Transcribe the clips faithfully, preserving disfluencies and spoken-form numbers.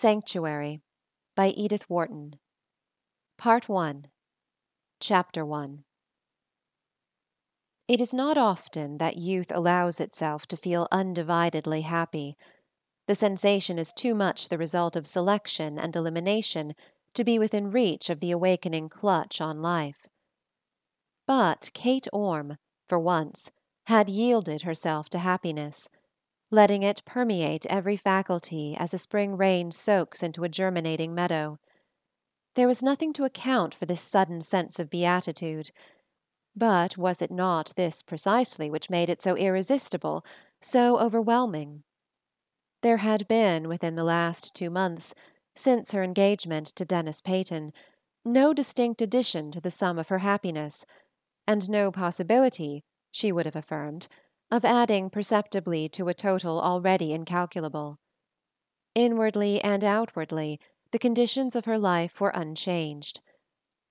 Sanctuary by Edith Wharton. Part one. Chapter one. It is not often that youth allows itself to feel undividedly happy. The sensation is too much the result of selection and elimination to be within reach of the awakening clutch on life. But Kate Orme, for once, had yielded herself to happiness, letting it permeate every faculty as a spring rain soaks into a germinating meadow. There was nothing to account for this sudden sense of beatitude, but was it not this precisely which made it so irresistible, so overwhelming? There had been, within the last two months, since her engagement to Denis Peyton, no distinct addition to the sum of her happiness, and no possibility, she would have affirmed, of adding perceptibly to a total already incalculable. Inwardly and outwardly, the conditions of her life were unchanged.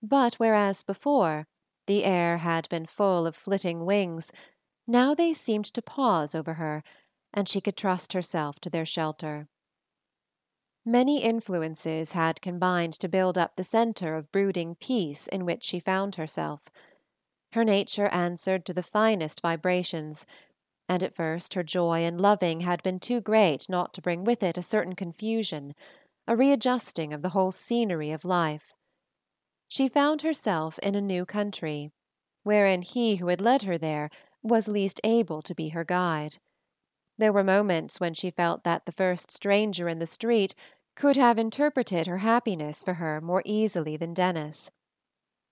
But whereas before the air had been full of flitting wings, now they seemed to pause over her, and she could trust herself to their shelter. Many influences had combined to build up the centre of brooding peace in which she found herself. Her nature answered to the finest vibrations, and at first her joy in loving had been too great not to bring with it a certain confusion, a readjusting of the whole scenery of life. She found herself in a new country, wherein he who had led her there was least able to be her guide. There were moments when she felt that the first stranger in the street could have interpreted her happiness for her more easily than Denis.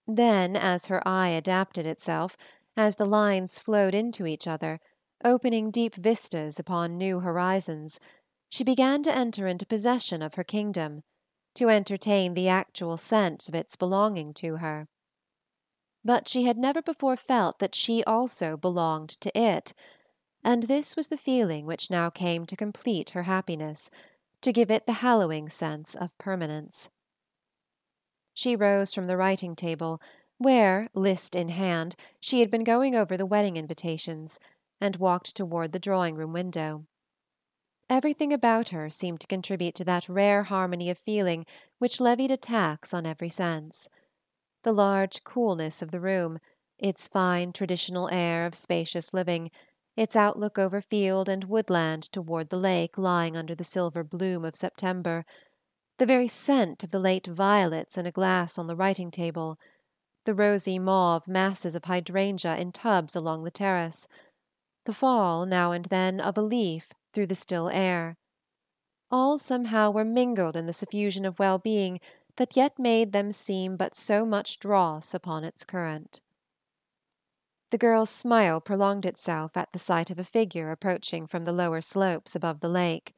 Then, as her eye adapted itself, as the lines flowed into each other, opening deep vistas upon new horizons, she began to enter into possession of her kingdom, to entertain the actual sense of its belonging to her. But she had never before felt that she also belonged to it, and this was the feeling which now came to complete her happiness, to give it the hallowing sense of permanence. She rose from the writing-table, where, list in hand, she had been going over the wedding invitations, and walked toward the drawing-room window. Everything about her seemed to contribute to that rare harmony of feeling which levied a tax on every sense. The large coolness of the room, its fine traditional air of spacious living, its outlook over field and woodland toward the lake lying under the silver bloom of September, the very scent of the late violets in a glass on the writing-table, the rosy mauve masses of hydrangea in tubs along the terrace, the fall now and then of a leaf through the still air, all somehow were mingled in the suffusion of well-being that yet made them seem but so much dross upon its current. The girl's smile prolonged itself at the sight of a figure approaching from the lower slopes above the lake.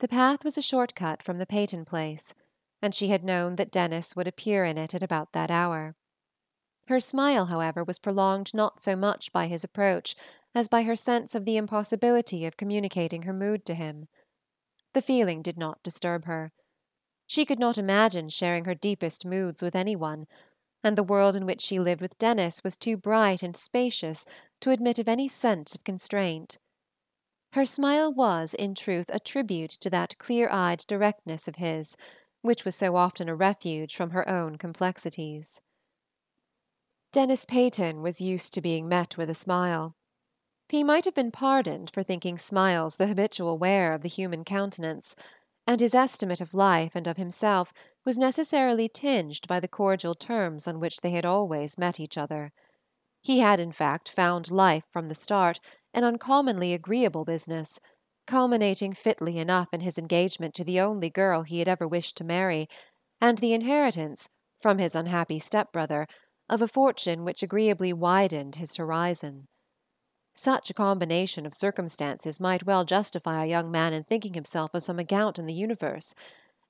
The path was a short-cut from the Peyton place, and she had known that Denis would appear in it at about that hour. Her smile, however, was prolonged not so much by his approach as by her sense of the impossibility of communicating her mood to him. The feeling did not disturb her. She could not imagine sharing her deepest moods with any one, and the world in which she lived with Denis was too bright and spacious to admit of any sense of constraint. Her smile was, in truth, a tribute to that clear-eyed directness of his, which was so often a refuge from her own complexities. Denis Peyton was used to being met with a smile. He might have been pardoned for thinking smiles the habitual wear of the human countenance, and his estimate of life and of himself was necessarily tinged by the cordial terms on which they had always met each other. He had, in fact, found life from the start an uncommonly agreeable business, culminating fitly enough in his engagement to the only girl he had ever wished to marry, and the inheritance, from his unhappy step-brother, of a fortune which agreeably widened his horizon. Such a combination of circumstances might well justify a young man in thinking himself of some account in the universe,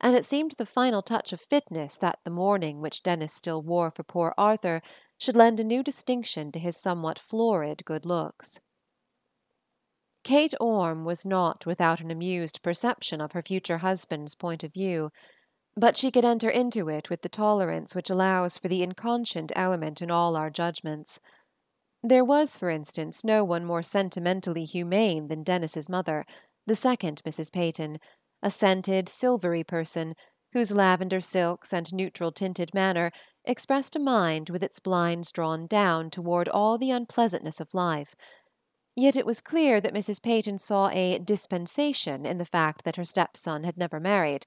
and it seemed the final touch of fitness that the mourning which Denis still wore for poor Arthur should lend a new distinction to his somewhat florid good looks. Kate Orme was not without an amused perception of her future husband's point of view, but she could enter into it with the tolerance which allows for the inconscient element in all our judgments. There was, for instance, no one more sentimentally humane than Denis's mother, the second Missus Peyton, a scented, silvery person, whose lavender silks and neutral-tinted manner expressed a mind with its blinds drawn down toward all the unpleasantness of life. Yet it was clear that Missus Peyton saw a dispensation in the fact that her stepson had never married,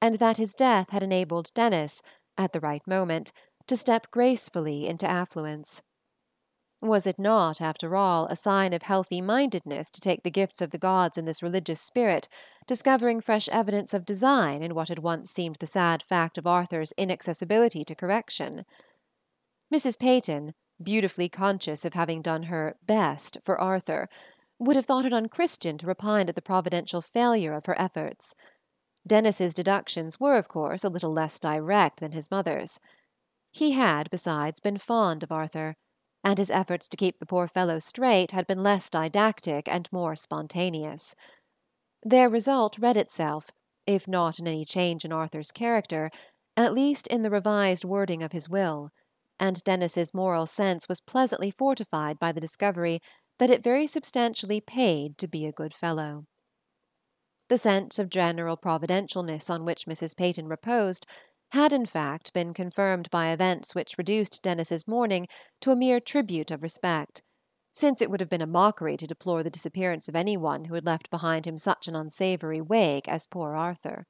and that his death had enabled Denis, at the right moment, to step gracefully into affluence. Was it not, after all, a sign of healthy-mindedness to take the gifts of the gods in this religious spirit, discovering fresh evidence of design in what had once seemed the sad fact of Arthur's inaccessibility to correction? Missus Peyton, beautifully conscious of having done her best for Arthur, would have thought it unchristian to repine at the providential failure of her efforts. Denis's deductions were, of course, a little less direct than his mother's. He had, besides, been fond of Arthur, and his efforts to keep the poor fellow straight had been less didactic and more spontaneous. Their result read itself, if not in any change in Arthur's character, at least in the revised wording of his will, and Denis's moral sense was pleasantly fortified by the discovery that it very substantially paid to be a good fellow. The sense of general providentialness on which Missus Peyton reposed had in fact been confirmed by events which reduced Denis's mourning to a mere tribute of respect, since it would have been a mockery to deplore the disappearance of any one who had left behind him such an unsavory wake as poor Arthur.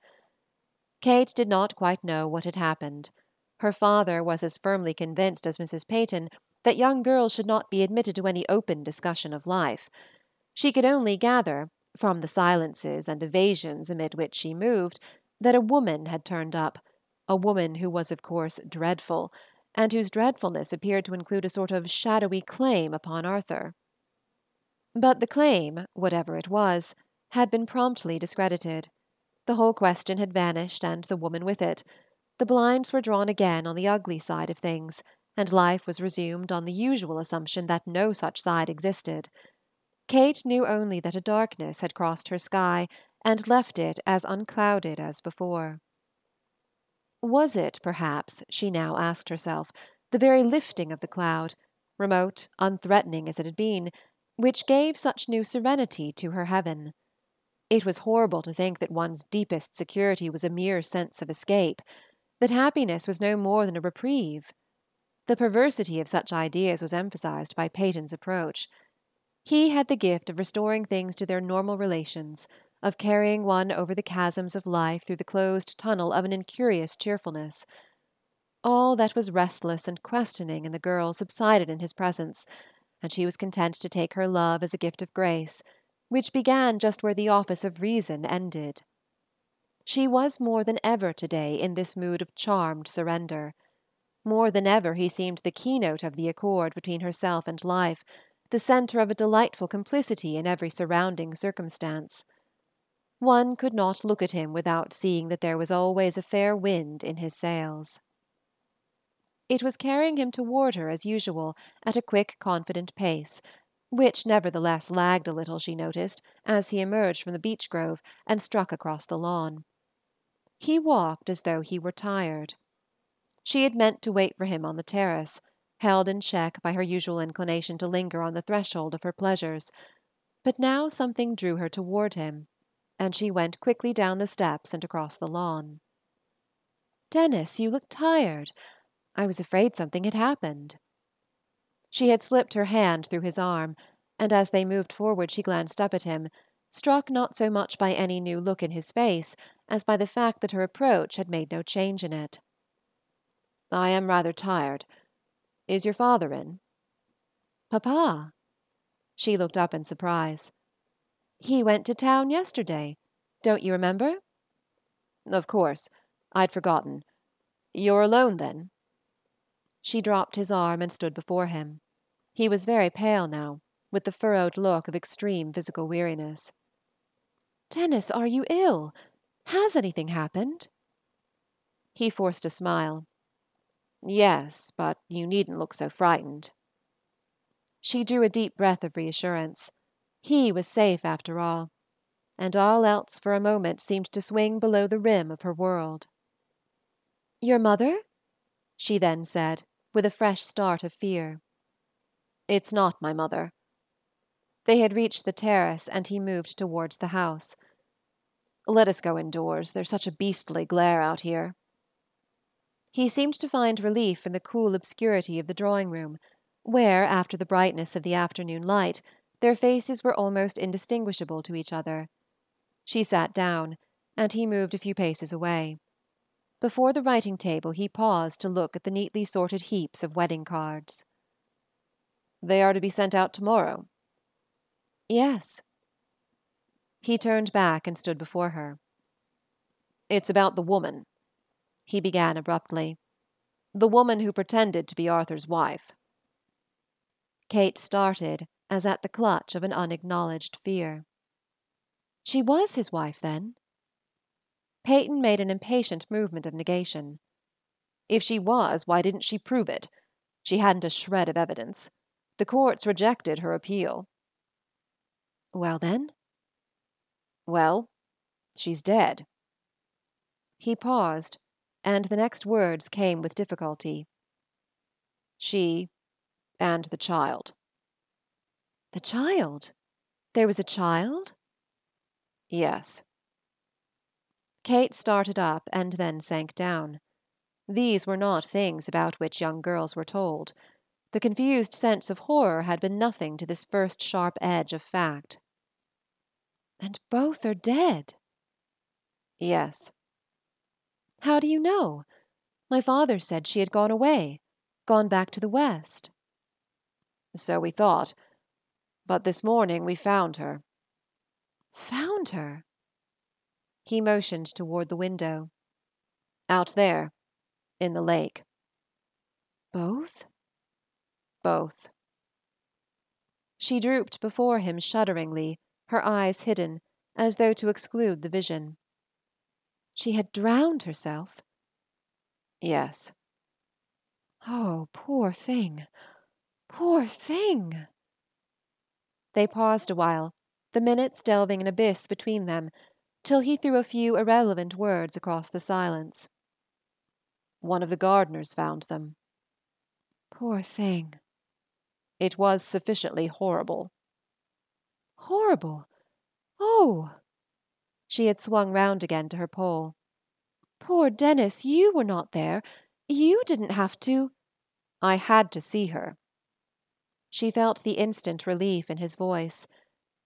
Kate did not quite know what had happened. Her father was as firmly convinced as Missus Peyton that young girls should not be admitted to any open discussion of life. She could only gather, from the silences and evasions amid which she moved, that a woman had turned up, a woman who was of course dreadful, and whose dreadfulness appeared to include a sort of shadowy claim upon Arthur. But the claim, whatever it was, had been promptly discredited. The whole question had vanished, and the woman with it. The blinds were drawn again on the ugly side of things, and life was resumed on the usual assumption that no such side existed. Kate knew only that a darkness had crossed her sky and left it as unclouded as before. Was it, perhaps, she now asked herself, the very lifting of the cloud, remote, unthreatening as it had been, which gave such new serenity to her heaven? It was horrible to think that one's deepest security was a mere sense of escape, that happiness was no more than a reprieve. The perversity of such ideas was emphasized by Peyton's approach. He had the gift of restoring things to their normal relations, of carrying one over the chasms of life through the closed tunnel of an incurious cheerfulness. All that was restless and questioning in the girl subsided in his presence, and she was content to take her love as a gift of grace, which began just where the office of reason ended. She was more than ever to-day in this mood of charmed surrender. More than ever he seemed the keynote of the accord between herself and life, the centre of a delightful complicity in every surrounding circumstance. One could not look at him without seeing that there was always a fair wind in his sails. It was carrying him toward her as usual, at a quick, confident pace, which nevertheless lagged a little, she noticed, as he emerged from the beech grove and struck across the lawn. He walked as though he were tired. She had meant to wait for him on the terrace, held in check by her usual inclination to linger on the threshold of her pleasures, but now something drew her toward him, and she went quickly down the steps and across the lawn. "Denis, you look tired. I was afraid something had happened." She had slipped her hand through his arm, and as they moved forward she glanced up at him, struck not so much by any new look in his face as by the fact that her approach had made no change in it. "I am rather tired. Is your father in?" "Papa?" She looked up in surprise. "He went to town yesterday. Don't you remember?" "Of course. I'd forgotten. You're alone, then?" She dropped his arm and stood before him. He was very pale now, with the furrowed look of extreme physical weariness. "Denis, are you ill? Has anything happened?" He forced a smile. "Yes, but you needn't look so frightened." She drew a deep breath of reassurance. He was safe after all, and all else for a moment seemed to swing below the rim of her world. "Your mother?" she then said, with a fresh start of fear. "It's not my mother." They had reached the terrace, and he moved towards the house. Let us go indoors. There's such a beastly glare out here." He seemed to find relief in the cool obscurity of the drawing-room, where, after the brightness of the afternoon light, their faces were almost indistinguishable to each other. She sat down, and he moved a few paces away. Before the writing-table he paused to look at the neatly sorted heaps of wedding cards. "They are to be sent out tomorrow?" "Yes." He turned back and stood before her. "It's about the woman," he began abruptly. "The woman who pretended to be Arthur's wife." Kate started, as at the clutch of an unacknowledged fear. "She was his wife, then?" Peyton made an impatient movement of negation. "If she was, why didn't she prove it? She hadn't a shred of evidence. The courts rejected her appeal." "Well, then?" "Well, she's dead." He paused, and the next words came with difficulty. "She and the child." "The child? There was a child?" "Yes." Kate started up and then sank down. These were not things about which young girls were told. The confused sense of horror had been nothing to this first sharp edge of fact. "And both are dead?" "Yes." "How do you know? My father said she had gone away, gone back to the West." "So we thought. But this morning we found her." "Found her?" He motioned toward the window. "Out there, in the lake." "Both?" "Both." She drooped before him shudderingly, her eyes hidden, as though to exclude the vision. "She had drowned herself?" "Yes." "Oh, poor thing! Poor thing!" They paused a while, the minutes delving an abyss between them, till he threw a few irrelevant words across the silence. "One of the gardeners found them." "Poor thing." "It was sufficiently horrible." "Horrible? Oh!" She had swung round again to her pole. "Poor Denis, you were not there. You didn't have to—" "I had to see her." She felt the instant relief in his voice.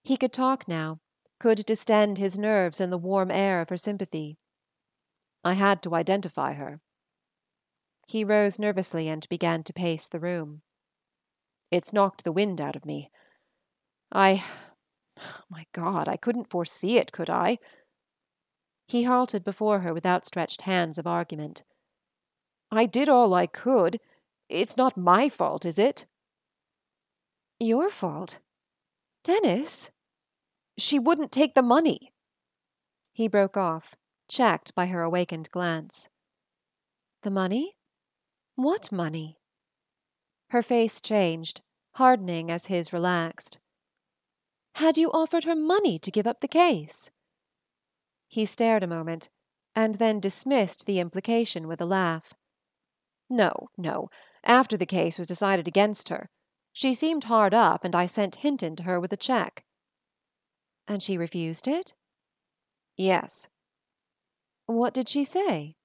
He could talk now, could distend his nerves in the warm air of her sympathy. "I had to identify her." He rose nervously and began to pace the room. "It's knocked the wind out of me. I... Oh my God, I couldn't foresee it, could I?" He halted before her with outstretched hands of argument. "I did all I could. It's not my fault, is it?" "Your fault? Denis?" "She wouldn't take the money." He broke off, checked by her awakened glance. "The money? What money?" Her face changed, hardening as his relaxed. "Had you offered her money to give up the case?" He stared a moment, and then dismissed the implication with a laugh. "No, no. After the case was decided against her. She seemed hard up, and I sent Hinton to her with a check." "And she refused it?" "Yes." "What did she say?"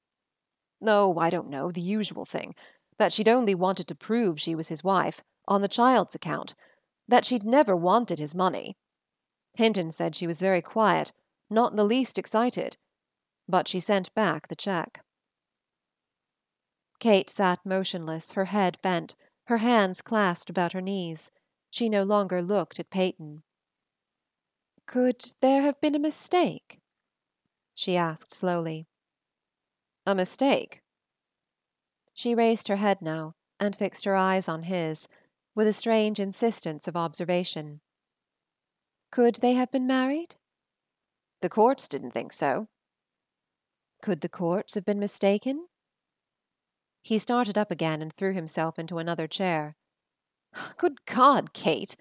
"Oh, I don't know, the usual thing. That she'd only wanted to prove she was his wife, on the child's account. That she'd never wanted his money. Hinton said she was very quiet, not in the least excited. But she sent back the check." Kate sat motionless, her head bent, her hands clasped about her knees. She no longer looked at Peyton. "Could there have been a mistake?" she asked slowly. "A mistake?" She raised her head now, and fixed her eyes on his, with a strange insistence of observation. "Could they have been married?" "The courts didn't think so." "Could the courts have been mistaken?" He started up again and threw himself into another chair. "Good God, Kate!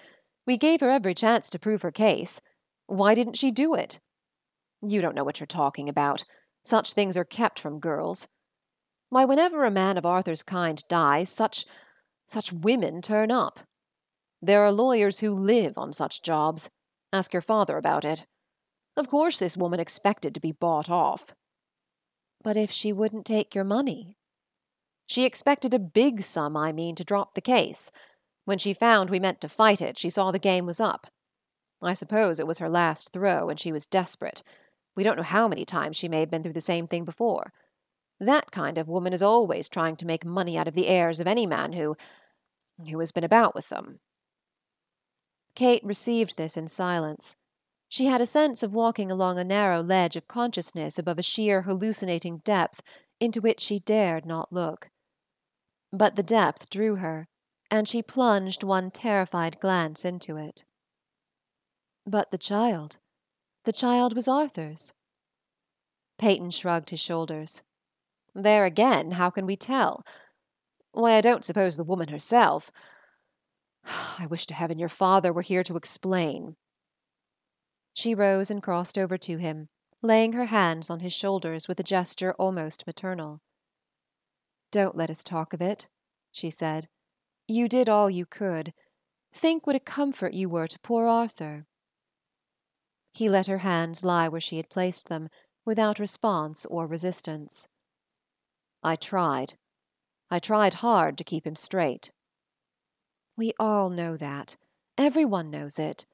We gave her every chance to prove her case. Why didn't she do it? You don't know what you're talking about. Such things are kept from girls. Why, whenever a man of Arthur's kind dies, such... Such women turn up. There are lawyers who live on such jobs. Ask your father about it. Of course this woman expected to be bought off. But if she wouldn't take your money? She expected a big sum, I mean, to drop the case. When she found we meant to fight it, she saw the game was up. I suppose it was her last throw, and she was desperate. We don't know how many times she may have been through the same thing before. That kind of woman is always trying to make money out of the heirs of any man who, who has been about with them. Kate received this in silence. She had a sense of walking along a narrow ledge of consciousness above a sheer hallucinating depth into which she dared not look. But the depth drew her, and she plunged one terrified glance into it. But the child, the child was Arthur's. Peyton shrugged his shoulders. There again, how can we tell? Why, I don't suppose the woman herself. I wish to heaven your father were here to explain. She rose and crossed over to him, laying her hands on his shoulders with a gesture almost maternal. Don't let us talk of it, she said. You did all you could. Think what a comfort you were to poor Arthur. He let her hands lie where she had placed them, without response or resistance. I tried. I tried hard to keep him straight. We all know that. Everyone knows it.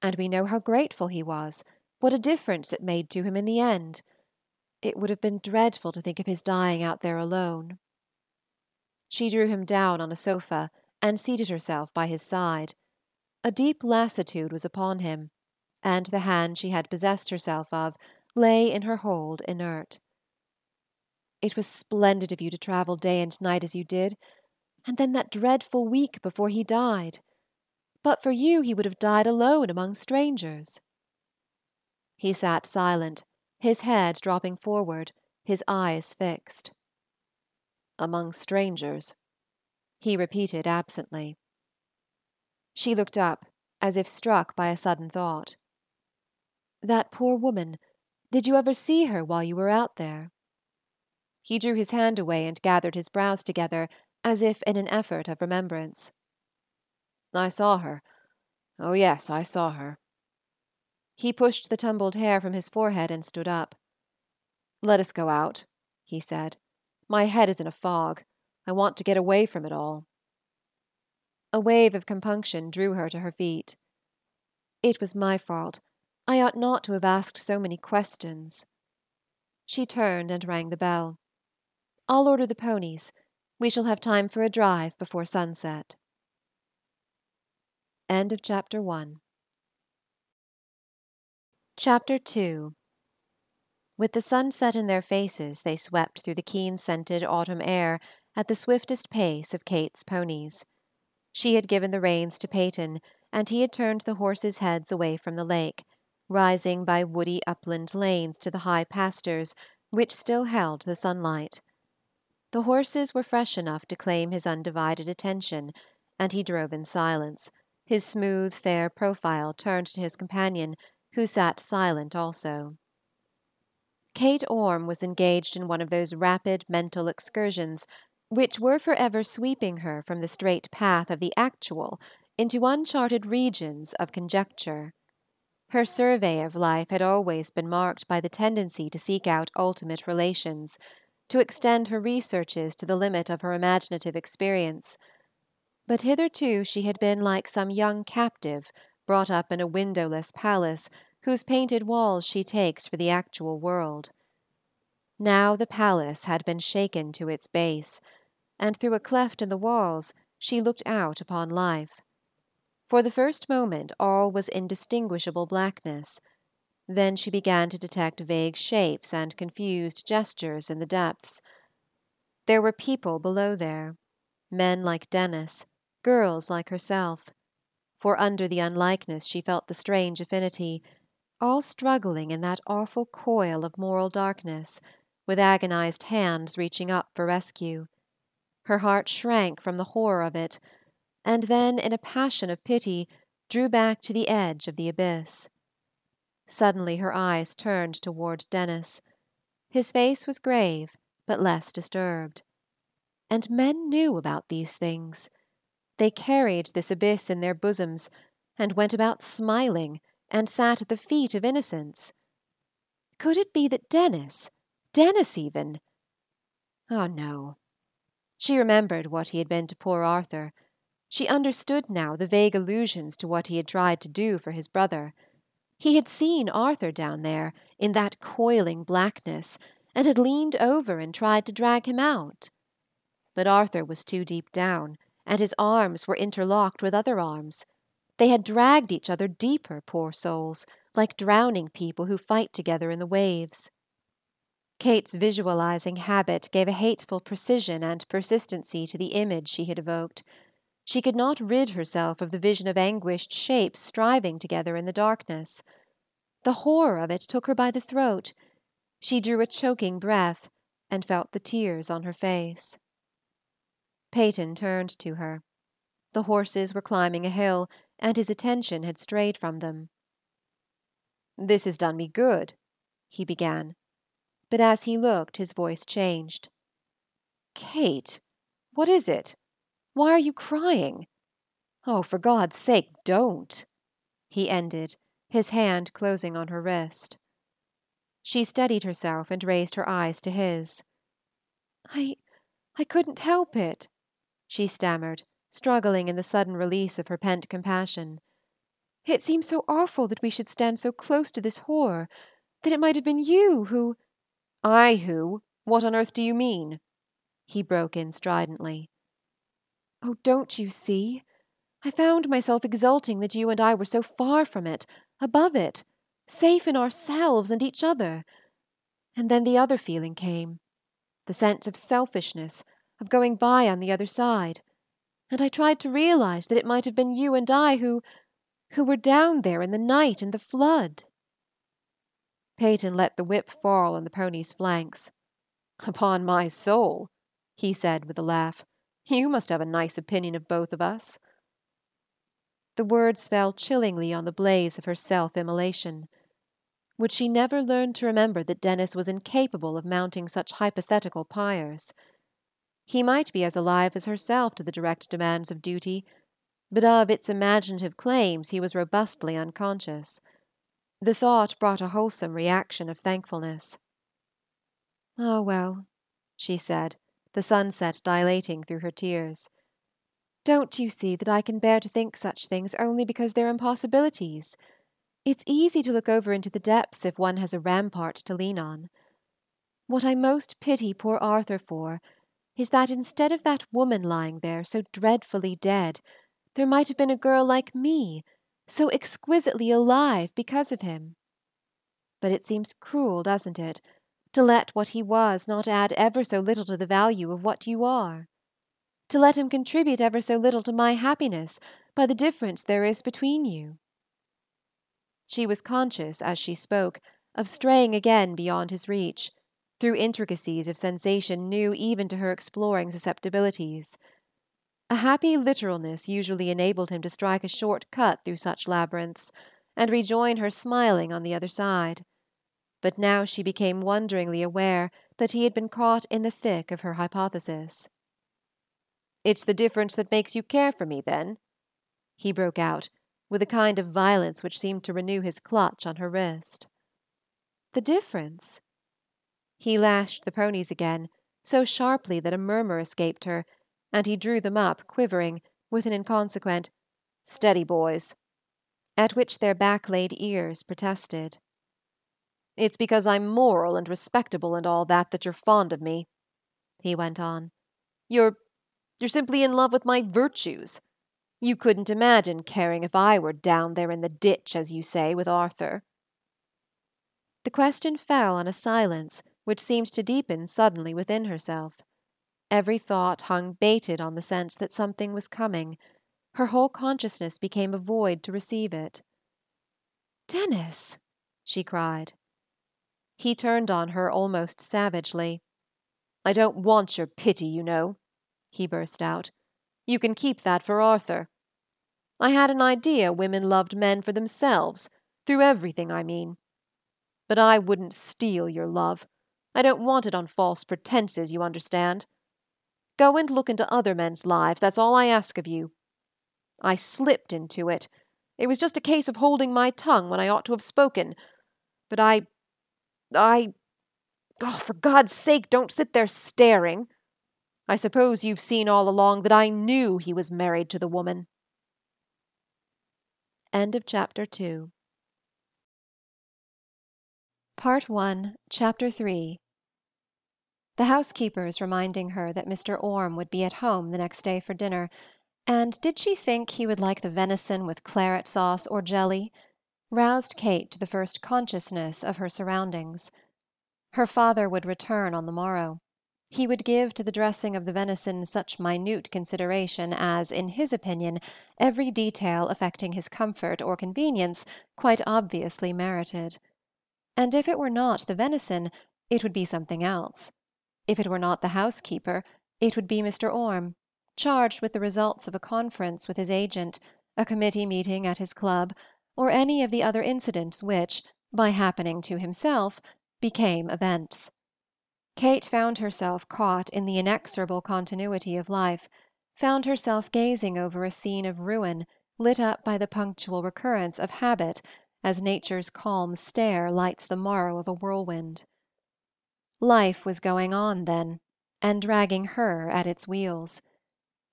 And we know how grateful he was, what a difference it made to him in the end. It would have been dreadful to think of his dying out there alone. She drew him down on a sofa and seated herself by his side. A deep lassitude was upon him, and the hand she had possessed herself of lay in her hold inert. It was splendid of you to travel day and night as you did, and then that dreadful week before he died. But for you he would have died alone among strangers. He sat silent, his head dropping forward, his eyes fixed. Among strangers, he repeated absently. She looked up, as if struck by a sudden thought. That poor woman, did you ever see her while you were out there? He drew his hand away and gathered his brows together, as if in an effort of remembrance. I saw her. Oh, yes, I saw her. He pushed the tumbled hair from his forehead and stood up. Let us go out, he said. My head is in a fog. I want to get away from it all. A wave of compunction drew her to her feet. It was my fault. I ought not to have asked so many questions. She turned and rang the bell. I'll order the ponies. We shall have time for a drive before sunset. End of Chapter One. Chapter Two. With the sunset in their faces, they swept through the keen-scented autumn air at the swiftest pace of Kate's ponies. She had given the reins to Peyton, and he had turned the horses' heads away from the lake, rising by woody upland lanes to the high pastures which still held the sunlight. The horses were fresh enough to claim his undivided attention, and he drove in silence, his smooth, fair profile turned to his companion, who sat silent also. Kate Orme was engaged in one of those rapid mental excursions which were forever sweeping her from the straight path of the actual into uncharted regions of conjecture. Her survey of life had always been marked by the tendency to seek out ultimate relations, to extend her researches to the limit of her imaginative experience. But hitherto she had been like some young captive, brought up in a windowless palace, whose painted walls she takes for the actual world. Now the palace had been shaken to its base, and through a cleft in the walls she looked out upon life. For the first moment all was indistinguishable blackness. Then she began to detect vague shapes and confused gestures in the depths. There were people below there, men like Denis, girls like herself, for under the unlikeness she felt the strange affinity, all struggling in that awful coil of moral darkness, with agonized hands reaching up for rescue. Her heart shrank from the horror of it, and then, in a passion of pity, drew back to the edge of the abyss. Suddenly her eyes turned toward Denis. His face was grave, but less disturbed. And men knew about these things. They carried this abyss in their bosoms, and went about smiling, and sat at the feet of innocence. Could it be that Denis, Denis even? Ah, no. She remembered what he had been to poor Arthur. She understood now the vague allusions to what he had tried to do for his brother. He had seen Arthur down there, in that coiling blackness, and had leaned over and tried to drag him out. But Arthur was too deep down, and his arms were interlocked with other arms. They had dragged each other deeper, poor souls, like drowning people who fight together in the waves. Kate's visualizing habit gave a hateful precision and persistency to the image she had evoked. She could not rid herself of the vision of anguished shapes striving together in the darkness. The horror of it took her by the throat. She drew a choking breath and felt the tears on her face. Peyton turned to her. The horses were climbing a hill, and his attention had strayed from them. "This has done me good," he began. But as he looked, his voice changed. "Kate, what is it? Why are you crying? Oh, for God's sake, don't!" he ended, his hand closing on her wrist. She steadied herself and raised her eyes to his. I, I couldn't help it," she stammered, struggling in the sudden release of her pent compassion. "It seems so awful that we should stand so close to this horror, that it might have been you who—" "I who? What on earth do you mean?" he broke in stridently. "Oh, don't you see? I found myself exulting that you and I were so far from it, above it, safe in ourselves and each other. And then the other feeling came, the sense of selfishness, of going by on the other side. And I tried to realize that it might have been you and I who, who were down there in the night and the flood." Peyton let the whip fall on the pony's flanks. "Upon my soul," he said with a laugh, "you must have a nice opinion of both of us." The words fell chillingly on the blaze of her self-immolation. Would she never learn to remember that Denis was incapable of mounting such hypothetical pyres? He might be as alive as herself to the direct demands of duty, but of its imaginative claims he was robustly unconscious. The thought brought a wholesome reaction of thankfulness. "Ah, well," she said, the sunset dilating through her tears. "Don't you see that I can bear to think such things only because they're impossibilities? It's easy to look over into the depths if one has a rampart to lean on. What I most pity poor Arthur for is that instead of that woman lying there so dreadfully dead, there might have been a girl like me, so exquisitely alive because of him. But it seems cruel, doesn't it, to let what he was not add ever so little to the value of what you are? To let him contribute ever so little to my happiness by the difference there is between you?" She was conscious, as she spoke, of straying again beyond his reach, through intricacies of sensation new even to her exploring susceptibilities. A happy literalness usually enabled him to strike a short cut through such labyrinths, and rejoin her smiling on the other side. But now she became wonderingly aware that he had been caught in the thick of her hypothesis. "It's the difference that makes you care for me, then?" he broke out, with a kind of violence which seemed to renew his clutch on her wrist. "The difference?" He lashed the ponies again, so sharply that a murmur escaped her, and he drew them up, quivering, with an inconsequent, "Steady, boys," at which their back-laid ears protested. "It's because I'm moral and respectable and all that that you're fond of me," he went on. You're, you're simply in love with my virtues. You couldn't imagine caring if I were down there in the ditch, as you say, with Arthur." The question fell on a silence which seemed to deepen suddenly within herself. Every thought hung baited on the sense that something was coming. Her whole consciousness became a void to receive it. "Denis!" she cried. He turned on her almost savagely. "I don't want your pity, you know," he burst out. "You can keep that for Arthur. I had an idea women loved men for themselves, through everything, I mean. But I wouldn't steal your love. I don't want it on false pretenses, you understand. Go and look into other men's lives, that's all I ask of you. I slipped into it. It was just a case of holding my tongue when I ought to have spoken. But I... I... Oh, for God's sake, don't sit there staring. I suppose you've seen all along that I knew he was married to the woman. End of chapter two. Part one, chapter three. The housekeeper's reminding her that Mister Orme would be at home the next day for dinner, and did she think he would like the venison with claret sauce or jelly, roused Kate to the first consciousness of her surroundings. Her father would return on the morrow. He would give to the dressing of the venison such minute consideration as, in his opinion, every detail affecting his comfort or convenience quite obviously merited. And if it were not the venison, it would be something else. If it were not the housekeeper, it would be Mister Orme, charged with the results of a conference with his agent, a committee meeting at his club, or any of the other incidents which, by happening to himself, became events. Kate found herself caught in the inexorable continuity of life, found herself gazing over a scene of ruin lit up by the punctual recurrence of habit, as nature's calm stare lights the morrow of a whirlwind. Life was going on, then, and dragging her at its wheels.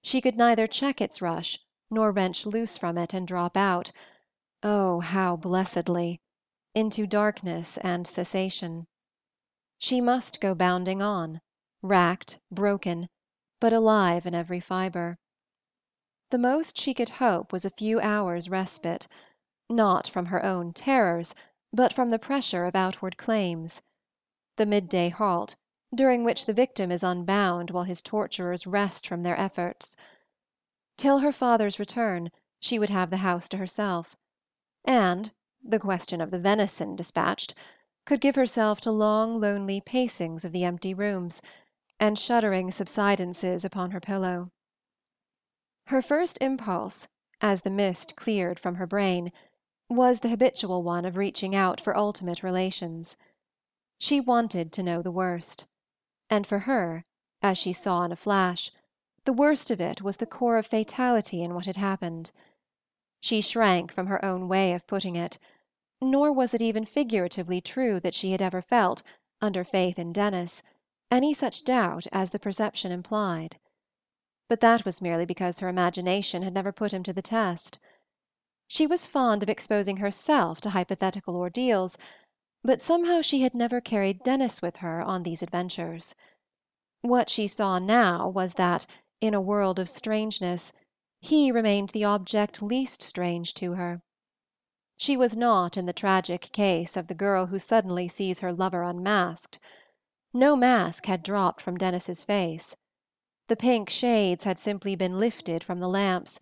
She could neither check its rush, nor wrench loose from it and drop out, oh, how blessedly, into darkness and cessation. She must go bounding on, racked, broken, but alive in every fibre. The most she could hope was a few hours' respite, not from her own terrors, but from the pressure of outward claims. The midday halt, during which the victim is unbound while his torturers rest from their efforts. Till her father's return, she would have the house to herself, and, the question of the venison dispatched, could give herself to long lonely pacings of the empty rooms, and shuddering subsidences upon her pillow. Her first impulse, as the mist cleared from her brain, was the habitual one of reaching out for ultimate relations. She wanted to know the worst, and for her, as she saw in a flash, the worst of it was the core of fatality in what had happened. She shrank from her own way of putting it, nor was it even figuratively true that she had ever felt, under faith in Denis, any such doubt as the perception implied. But that was merely because her imagination had never put him to the test. She was fond of exposing herself to hypothetical ordeals, but somehow she had never carried Denis with her on these adventures. What she saw now was that, in a world of strangeness, he remained the object least strange to her. She was not in the tragic case of the girl who suddenly sees her lover unmasked. No mask had dropped from Denis's face. The pink shades had simply been lifted from the lamps,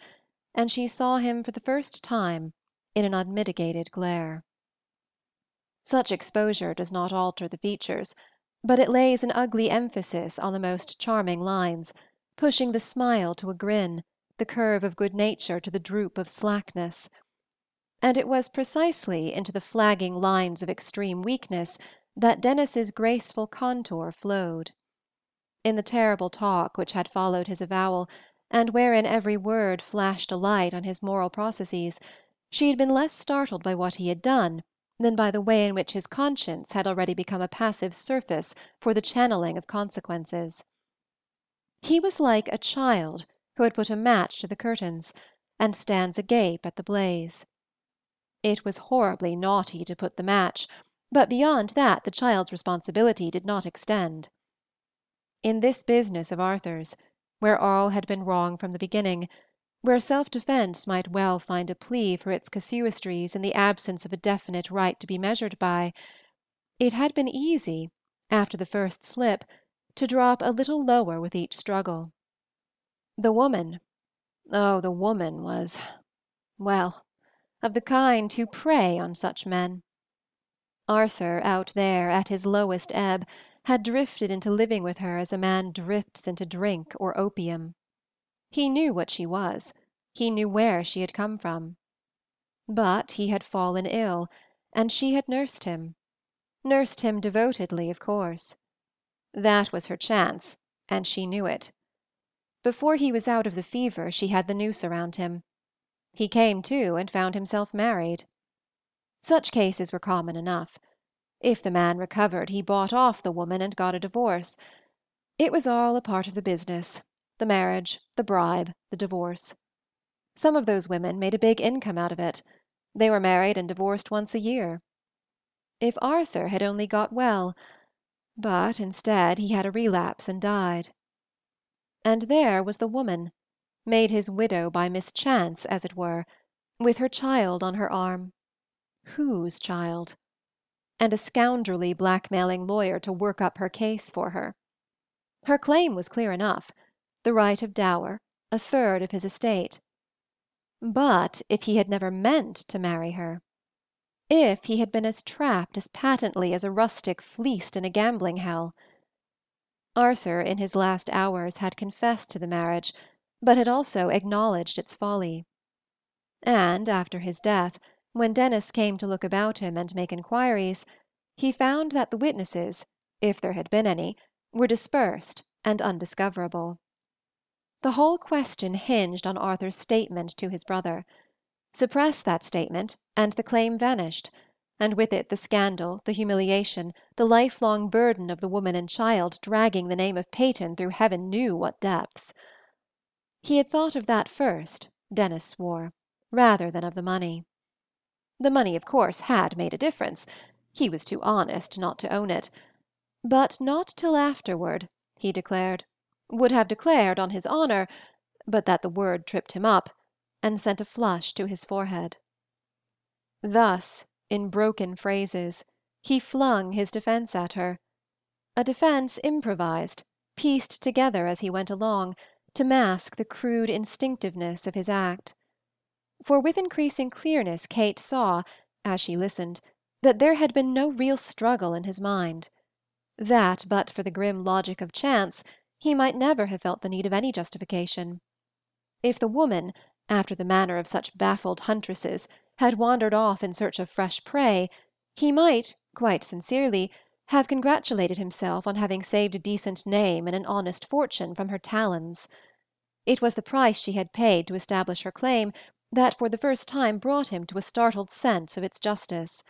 and she saw him for the first time in an unmitigated glare. Such exposure does not alter the features, but it lays an ugly emphasis on the most charming lines, pushing the smile to a grin, the curve of good nature to the droop of slackness. And it was precisely into the flagging lines of extreme weakness that Denis's graceful contour flowed. In the terrible talk which had followed his avowal, and wherein every word flashed a light on his moral processes, she had been less startled by what he had done than by the way in which his conscience had already become a passive surface for the channeling of consequences. He was like a child who had put a match to the curtains, and stands agape at the blaze. It was horribly naughty to put the match, but beyond that the child's responsibility did not extend. In this business of Arthur's, where all had been wrong from the beginning, where self-defence might well find a plea for its casuistries in the absence of a definite right to be measured by, it had been easy, after the first slip, to drop a little lower with each struggle. The woman, oh, the woman was, well, of the kind who prey on such men. Arthur, out there, at his lowest ebb, had drifted into living with her as a man drifts into drink or opium. He knew what she was, he knew where she had come from. But he had fallen ill, and she had nursed him. Nursed him devotedly, of course. That was her chance, and she knew it. Before he was out of the fever she had the noose around him. He came to and found himself married. Such cases were common enough. If the man recovered, he bought off the woman and got a divorce. It was all a part of the business, the marriage, the bribe, the divorce. Some of those women made a big income out of it. They were married and divorced once a year. If Arthur had only got well, but instead he had a relapse and died. And there was the woman, made his widow by mischance, as it were, with her child on her arm. Whose child? And a scoundrelly blackmailing lawyer to work up her case for her. Her claim was clear enough, the right of dower, a third of his estate. But if he had never meant to marry her, if he had been as trapped as patently as a rustic fleeced in a gambling hell. Arthur in his last hours had confessed to the marriage, but had also acknowledged its folly. And after his death, when Denis came to look about him and make inquiries, he found that the witnesses, if there had been any, were dispersed and undiscoverable. The whole question hinged on Arthur's statement to his brother. Suppress that statement, and the claim vanished, and with it the scandal, the humiliation, the lifelong burden of the woman and child dragging the name of Peyton through heaven knew what depths. He had thought of that first, Denis swore, rather than of the money. The money, of course, had made a difference. He was too honest not to own it. But not till afterward, he declared, would have declared on his honor, but that the word tripped him up, and sent a flush to his forehead. Thus, in broken phrases, he flung his defence at her, a defence improvised, pieced together as he went along, to mask the crude instinctiveness of his act. For with increasing clearness Kate saw, as she listened, that there had been no real struggle in his mind, that but for the grim logic of chance he might never have felt the need of any justification. If the woman, after the manner of such baffled huntresses, had wandered off in search of fresh prey, he might, quite sincerely, have congratulated himself on having saved a decent name and an honest fortune from her talons. It was the price she had paid to establish her claim that for the first time brought him to a startled sense of its justice.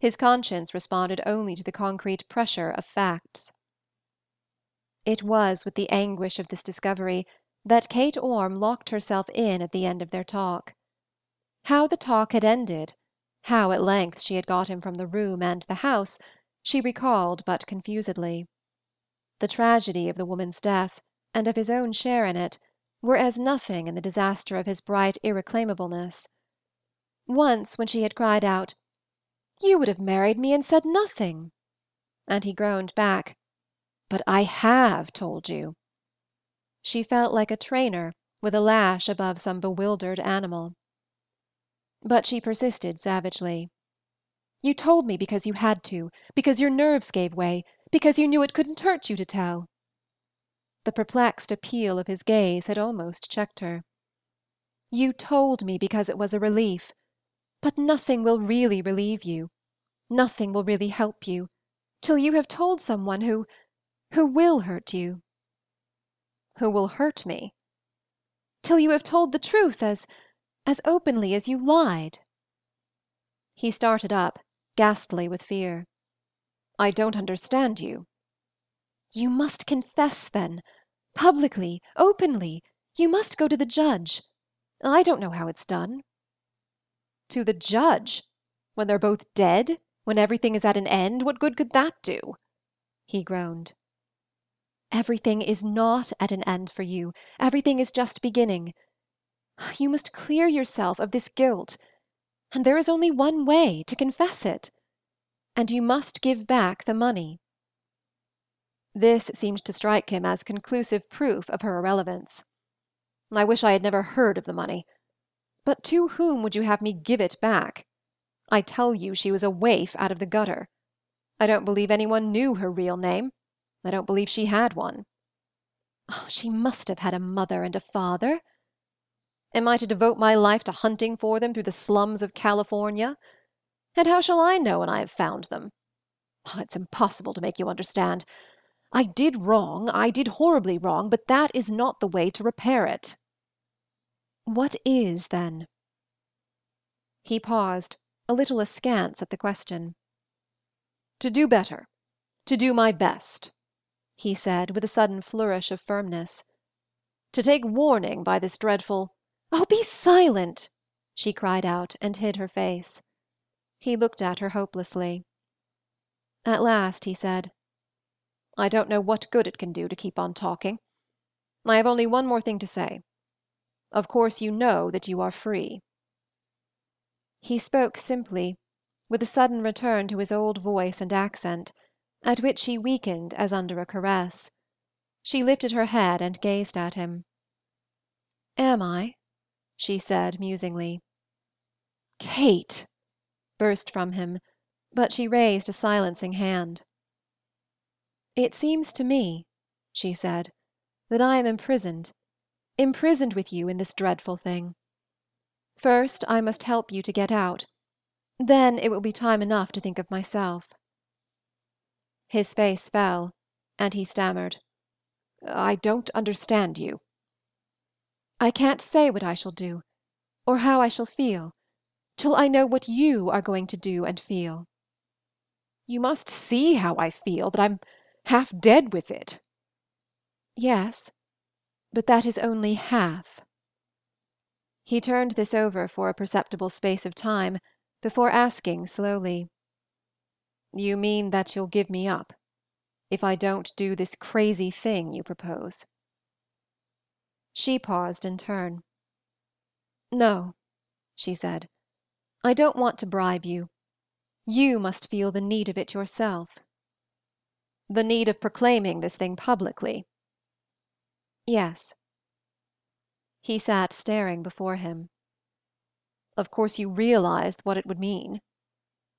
His conscience responded only to the concrete pressure of facts. It was with the anguish of this discovery that Kate Orme locked herself in at the end of their talk. How the talk had ended, how at length she had got him from the room and the house, she recalled but confusedly. The tragedy of the woman's death, and of his own share in it, were as nothing in the disaster of his bright irreclaimableness. Once when she had cried out, "You would have married me and said nothing," and he groaned back, "But I have told you." She felt like a trainer with a lash above some bewildered animal. But she persisted savagely. "You told me because you had to, because your nerves gave way, because you knew it couldn't hurt you to tell." The perplexed appeal of his gaze had almost checked her. "You told me because it was a relief. But nothing will really relieve you. Nothing will really help you, till you have told someone who, who will hurt you." "Who will hurt me?" "Till you have told the truth as, as openly as you lied." He started up, ghastly with fear. "I don't understand you." "You must confess, then. Publicly, openly. You must go to the judge. I don't know how it's done." "To the judge? When they're both dead? When everything is at an end? What good could that do?" he groaned. "Everything is not at an end for you. Everything is just beginning. You must clear yourself of this guilt, and there is only one way, to confess it. And you must give back the money." This seemed to strike him as conclusive proof of her irrelevance. "I wish I had never heard of the money. But to whom would you have me give it back? I tell you she was a waif out of the gutter. I don't believe any one knew her real name. I don't believe she had one." "Oh, she must have had a mother and a father." "Am I to devote my life to hunting for them through the slums of California? And how shall I know when I have found them? Oh, it's impossible to make you understand. I did wrong, I did horribly wrong, but that is not the way to repair it." "What is, then?" He paused, a little askance at the question. "To do better, to do my best," he said, with a sudden flourish of firmness. "To take warning by this dreadful—" "Oh, be silent!" she cried out, and hid her face. He looked at her hopelessly. At last he said, "I don't know what good it can do to keep on talking. I have only one more thing to say. Of course you know that you are free." He spoke simply, with a sudden return to his old voice and accent, at which she weakened as under a caress. She lifted her head and gazed at him. "Am I?" she said musingly. "Kate!" burst from him, but she raised a silencing hand. "It seems to me," she said, "that I am imprisoned, imprisoned with you in this dreadful thing. First I must help you to get out. Then it will be time enough to think of myself." His face fell, and he stammered, "I don't understand you." "I can't say what I shall do, or how I shall feel, till I know what you are going to do and feel." "You must see how I feel, that I'm half dead with it." "Yes, but that is only half." He turned this over for a perceptible space of time before asking slowly, "You mean that you'll give me up, if I don't do this crazy thing you propose?" She paused in turn. "No," she said, "I don't want to bribe you. You must feel the need of it yourself." "The need of proclaiming this thing publicly?" "Yes." He sat staring before him. "Of course you realized what it would mean,"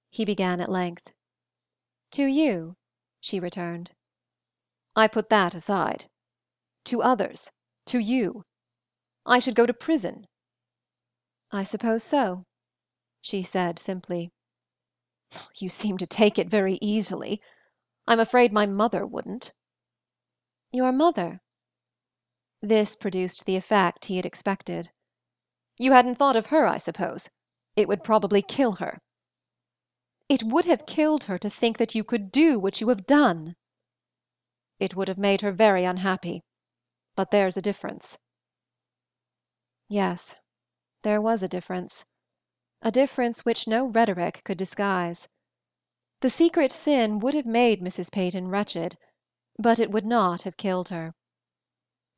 he began at length. "To you," she returned. "I put that aside. To others, to you. I should go to prison." "I suppose so," she said simply. "You seem to take it very easily. I'm afraid my mother wouldn't." "Your mother?" This produced the effect he had expected. "You hadn't thought of her, I suppose. It would probably kill her." "It would have killed her to think that you could do what you have done." "It would have made her very unhappy. But there's a difference." Yes, there was a difference. A difference which no rhetoric could disguise. The secret sin would have made Missus Peyton wretched, but it would not have killed her.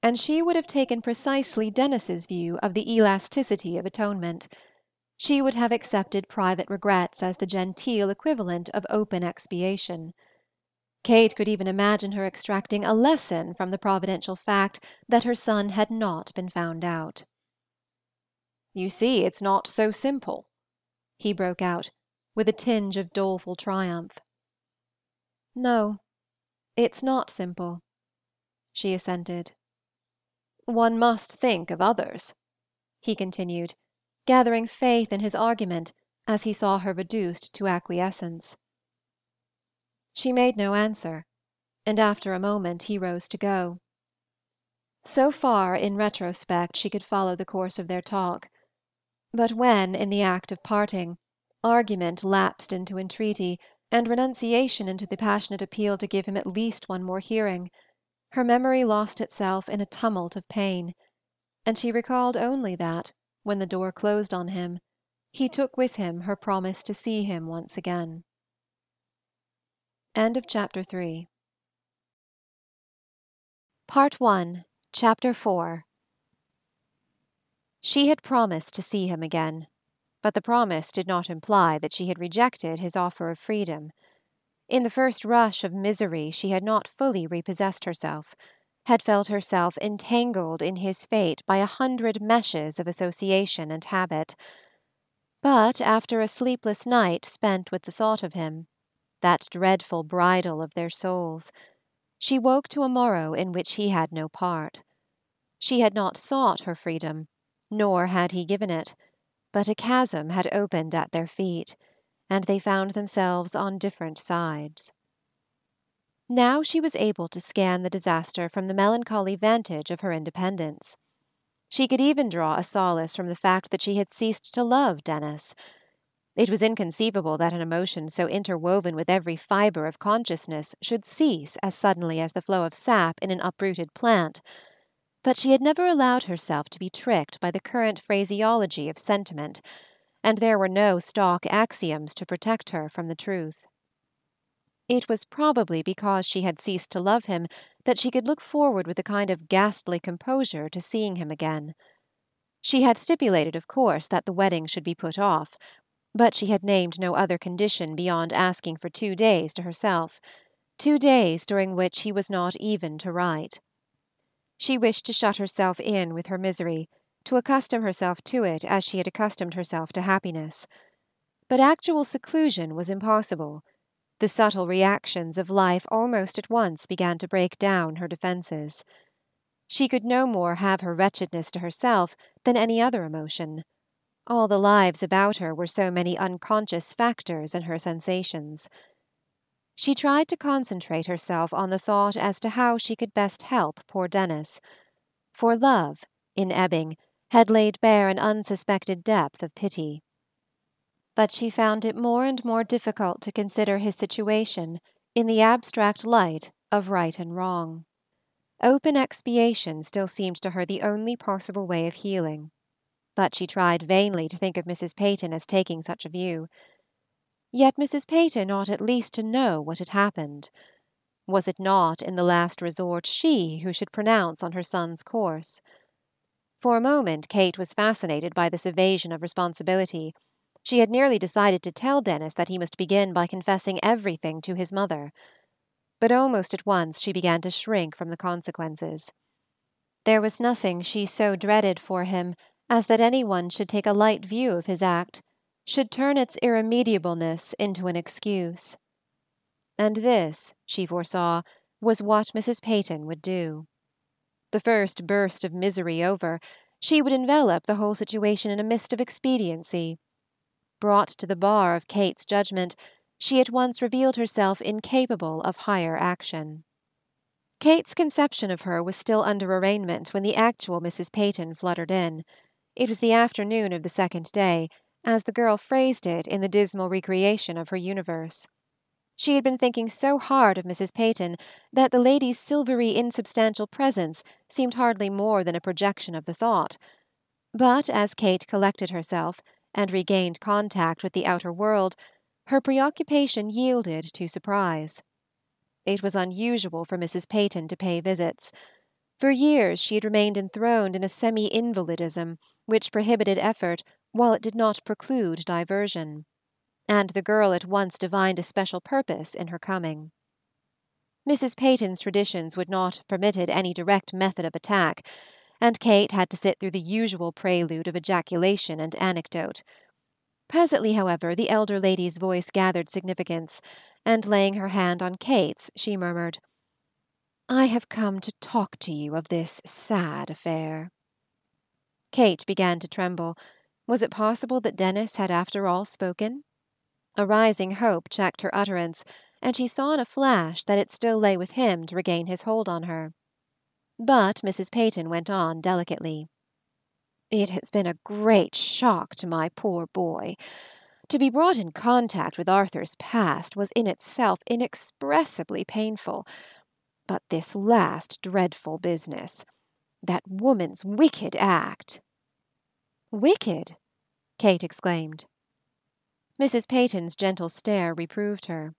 And she would have taken precisely Denis's view of the elasticity of atonement. She would have accepted private regrets as the genteel equivalent of open expiation. Kate could even imagine her extracting a lesson from the providential fact that her son had not been found out. "You see, it's not so simple," he broke out, with a tinge of doleful triumph. "No, it's not simple," she assented. "One must think of others," he continued, gathering faith in his argument as he saw her reduced to acquiescence. She made no answer, and after a moment he rose to go. So far, in retrospect, she could follow the course of their talk. But when, in the act of parting, argument lapsed into entreaty and renunciation into the passionate appeal to give him at least one more hearing, her memory lost itself in a tumult of pain, and she recalled only that, when the door closed on him, he took with him her promise to see him once again. End of chapter three. Part one, chapter four. She had promised to see him again, but the promise did not imply that she had rejected his offer of freedom. In the first rush of misery she had not fully repossessed herself, had felt herself entangled in his fate by a hundred meshes of association and habit. But after a sleepless night spent with the thought of him, that dreadful bridal of their souls, she woke to a morrow in which he had no part. She had not sought her freedom, nor had he given it, but a chasm had opened at their feet, and they found themselves on different sides. Now she was able to scan the disaster from the melancholy vantage of her independence. She could even draw a solace from the fact that she had ceased to love Denis, It was inconceivable that an emotion so interwoven with every fibre of consciousness should cease as suddenly as the flow of sap in an uprooted plant, but she had never allowed herself to be tricked by the current phraseology of sentiment, and there were no stock axioms to protect her from the truth. It was probably because she had ceased to love him that she could look forward with a kind of ghastly composure to seeing him again. She had stipulated, of course, that the wedding should be put off, but she had named no other condition beyond asking for two days to herself, two days during which he was not even to write. She wished to shut herself in with her misery, to accustom herself to it as she had accustomed herself to happiness. But actual seclusion was impossible. The subtle reactions of life almost at once began to break down her defences. She could no more have her wretchedness to herself than any other emotion. All the lives about her were so many unconscious factors in her sensations. She tried to concentrate herself on the thought as to how she could best help poor Denis, for love, in ebbing, had laid bare an unsuspected depth of pity. But she found it more and more difficult to consider his situation in the abstract light of right and wrong. Open expiation still seemed to her the only possible way of healing, but she tried vainly to think of Missus Peyton as taking such a view. Yet Missus Peyton ought at least to know what had happened. Was it not, in the last resort, she who should pronounce on her son's course? For a moment Kate was fascinated by this evasion of responsibility. She had nearly decided to tell Denis that he must begin by confessing everything to his mother. But almost at once she began to shrink from the consequences. There was nothing she so dreaded for him as that any one should take a light view of his act, should turn its irremediableness into an excuse. And this, she foresaw, was what Missus Peyton would do. The first burst of misery over, she would envelop the whole situation in a mist of expediency. Brought to the bar of Kate's judgment, she at once revealed herself incapable of higher action. Kate's conception of her was still under arraignment when the actual Missus Peyton fluttered in. It was the afternoon of the second day, as the girl phrased it in the dismal recreation of her universe. She had been thinking so hard of Missus Peyton that the lady's silvery insubstantial presence seemed hardly more than a projection of the thought. But as Kate collected herself, and regained contact with the outer world, her preoccupation yielded to surprise. It was unusual for Missus Peyton to pay visits. For years she had remained enthroned in a semi-invalidism which prohibited effort while it did not preclude diversion, and the girl at once divined a special purpose in her coming. Missus Peyton's traditions would not have permitted any direct method of attack, and Kate had to sit through the usual prelude of ejaculation and anecdote. Presently, however, the elder lady's voice gathered significance, and laying her hand on Kate's, she murmured, "I have come to talk to you of this sad affair." Kate began to tremble. Was it possible that Denis had after all spoken? A rising hope checked her utterance, and she saw in a flash that it still lay with him to regain his hold on her. But Missus Peyton went on delicately. "It has been a great shock to my poor boy. To be brought in contact with Arthur's past was in itself inexpressibly painful. But this last dreadful business, that woman's wicked act—" "Wicked?" Kate exclaimed. Missus Peyton's gentle stare reproved her.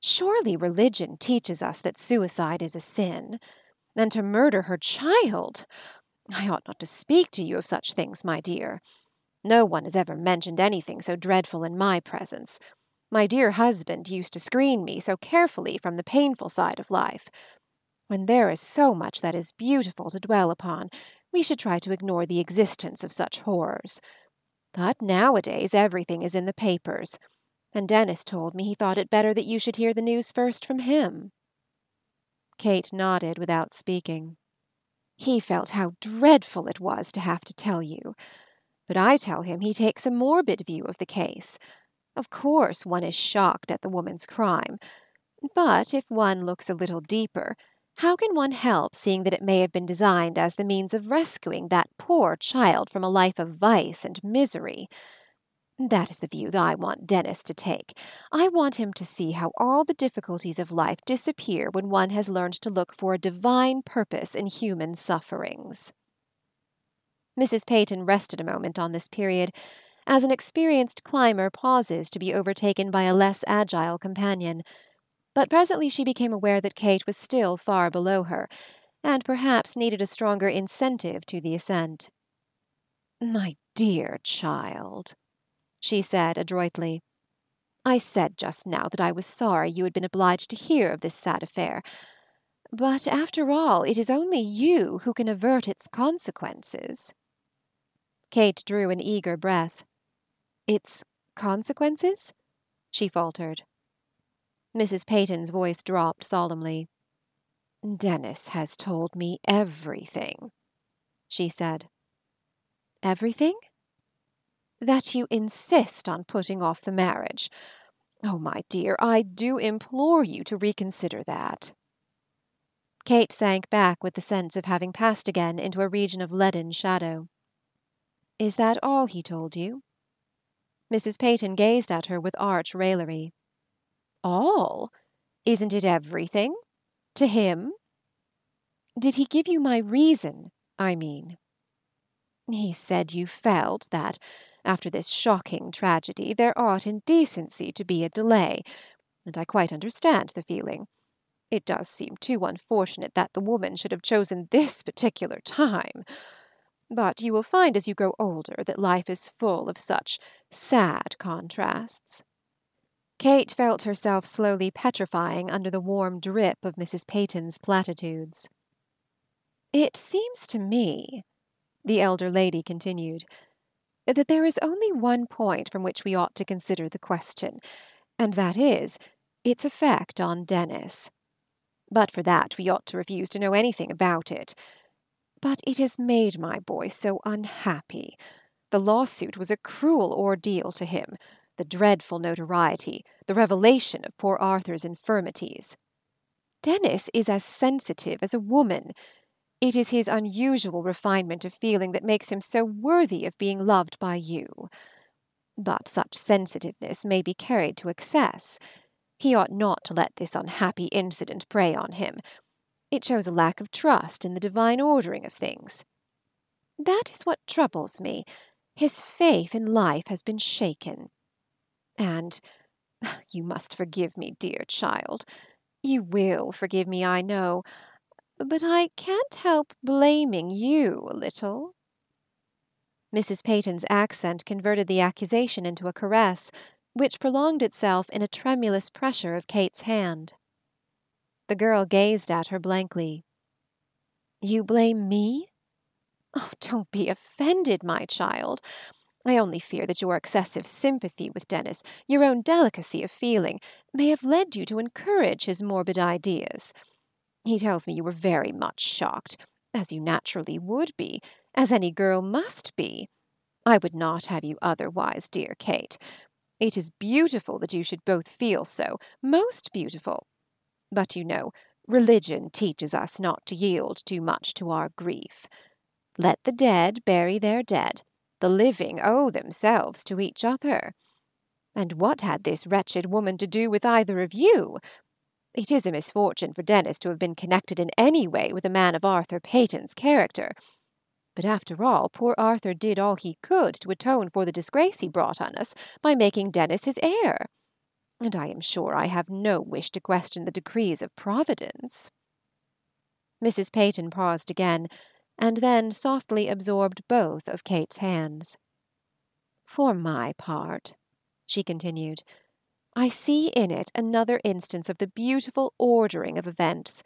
"Surely religion teaches us that suicide is a sin. And to murder her child! I ought not to speak to you of such things, my dear. No one has ever mentioned anything so dreadful in my presence. My dear husband used to screen me so carefully from the painful side of life. When there is so much that is beautiful to dwell upon, we should try to ignore the existence of such horrors. But nowadays everything is in the papers, and Denis told me he thought it better that you should hear the news first from him." Kate nodded without speaking. "He felt how dreadful it was to have to tell you. But I tell him he takes a morbid view of the case. Of course one is shocked at the woman's crime. But if one looks a little deeper, how can one help seeing that it may have been designed as the means of rescuing that poor child from a life of vice and misery? That is the view that I want Denis to take. I want him to see how all the difficulties of life disappear when one has learned to look for a divine purpose in human sufferings." Missus Peyton rested a moment on this period, as an experienced climber pauses to be overtaken by a less agile companion, but presently she became aware that Kate was still far below her, and perhaps needed a stronger incentive to the ascent. "My dear child," she said adroitly, "I said just now that I was sorry you had been obliged to hear of this sad affair, but after all it is only you who can avert its consequences." Kate drew an eager breath. "Its consequences?" she faltered. Missus Peyton's voice dropped solemnly. "Denis has told me everything," she said. "Everything?" "That you insist on putting off the marriage. Oh, my dear, I do implore you to reconsider that." Kate sank back with the sense of having passed again into a region of leaden shadow. "Is that all he told you?" Missus Peyton gazed at her with arch raillery. "All? Isn't it everything? To him?" "Did he give you my reason, I mean?" "He said you felt that, after this shocking tragedy, there ought in decency to be a delay, and I quite understand the feeling. It does seem too unfortunate that the woman should have chosen this particular time. But you will find as you grow older that life is full of such sad contrasts." Kate felt herself slowly petrifying under the warm drip of Missus Peyton's platitudes. "It seems to me," the elder lady continued, "that there is only one point from which we ought to consider the question, and that is, its effect on Denis. But for that we ought to refuse to know anything about it. But it has made my boy so unhappy. The lawsuit was a cruel ordeal to him, the dreadful notoriety, the revelation of poor Arthur's infirmities. Denis is as sensitive as a woman. It is his unusual refinement of feeling that makes him so worthy of being loved by you. But such sensitiveness may be carried to excess. He ought not to let this unhappy incident prey on him. It shows a lack of trust in the divine ordering of things. That is what troubles me. His faith in life has been shaken. And you must forgive me, dear child. You will forgive me, I know. But I can't help blaming you a little." Missus Peyton's accent converted the accusation into a caress, which prolonged itself in a tremulous pressure of Kate's hand. The girl gazed at her blankly. "You blame me? Oh, don't be offended, my child. I only fear that your excessive sympathy with Denis, your own delicacy of feeling, may have led you to encourage his morbid ideas. He tells me you were very much shocked, as you naturally would be, as any girl must be. I would not have you otherwise, dear Kate. It is beautiful that you should both feel so, most beautiful. But you know, religion teaches us not to yield too much to our grief. Let the dead bury their dead, the living owe themselves to each other. And what had this wretched woman to do with either of you? It is a misfortune for Denis to have been connected in any way with a man of Arthur Peyton's character. But after all, poor Arthur did all he could to atone for the disgrace he brought on us by making Denis his heir. And I am sure I have no wish to question the decrees of Providence." Missus Peyton paused again, and then softly absorbed both of Kate's hands. "For my part," she continued, "I see in it another instance of the beautiful ordering of events.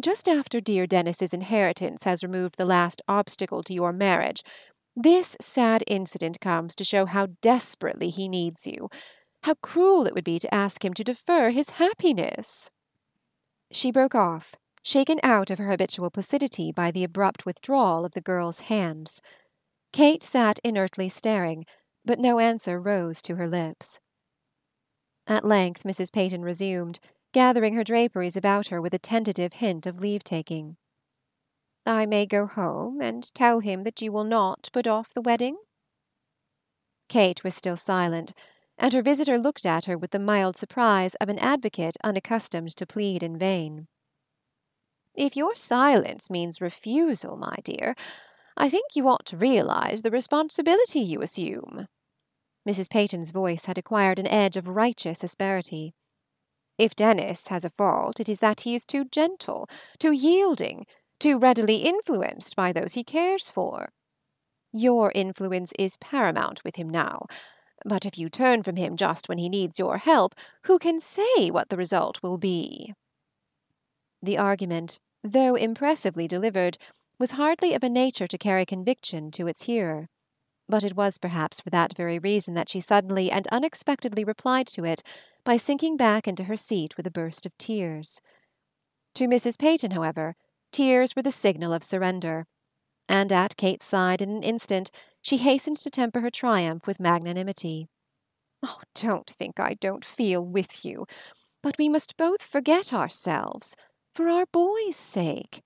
Just after dear Denis's inheritance has removed the last obstacle to your marriage, this sad incident comes to show how desperately he needs you. How cruel it would be to ask him to defer his happiness." She broke off, shaken out of her habitual placidity by the abrupt withdrawal of the girl's hands. Kate sat inertly staring, but no answer rose to her lips. At length Missus Peyton resumed, gathering her draperies about her with a tentative hint of leave-taking. "I may go home and tell him that you will not put off the wedding?" Kate was still silent, and her visitor looked at her with the mild surprise of an advocate unaccustomed to plead in vain. "If your silence means refusal, my dear, I think you ought to realize the responsibility you assume." Missus Peyton's voice had acquired an edge of righteous asperity. "If Denis has a fault, it is that he is too gentle, too yielding, too readily influenced by those he cares for. Your influence is paramount with him now, but if you turn from him just when he needs your help, who can say what the result will be?" The argument, though impressively delivered, was hardly of a nature to carry conviction to its hearer, but it was perhaps for that very reason that she suddenly and unexpectedly replied to it by sinking back into her seat with a burst of tears. To Missus Peyton, however, tears were the signal of surrender, and at Kate's side in an instant she hastened to temper her triumph with magnanimity. "Oh, don't think I don't feel with you, but we must both forget ourselves, for our boy's sake.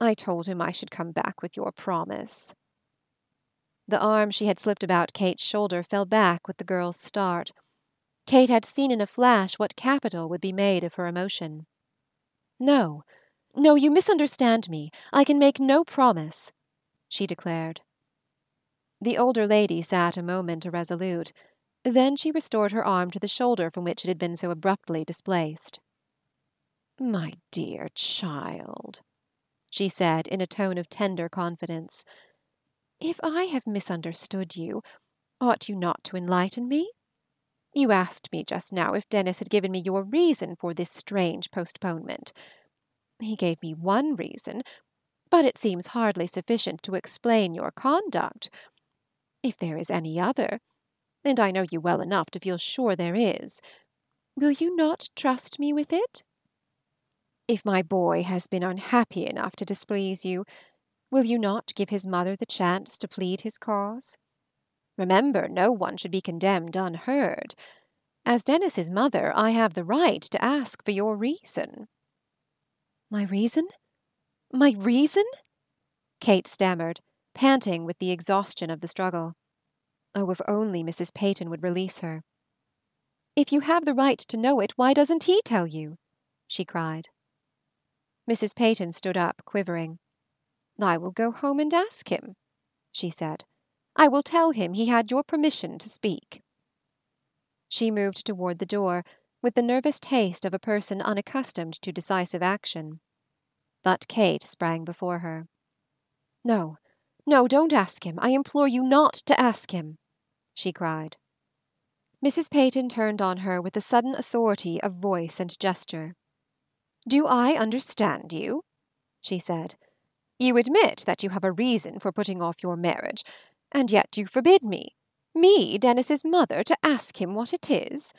I told him I should come back with your promise." The arm she had slipped about Kate's shoulder fell back with the girl's start. Kate had seen in a flash what capital would be made of her emotion. "No, no, you misunderstand me. I can make no promise," she declared. The older lady sat a moment irresolute. Then she restored her arm to the shoulder from which it had been so abruptly displaced. "My dear child," she said in a tone of tender confidence, "if I have misunderstood you, ought you not to enlighten me? You asked me just now if Denis had given me your reason for this strange postponement. He gave me one reason, but it seems hardly sufficient to explain your conduct. If there is any other, and I know you well enough to feel sure there is, will you not trust me with it? If my boy has been unhappy enough to displease you, will you not give his mother the chance to plead his cause? Remember, no one should be condemned unheard. As Denis's mother, I have the right to ask for your reason." "My reason? My reason?" Kate stammered, panting with the exhaustion of the struggle. Oh, if only Missus Peyton would release her. "If you have the right to know it, why doesn't he tell you?" she cried. Missus Peyton stood up, quivering. "I will go home and ask him," she said. "I will tell him he had your permission to speak." She moved toward the door, with the nervous haste of a person unaccustomed to decisive action. But Kate sprang before her. "No, no, don't ask him. I implore you not to ask him," she cried. Missus Peyton turned on her with a sudden authority of voice and gesture. "Do I understand you?" she said. "You admit that you have a reason for putting off your marriage, and yet you forbid me, me, Denis's mother, to ask him what it is.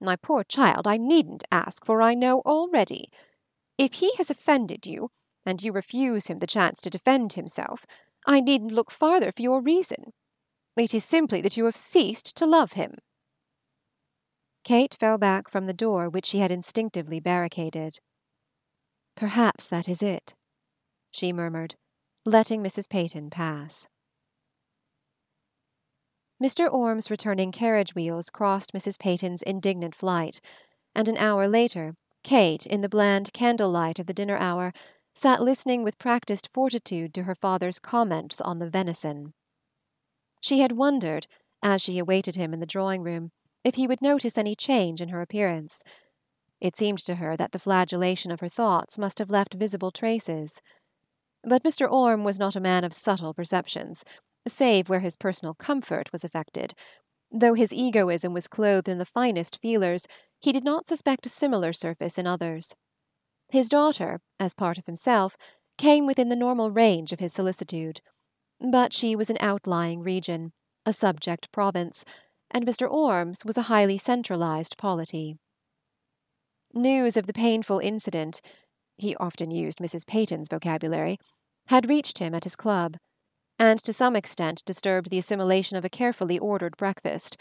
My poor child, I needn't ask, for I know already. If he has offended you, and you refuse him the chance to defend himself, I needn't look farther for your reason. It is simply that you have ceased to love him." Kate fell back from the door which she had instinctively barricaded. "Perhaps that is it," she murmured, letting Missus Peyton pass. Mister Orme's returning carriage wheels crossed Missus Peyton's indignant flight, and an hour later, Kate, in the bland candlelight of the dinner hour, sat listening with practised fortitude to her father's comments on the venison. She had wondered, as she awaited him in the drawing-room, if he would notice any change in her appearance. It seemed to her that the flagellation of her thoughts must have left visible traces. But Mister Orme was not a man of subtle perceptions, save where his personal comfort was affected. Though his egoism was clothed in the finest feelers, he did not suspect a similar surface in others. His daughter, as part of himself, came within the normal range of his solicitude. But she was an outlying region, a subject province, and Mister Orme's was a highly centralized polity. News of the painful incident—he often used Missus Peyton's vocabulary—had reached him at his club, and to some extent disturbed the assimilation of a carefully ordered breakfast.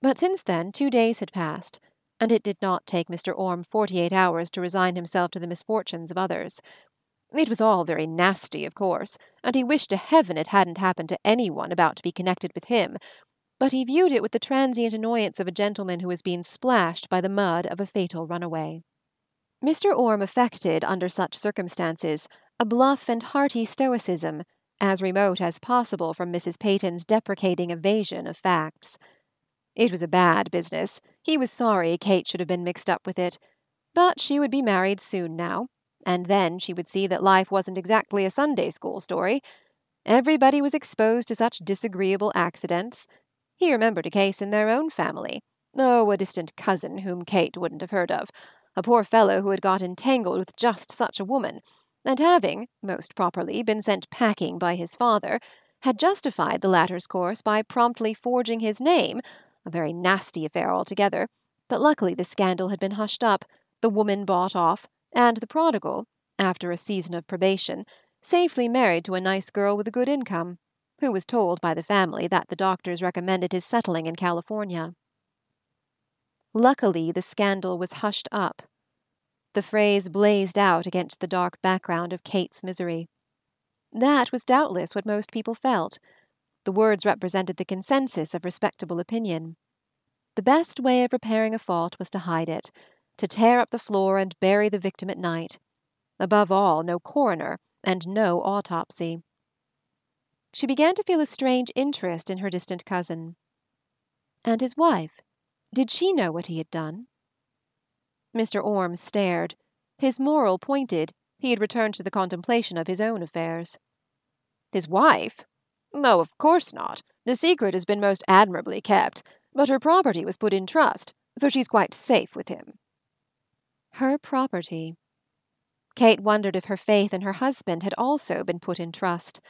But since then two days had passed, and it did not take Mister Orme forty-eight hours to resign himself to the misfortunes of others. It was all very nasty, of course, and he wished to heaven it hadn't happened to any one about to be connected with him, but he viewed it with the transient annoyance of a gentleman who has been splashed by the mud of a fatal runaway. Mister Orme affected, under such circumstances, a bluff and hearty stoicism, as remote as possible from Missus Peyton's deprecating evasion of facts. It was a bad business. He was sorry Kate should have been mixed up with it. But she would be married soon now, and then she would see that life wasn't exactly a Sunday school story. Everybody was exposed to such disagreeable accidents. He remembered a case in their own family. Oh, a distant cousin whom Kate wouldn't have heard of. A poor fellow who had got entangled with just such a woman, and having, most properly, been sent packing by his father, had justified the latter's course by promptly forging his name, a very nasty affair altogether, but luckily the scandal had been hushed up, the woman bought off, and the prodigal, after a season of probation, safely married to a nice girl with a good income, who was told by the family that the doctors recommended his settling in California. Luckily, the scandal was hushed up. The phrase blazed out against the dark background of Kate's misery. That was doubtless what most people felt. The words represented the consensus of respectable opinion. The best way of repairing a fault was to hide it, to tear up the floor and bury the victim at night. Above all, no coroner, and no autopsy. She began to feel a strange interest in her distant cousin. And his wife? Did she know what he had done? Mister Orme stared. His moral pointed, he had returned to the contemplation of his own affairs. His wife? No, of course not. The secret has been most admirably kept, but her property was put in trust, so she's quite safe with him. Her property. Kate wondered if her faith in her husband had also been put in trust,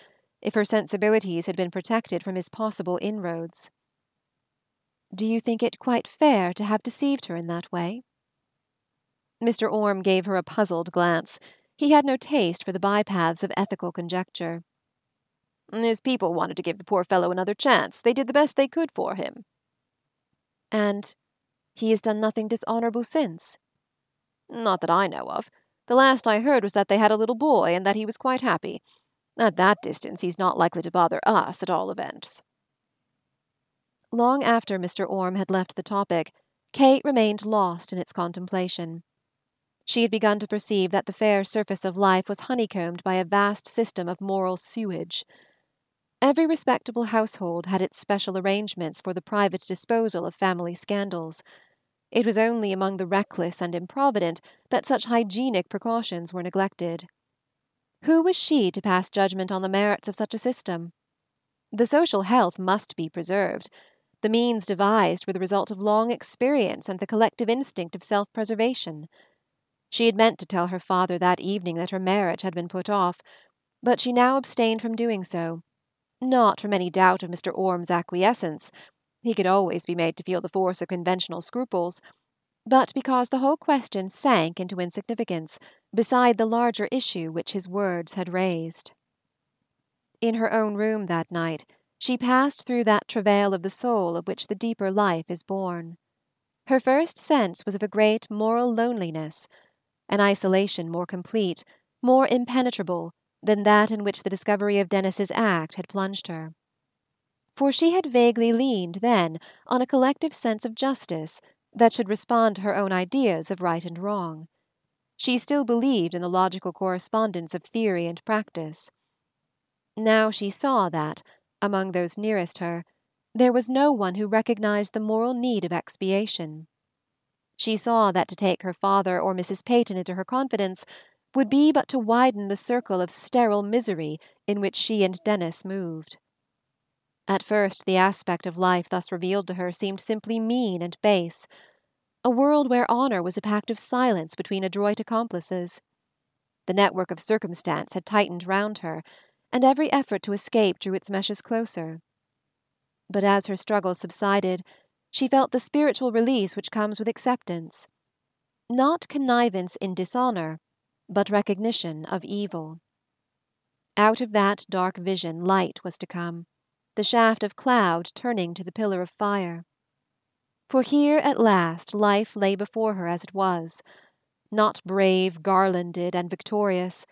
if her sensibilities had been protected from his possible inroads. Do you think it quite fair to have deceived her in that way? Mister Orme gave her a puzzled glance. He had no taste for the bypaths of ethical conjecture. His people wanted to give the poor fellow another chance. They did the best they could for him. And he has done nothing dishonorable since? Not that I know of. The last I heard was that they had a little boy and that he was quite happy. At that distance he's not likely to bother us, at all events. Long after Mister Orme had left the topic, Kate remained lost in its contemplation. She had begun to perceive that the fair surface of life was honeycombed by a vast system of moral sewage. Every respectable household had its special arrangements for the private disposal of family scandals. It was only among the reckless and improvident that such hygienic precautions were neglected. Who was she to pass judgment on the merits of such a system? The social health must be preserved. The means devised were the result of long experience and the collective instinct of self-preservation. She had meant to tell her father that evening that her marriage had been put off, but she now abstained from doing so, not from any doubt of Mister Orme's acquiescence. He could always be made to feel the force of conventional scruples, but because the whole question sank into insignificance beside the larger issue which his words had raised. In her own room that night, she passed through that travail of the soul of which the deeper life is born. Her first sense was of a great moral loneliness, an isolation more complete, more impenetrable than that in which the discovery of Denis's act had plunged her. For she had vaguely leaned then on a collective sense of justice that should respond to her own ideas of right and wrong. She still believed in the logical correspondence of theory and practice. Now she saw that, among those nearest her, there was no one who recognized the moral need of expiation. She saw that to take her father or Missus Peyton into her confidence would be but to widen the circle of sterile misery in which she and Denis moved. At first the aspect of life thus revealed to her seemed simply mean and base, a world where honor was a pact of silence between adroit accomplices. The network of circumstance had tightened round her, and every effort to escape drew its meshes closer. But as her struggles subsided, she felt the spiritual release which comes with acceptance. Not connivance in dishonor, but recognition of evil. Out of that dark vision light was to come, the shaft of cloud turning to the pillar of fire. For here at last life lay before her as it was, not brave, garlanded, and victorious,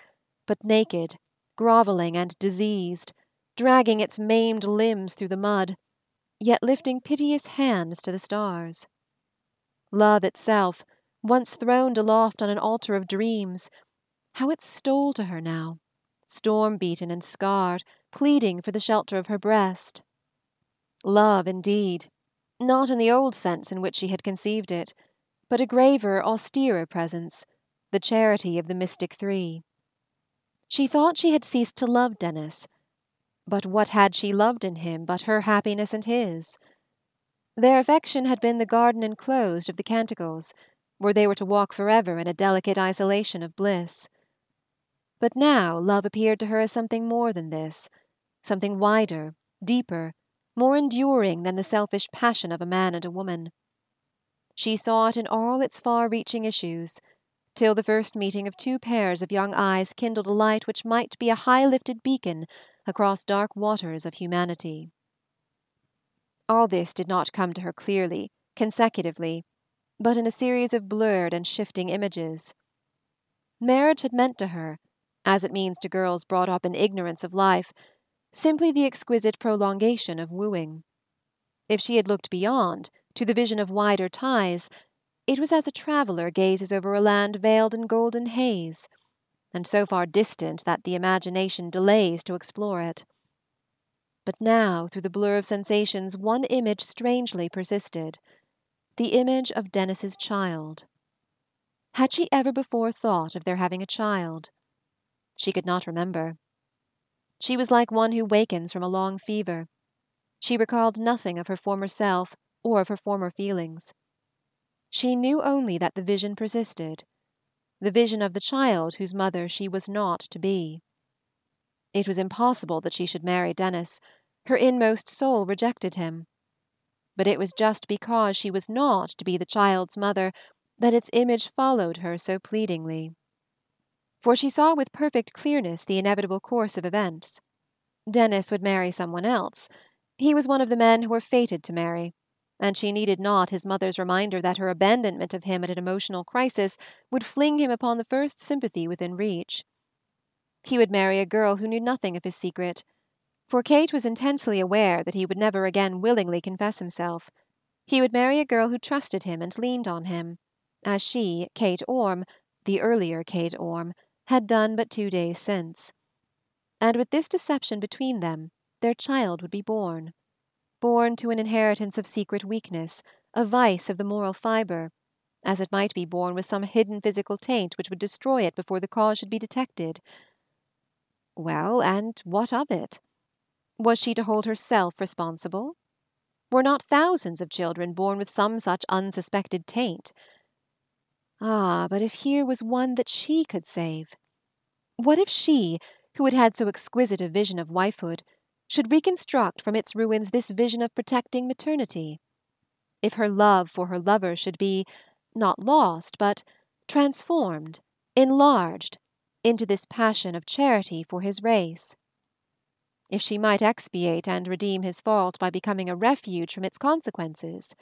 but naked, groveling and diseased, dragging its maimed limbs through the mud, yet lifting piteous hands to the stars. Love itself, once throned aloft on an altar of dreams, how it stole to her now, storm-beaten and scarred, pleading for the shelter of her breast. Love, indeed, not in the old sense in which she had conceived it, but a graver, austerer presence, the charity of the mystic three. She thought she had ceased to love Denis, but what had she loved in him but her happiness and his? Their affection had been the garden enclosed of the Canticles, where they were to walk forever in a delicate isolation of bliss. But now love appeared to her as something more than this, something wider, deeper, more enduring than the selfish passion of a man and a woman. She saw it in all its far-reaching issues, till the first meeting of two pairs of young eyes kindled a light which might be a high-lifted beacon across dark waters of humanity. All this did not come to her clearly, consecutively, but in a series of blurred and shifting images. Marriage had meant to her, as it means to girls brought up in ignorance of life, simply the exquisite prolongation of wooing. If she had looked beyond, to the vision of wider ties, it was as a traveller gazes over a land veiled in golden haze, and so far distant that the imagination delays to explore it. But now, through the blur of sensations, one image strangely persisted, the image of Denis's child. Had she ever before thought of their having a child? She could not remember. She was like one who wakens from a long fever. She recalled nothing of her former self or of her former feelings. She knew only that the vision persisted, the vision of the child whose mother she was not to be. It was impossible that she should marry Denis. Her inmost soul rejected him. But it was just because she was not to be the child's mother that its image followed her so pleadingly. For she saw with perfect clearness the inevitable course of events. Denis would marry someone else. He was one of the men who were fated to marry, and she needed not his mother's reminder that her abandonment of him at an emotional crisis would fling him upon the first sympathy within reach. He would marry a girl who knew nothing of his secret, for Kate was intensely aware that he would never again willingly confess himself. He would marry a girl who trusted him and leaned on him, as she, Kate Orme, the earlier Kate Orme, had done but two days since. And with this deception between them, their child would be born. Born to an inheritance of secret weakness, a vice of the moral fibre, as it might be born with some hidden physical taint which would destroy it before the cause should be detected. Well, and what of it? Was she to hold herself responsible? Were not thousands of children born with some such unsuspected taint? Ah, but if here was one that she could save! What if she, who had had so exquisite a vision of wifehood, should reconstruct from its ruins this vision of protecting maternity? If her love for her lover should be, not lost, but transformed, enlarged, into this passion of charity for his race? If she might expiate and redeem his fault by becoming a refuge from its consequences?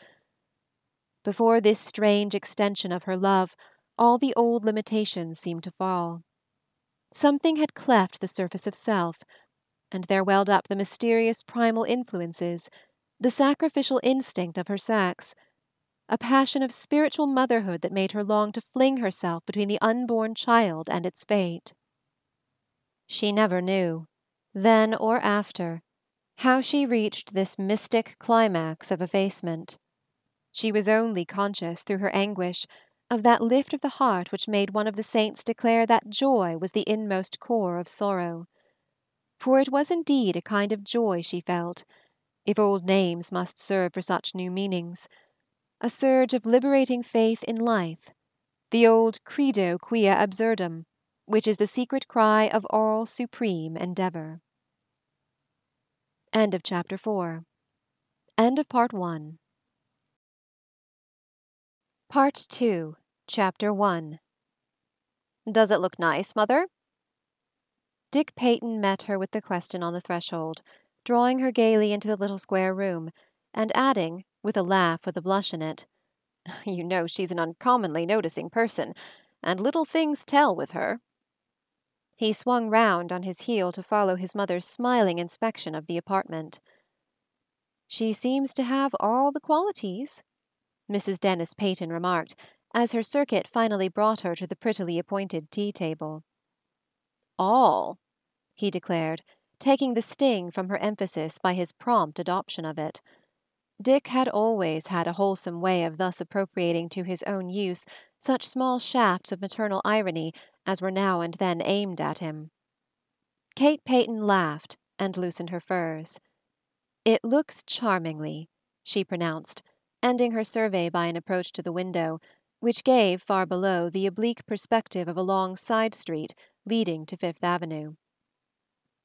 Before this strange extension of her love, all the old limitations seemed to fall. Something had cleft the surface of self, and there welled up the mysterious primal influences, the sacrificial instinct of her sex, a passion of spiritual motherhood that made her long to fling herself between the unborn child and its fate. She never knew, then or after, how she reached this mystic climax of effacement. She was only conscious, through her anguish, of that lift of the heart which made one of the saints declare that joy was the inmost core of sorrow. For it was indeed a kind of joy she felt, if old names must serve for such new meanings, a surge of liberating faith in life, the old credo quia absurdum, which is the secret cry of all supreme endeavor. End of chapter four. End of part one. Part two, chapter one. Does it look nice, Mother? Dick Peyton met her with the question on the threshold, drawing her gaily into the little square room, and adding, with a laugh with a blush in it, "You know she's an uncommonly noticing person, and little things tell with her." He swung round on his heel to follow his mother's smiling inspection of the apartment. "She seems to have all the qualities," Missus Denis Peyton remarked, as her circuit finally brought her to the prettily appointed tea-table. "All," he declared, taking the sting from her emphasis by his prompt adoption of it. Dick had always had a wholesome way of thus appropriating to his own use such small shafts of maternal irony as were now and then aimed at him. Kate Peyton laughed and loosened her furs. "It looks charmingly," she pronounced, ending her survey by an approach to the window, which gave far below the oblique perspective of a long side-street leading to Fifth Avenue.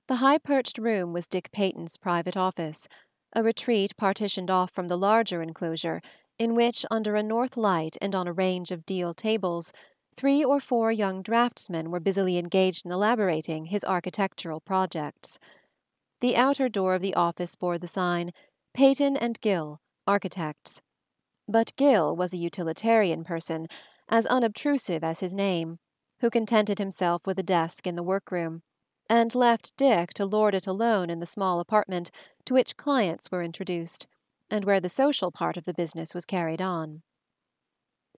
The high-perched room was Dick Peyton's private office, a retreat partitioned off from the larger enclosure, in which, under a north light and on a range of deal tables, three or four young draftsmen were busily engaged in elaborating his architectural projects. The outer door of the office bore the sign, "Peyton and Gill, Architects." But Gill was a utilitarian person, as unobtrusive as his name, who contented himself with a desk in the workroom, and left Dick to lord it alone in the small apartment to which clients were introduced, and where the social part of the business was carried on.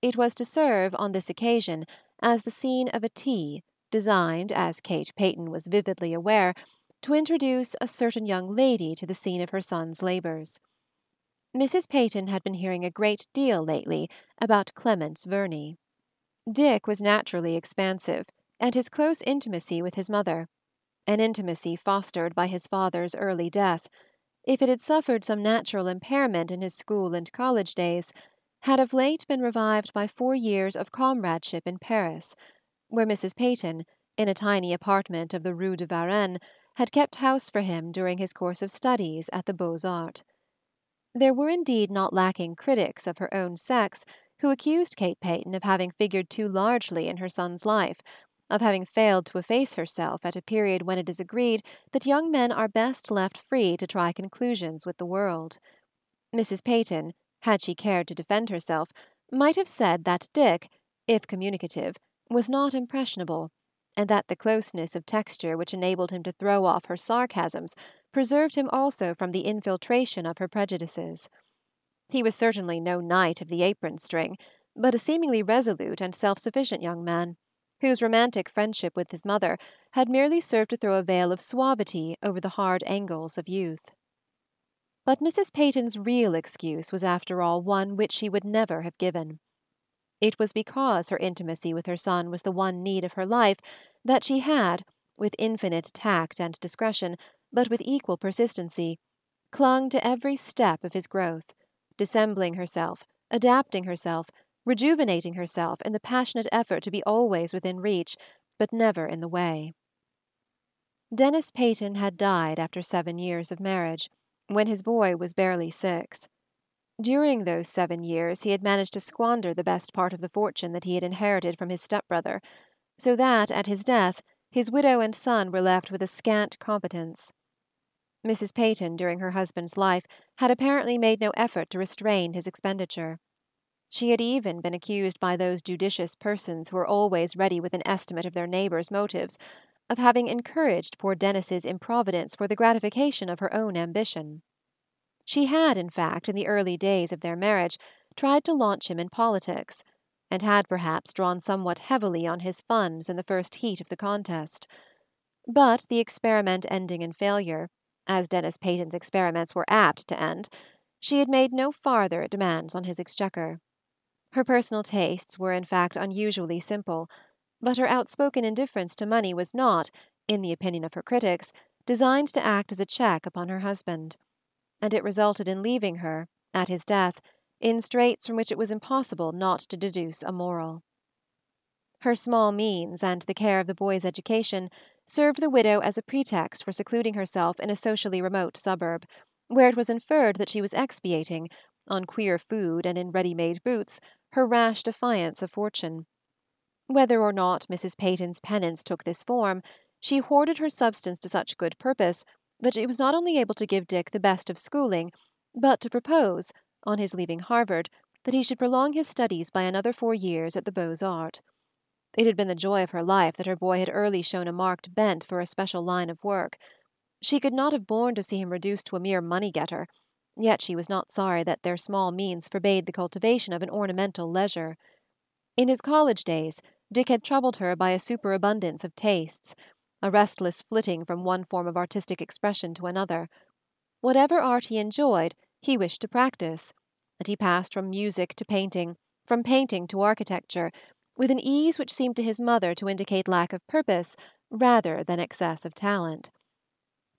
It was to serve, on this occasion, as the scene of a tea, designed, as Kate Peyton was vividly aware, to introduce a certain young lady to the scene of her son's labors. Missus Peyton had been hearing a great deal lately about Clemence Verney. Dick was naturally expansive, and his close intimacy with his mother, an intimacy fostered by his father's early death, if it had suffered some natural impairment in his school and college days, had of late been revived by four years of comradeship in Paris, where Missus Peyton, in a tiny apartment of the Rue de Varennes, had kept house for him during his course of studies at the Beaux-Arts. There were indeed not lacking critics of her own sex who accused Kate Peyton of having figured too largely in her son's life, of having failed to efface herself at a period when it is agreed that young men are best left free to try conclusions with the world. Missus Peyton, had she cared to defend herself, might have said that Dick, if communicative, was not impressionable, and that the closeness of texture which enabled him to throw off her sarcasms preserved him also from the infiltration of her prejudices. He was certainly no knight of the apron string, but a seemingly resolute and self-sufficient young man, whose romantic friendship with his mother had merely served to throw a veil of suavity over the hard angles of youth. But Missus Peyton's real excuse was after all one which she would never have given. It was because her intimacy with her son was the one need of her life that she had, with infinite tact and discretion, but with equal persistency, clung to every step of his growth, dissembling herself, adapting herself, rejuvenating herself in the passionate effort to be always within reach, but never in the way. Denis Peyton had died after seven years of marriage, when his boy was barely six. During those seven years he had managed to squander the best part of the fortune that he had inherited from his stepbrother, so that, at his death, his widow and son were left with a scant competence. Missus Peyton, during her husband's life, had apparently made no effort to restrain his expenditure. She had even been accused by those judicious persons who are always ready with an estimate of their neighbors' motives of having encouraged poor Denis's improvidence for the gratification of her own ambition. She had, in fact, in the early days of their marriage, tried to launch him in politics, and had perhaps drawn somewhat heavily on his funds in the first heat of the contest. But the experiment ending in failure, as Denis Peyton's experiments were apt to end, she had made no farther demands on his exchequer. Her personal tastes were in fact unusually simple, but her outspoken indifference to money was not, in the opinion of her critics, designed to act as a check upon her husband, and it resulted in leaving her, at his death, in straits from which it was impossible not to deduce a moral. Her small means and the care of the boy's education served the widow as a pretext for secluding herself in a socially remote suburb, where it was inferred that she was expiating, on queer food and in ready-made boots, her rash defiance of fortune. Whether or not Missus Peyton's penance took this form, she hoarded her substance to such good purpose that she was not only able to give Dick the best of schooling, but to propose, on his leaving Harvard, that he should prolong his studies by another four years at the Beaux-Arts. It had been the joy of her life that her boy had early shown a marked bent for a special line of work. She could not have borne to see him reduced to a mere money-getter, Yet she was not sorry that their small means forbade the cultivation of an ornamental leisure. In his college days Dick had troubled her by a superabundance of tastes, a restless flitting from one form of artistic expression to another. Whatever art he enjoyed, he wished to practice, and he passed from music to painting, from painting to architecture, with an ease which seemed to his mother to indicate lack of purpose rather than excess of talent.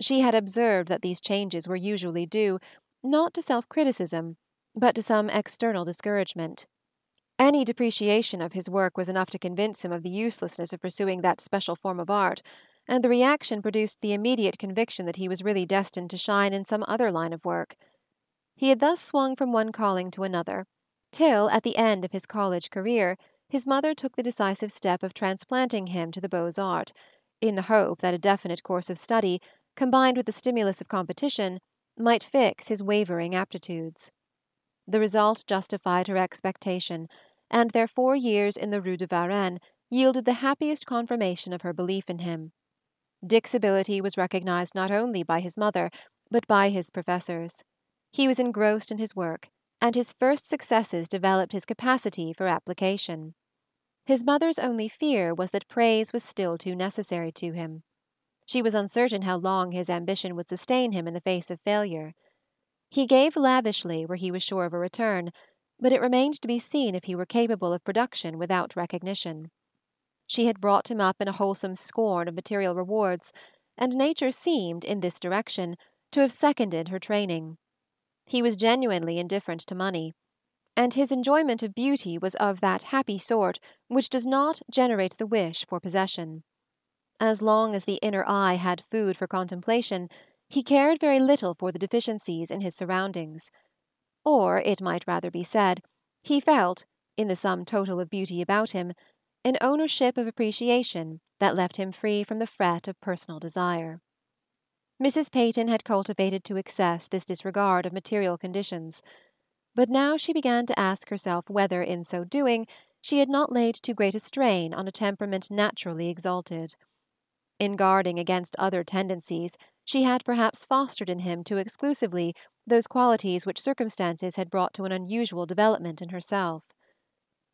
She had observed that these changes were usually due, not to self-criticism, but to some external discouragement. Any depreciation of his work was enough to convince him of the uselessness of pursuing that special form of art, and the reaction produced the immediate conviction that he was really destined to shine in some other line of work. He had thus swung from one calling to another, till, at the end of his college career, his mother took the decisive step of transplanting him to the Beaux-Arts, in the hope that a definite course of study, combined with the stimulus of competition, might fix his wavering aptitudes. The result justified her expectation, and their four years in the Rue de Varennes yielded the happiest confirmation of her belief in him. Dick's ability was recognized not only by his mother, but by his professors. He was engrossed in his work, and his first successes developed his capacity for application. His mother's only fear was that praise was still too necessary to him. She was uncertain how long his ambition would sustain him in the face of failure. He gave lavishly where he was sure of a return, but it remained to be seen if he were capable of production without recognition. She had brought him up in a wholesome scorn of material rewards, and nature seemed, in this direction, to have seconded her training. He was genuinely indifferent to money, and his enjoyment of beauty was of that happy sort which does not generate the wish for possession. As long as the inner eye had food for contemplation, he cared very little for the deficiencies in his surroundings. Or, it might rather be said, he felt, in the sum total of beauty about him, an ownership of appreciation that left him free from the fret of personal desire. Missus Peyton had cultivated to excess this disregard of material conditions, but now she began to ask herself whether, in so doing, she had not laid too great a strain on a temperament naturally exalted. In guarding against other tendencies, she had perhaps fostered in him too exclusively those qualities which circumstances had brought to an unusual development in herself.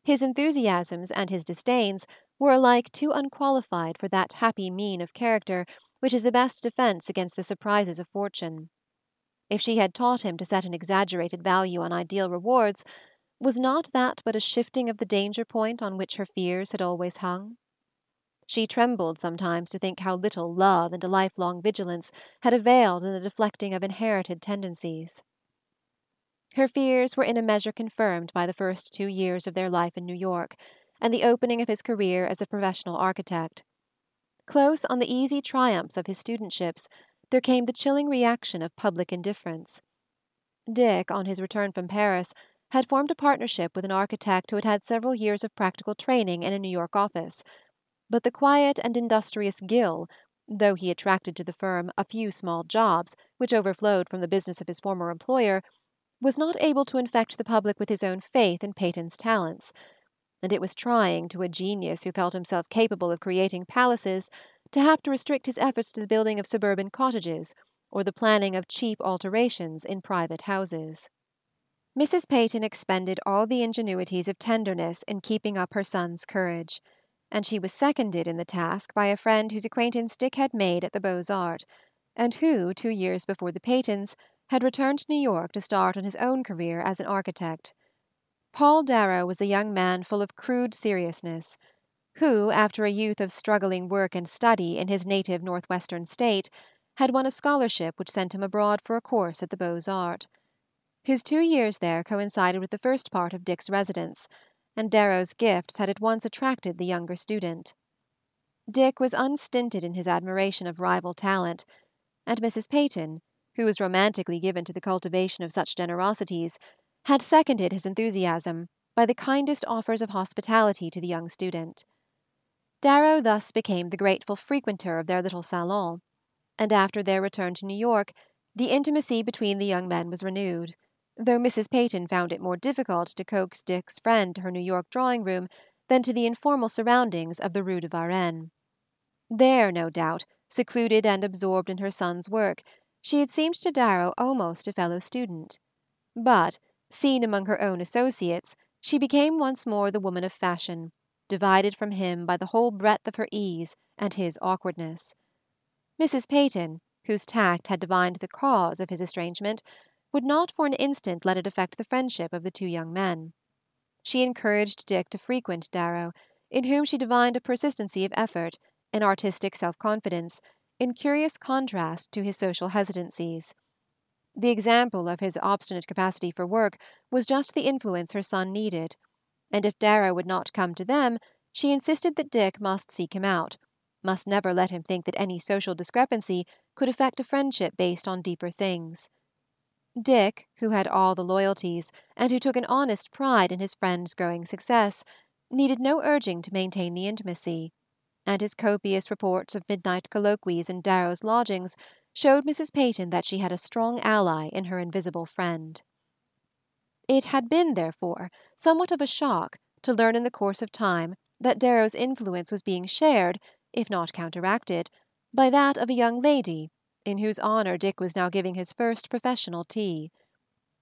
His enthusiasms and his disdains were alike too unqualified for that happy mean of character which is the best defence against the surprises of fortune. If she had taught him to set an exaggerated value on ideal rewards, was not that but a shifting of the danger-point on which her fears had always hung? She trembled sometimes to think how little love and a lifelong vigilance had availed in the deflecting of inherited tendencies. Her fears were in a measure confirmed by the first two years of their life in New York, and the opening of his career as a professional architect. Close on the easy triumphs of his studentships, there came the chilling reaction of public indifference. Dick, on his return from Paris, had formed a partnership with an architect who had had several years of practical training in a New York office, but the quiet and industrious Gill, though he attracted to the firm a few small jobs which overflowed from the business of his former employer, was not able to infect the public with his own faith in Peyton's talents, and it was trying to a genius who felt himself capable of creating palaces to have to restrict his efforts to the building of suburban cottages or the planning of cheap alterations in private houses. Missus Peyton expended all the ingenuities of tenderness in keeping up her son's courage, and she was seconded in the task by a friend whose acquaintance Dick had made at the Beaux-Arts, and who, two years before the Peytons, had returned to New York to start on his own career as an architect. Paul Darrow was a young man full of crude seriousness, who, after a youth of struggling work and study in his native northwestern state, had won a scholarship which sent him abroad for a course at the Beaux-Arts. His two years there coincided with the first part of Dick's residence, and Darrow's gifts had at once attracted the younger student. Dick was unstinted in his admiration of rival talent, and Missus Peyton, who was romantically given to the cultivation of such generosities, had seconded his enthusiasm by the kindest offers of hospitality to the young student. Darrow thus became the grateful frequenter of their little salon, and after their return to New York, the intimacy between the young men was renewed, though Missus Peyton found it more difficult to coax Dick's friend to her New York drawing-room than to the informal surroundings of the Rue de Varennes. There, no doubt, secluded and absorbed in her son's work, She had seemed to Darrow almost a fellow student. But, seen among her own associates, she became once more the woman of fashion, divided from him by the whole breadth of her ease and his awkwardness. Missus Peyton, whose tact had divined the cause of his estrangement, would not for an instant let it affect the friendship of the two young men. She encouraged Dick to frequent Darrow, in whom she divined a persistency of effort, an artistic self-confidence, in curious contrast to his social hesitancies. The example of his obstinate capacity for work was just the influence her son needed, and if Darrow would not come to them, she insisted that Dick must seek him out, must never let him think that any social discrepancy could affect a friendship based on deeper things. Dick, who had all the loyalties, and who took an honest pride in his friend's growing success, needed no urging to maintain the intimacy, and his copious reports of midnight colloquies in Darrow's lodgings showed Missus Peyton that she had a strong ally in her invisible friend. It had been, therefore, somewhat of a shock to learn in the course of time that Darrow's influence was being shared, if not counteracted, by that of a young lady in whose honor Dick was now giving his first professional tea.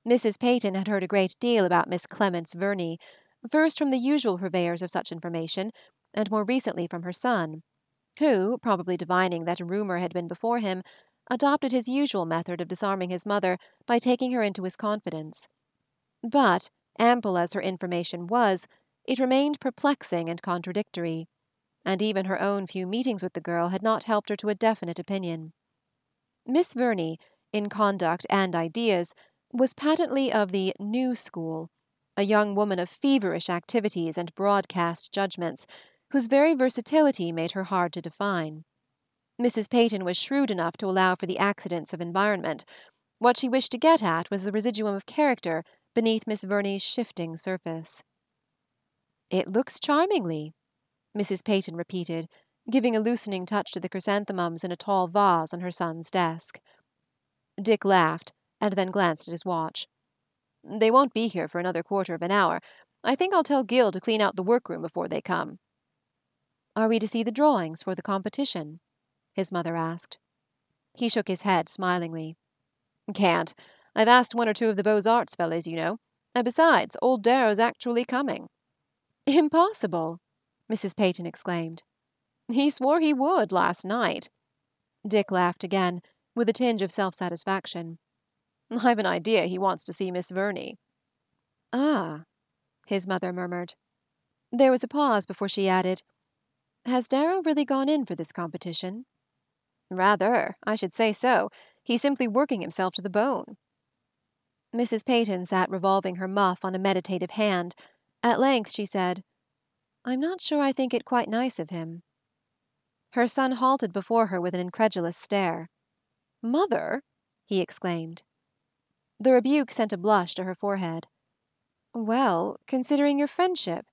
Missus Peyton had heard a great deal about Miss Clemence Verney, first from the usual purveyors of such information, and more recently from her son, who, probably divining that a rumor had been before him, adopted his usual method of disarming his mother by taking her into his confidence. But, ample as her information was, it remained perplexing and contradictory, and even her own few meetings with the girl had not helped her to a definite opinion. Miss Verney, in conduct and ideas, was patently of the new school, a young woman of feverish activities and broadcast judgments, whose very versatility made her hard to define. Missus Peyton was shrewd enough to allow for the accidents of environment. What she wished to get at was the residuum of character beneath Miss Verney's shifting surface. "It looks charmingly," Missus Peyton repeated, giving a loosening touch to the chrysanthemums in a tall vase on her son's desk. Dick laughed, and then glanced at his watch. "They won't be here for another quarter of an hour. I think I'll tell Gill to clean out the workroom before they come." "Are we to see the drawings for the competition?" his mother asked. He shook his head smilingly. "Can't. I've asked one or two of the Beaux-Arts fellows, you know, and besides, old Darrow's actually coming." "Impossible!" Missus Peyton exclaimed. "He swore he would last night." Dick laughed again, with a tinge of self-satisfaction. "I've an idea he wants to see Miss Verney." "Ah," his mother murmured. There was a pause before she added, "Has Darrow really gone in for this competition?" "Rather, I should say so. He's simply working himself to the bone." Missus Peyton sat revolving her muff on a meditative hand. At length she said, "I'm not sure I think it quite nice of him." Her son halted before her with an incredulous stare. "Mother!" he exclaimed. The rebuke sent a blush to her forehead. "Well, considering your friendship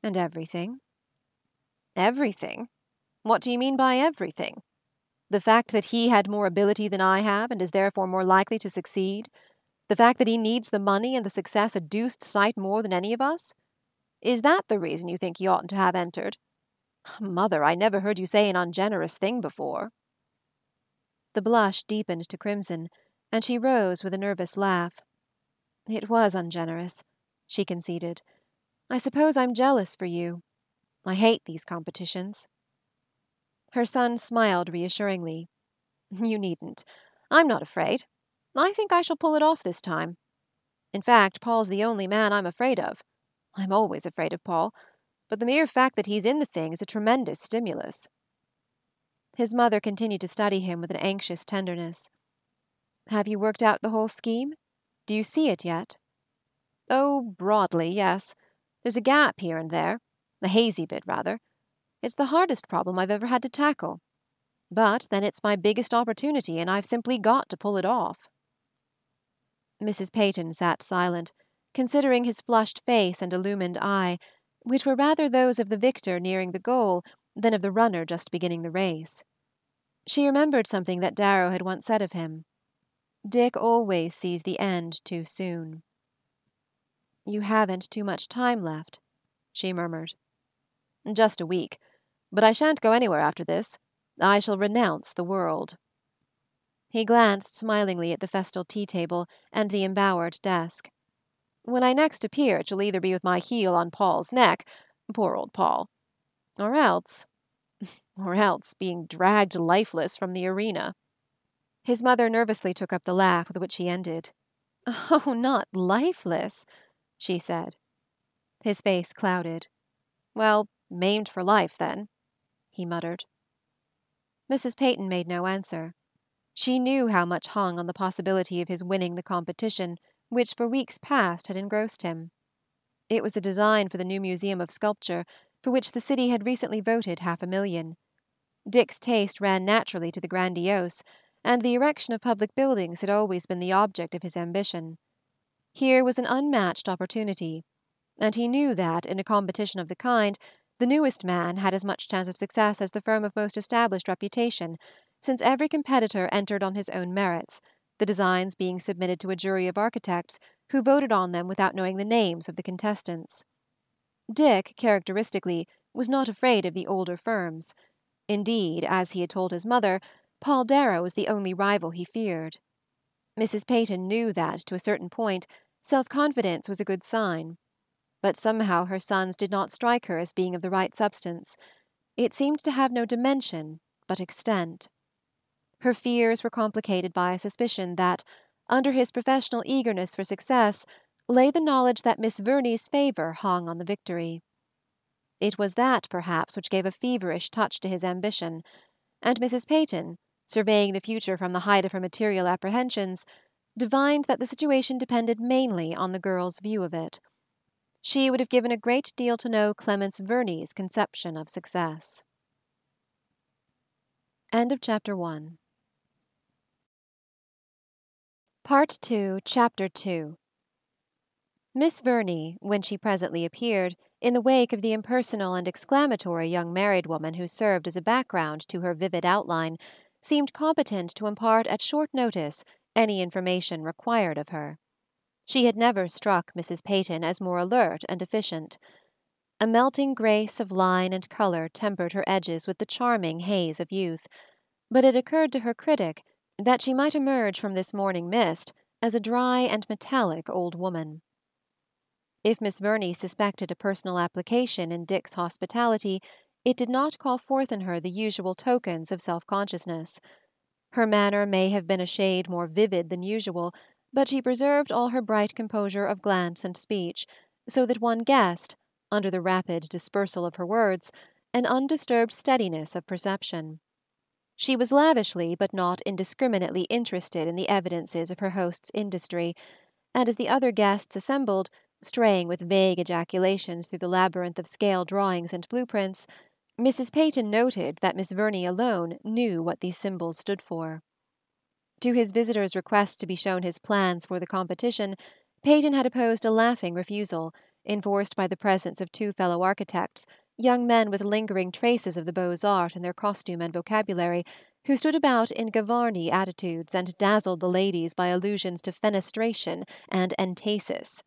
and everything." "Everything? What do you mean by everything? The fact that he had more ability than I have and is therefore more likely to succeed? The fact that he needs the money and the success a deuced sight more than any of us? Is that the reason you think he oughtn't to have entered? Mother, I never heard you say an ungenerous thing before." The blush deepened to crimson, and she rose with a nervous laugh. "It was ungenerous," she conceded. "I suppose I'm jealous for you. I hate these competitions." Her son smiled reassuringly. "You needn't. I'm not afraid. I think I shall pull it off this time. In fact, Paul's the only man I'm afraid of. I'm always afraid of Paul, but the mere fact that he's in the thing is a tremendous stimulus." His mother continued to study him with an anxious tenderness. "Have you worked out the whole scheme? Do you see it yet?" "Oh, broadly, yes. There's a gap here and there. A hazy bit, rather. It's the hardest problem I've ever had to tackle. But then it's my biggest opportunity, and I've simply got to pull it off." Missus Peyton sat silent, considering his flushed face and illumined eye, which were rather those of the victor nearing the goal than of the runner just beginning the race. She remembered something that Darrow had once said of him. "Dick always sees the end too soon." "You haven't too much time left," she murmured. "Just a week. But I shan't go anywhere after this. I shall renounce the world." He glanced smilingly at the festal tea-table and the embowered desk. "When I next appear, it shall either be with my heel on Paul's neck, poor old Paul, or else, or else being dragged lifeless from the arena." His mother nervously took up the laugh with which he ended. "Oh, not lifeless," she said. His face clouded. "Well, maimed for life, then," he muttered. Missus Peyton made no answer. She knew how much hung on the possibility of his winning the competition which for weeks past had engrossed him. It was a design for the new Museum of Sculpture, for which the city had recently voted half a million. Dick's taste ran naturally to the grandiose, and the erection of public buildings had always been the object of his ambition. Here was an unmatched opportunity, and he knew that, in a competition of the kind, the newest man had as much chance of success as the firm of most established reputation, since every competitor entered on his own merits, the designs being submitted to a jury of architects who voted on them without knowing the names of the contestants. Dick, characteristically, was not afraid of the older firms. Indeed, as he had told his mother, Paul Darrow was the only rival he feared. Missus Peyton knew that, to a certain point, self-confidence was a good sign. But somehow her sons did not strike her as being of the right substance. It seemed to have no dimension, but extent. Her fears were complicated by a suspicion that, under his professional eagerness for success, lay the knowledge that Miss Verney's favor hung on the victory. It was that, perhaps, which gave a feverish touch to his ambition, and Missus Peyton, surveying the future from the height of her material apprehensions, divined that the situation depended mainly on the girl's view of it. She would have given a great deal to know Clemence Verney's conception of success. End of Chapter One. Part Two, Chapter Two. Miss Verney, when she presently appeared, in the wake of the impersonal and exclamatory young married woman who served as a background to her vivid outline, seemed competent to impart at short notice any information required of her. She had never struck Missus Peyton as more alert and efficient. A melting grace of line and color tempered her edges with the charming haze of youth, but it occurred to her critic that she might emerge from this morning mist as a dry and metallic old woman. If Miss Verney suspected a personal application in Dick's hospitality, it did not call forth in her the usual tokens of self-consciousness. Her manner may have been a shade more vivid than usual, but she preserved all her bright composure of glance and speech, so that one guessed, under the rapid dispersal of her words, an undisturbed steadiness of perception. She was lavishly but not indiscriminately interested in the evidences of her host's industry, and as the other guests assembled, straying with vague ejaculations through the labyrinth of scale drawings and blueprints, Missus Peyton noted that Miss Verney alone knew what these symbols stood for. To his visitor's request to be shown his plans for the competition, Peyton had opposed a laughing refusal, enforced by the presence of two fellow architects, young men with lingering traces of the Beaux-Arts in their costume and vocabulary, who stood about in Gavarni attitudes and dazzled the ladies by allusions to fenestration and entasis.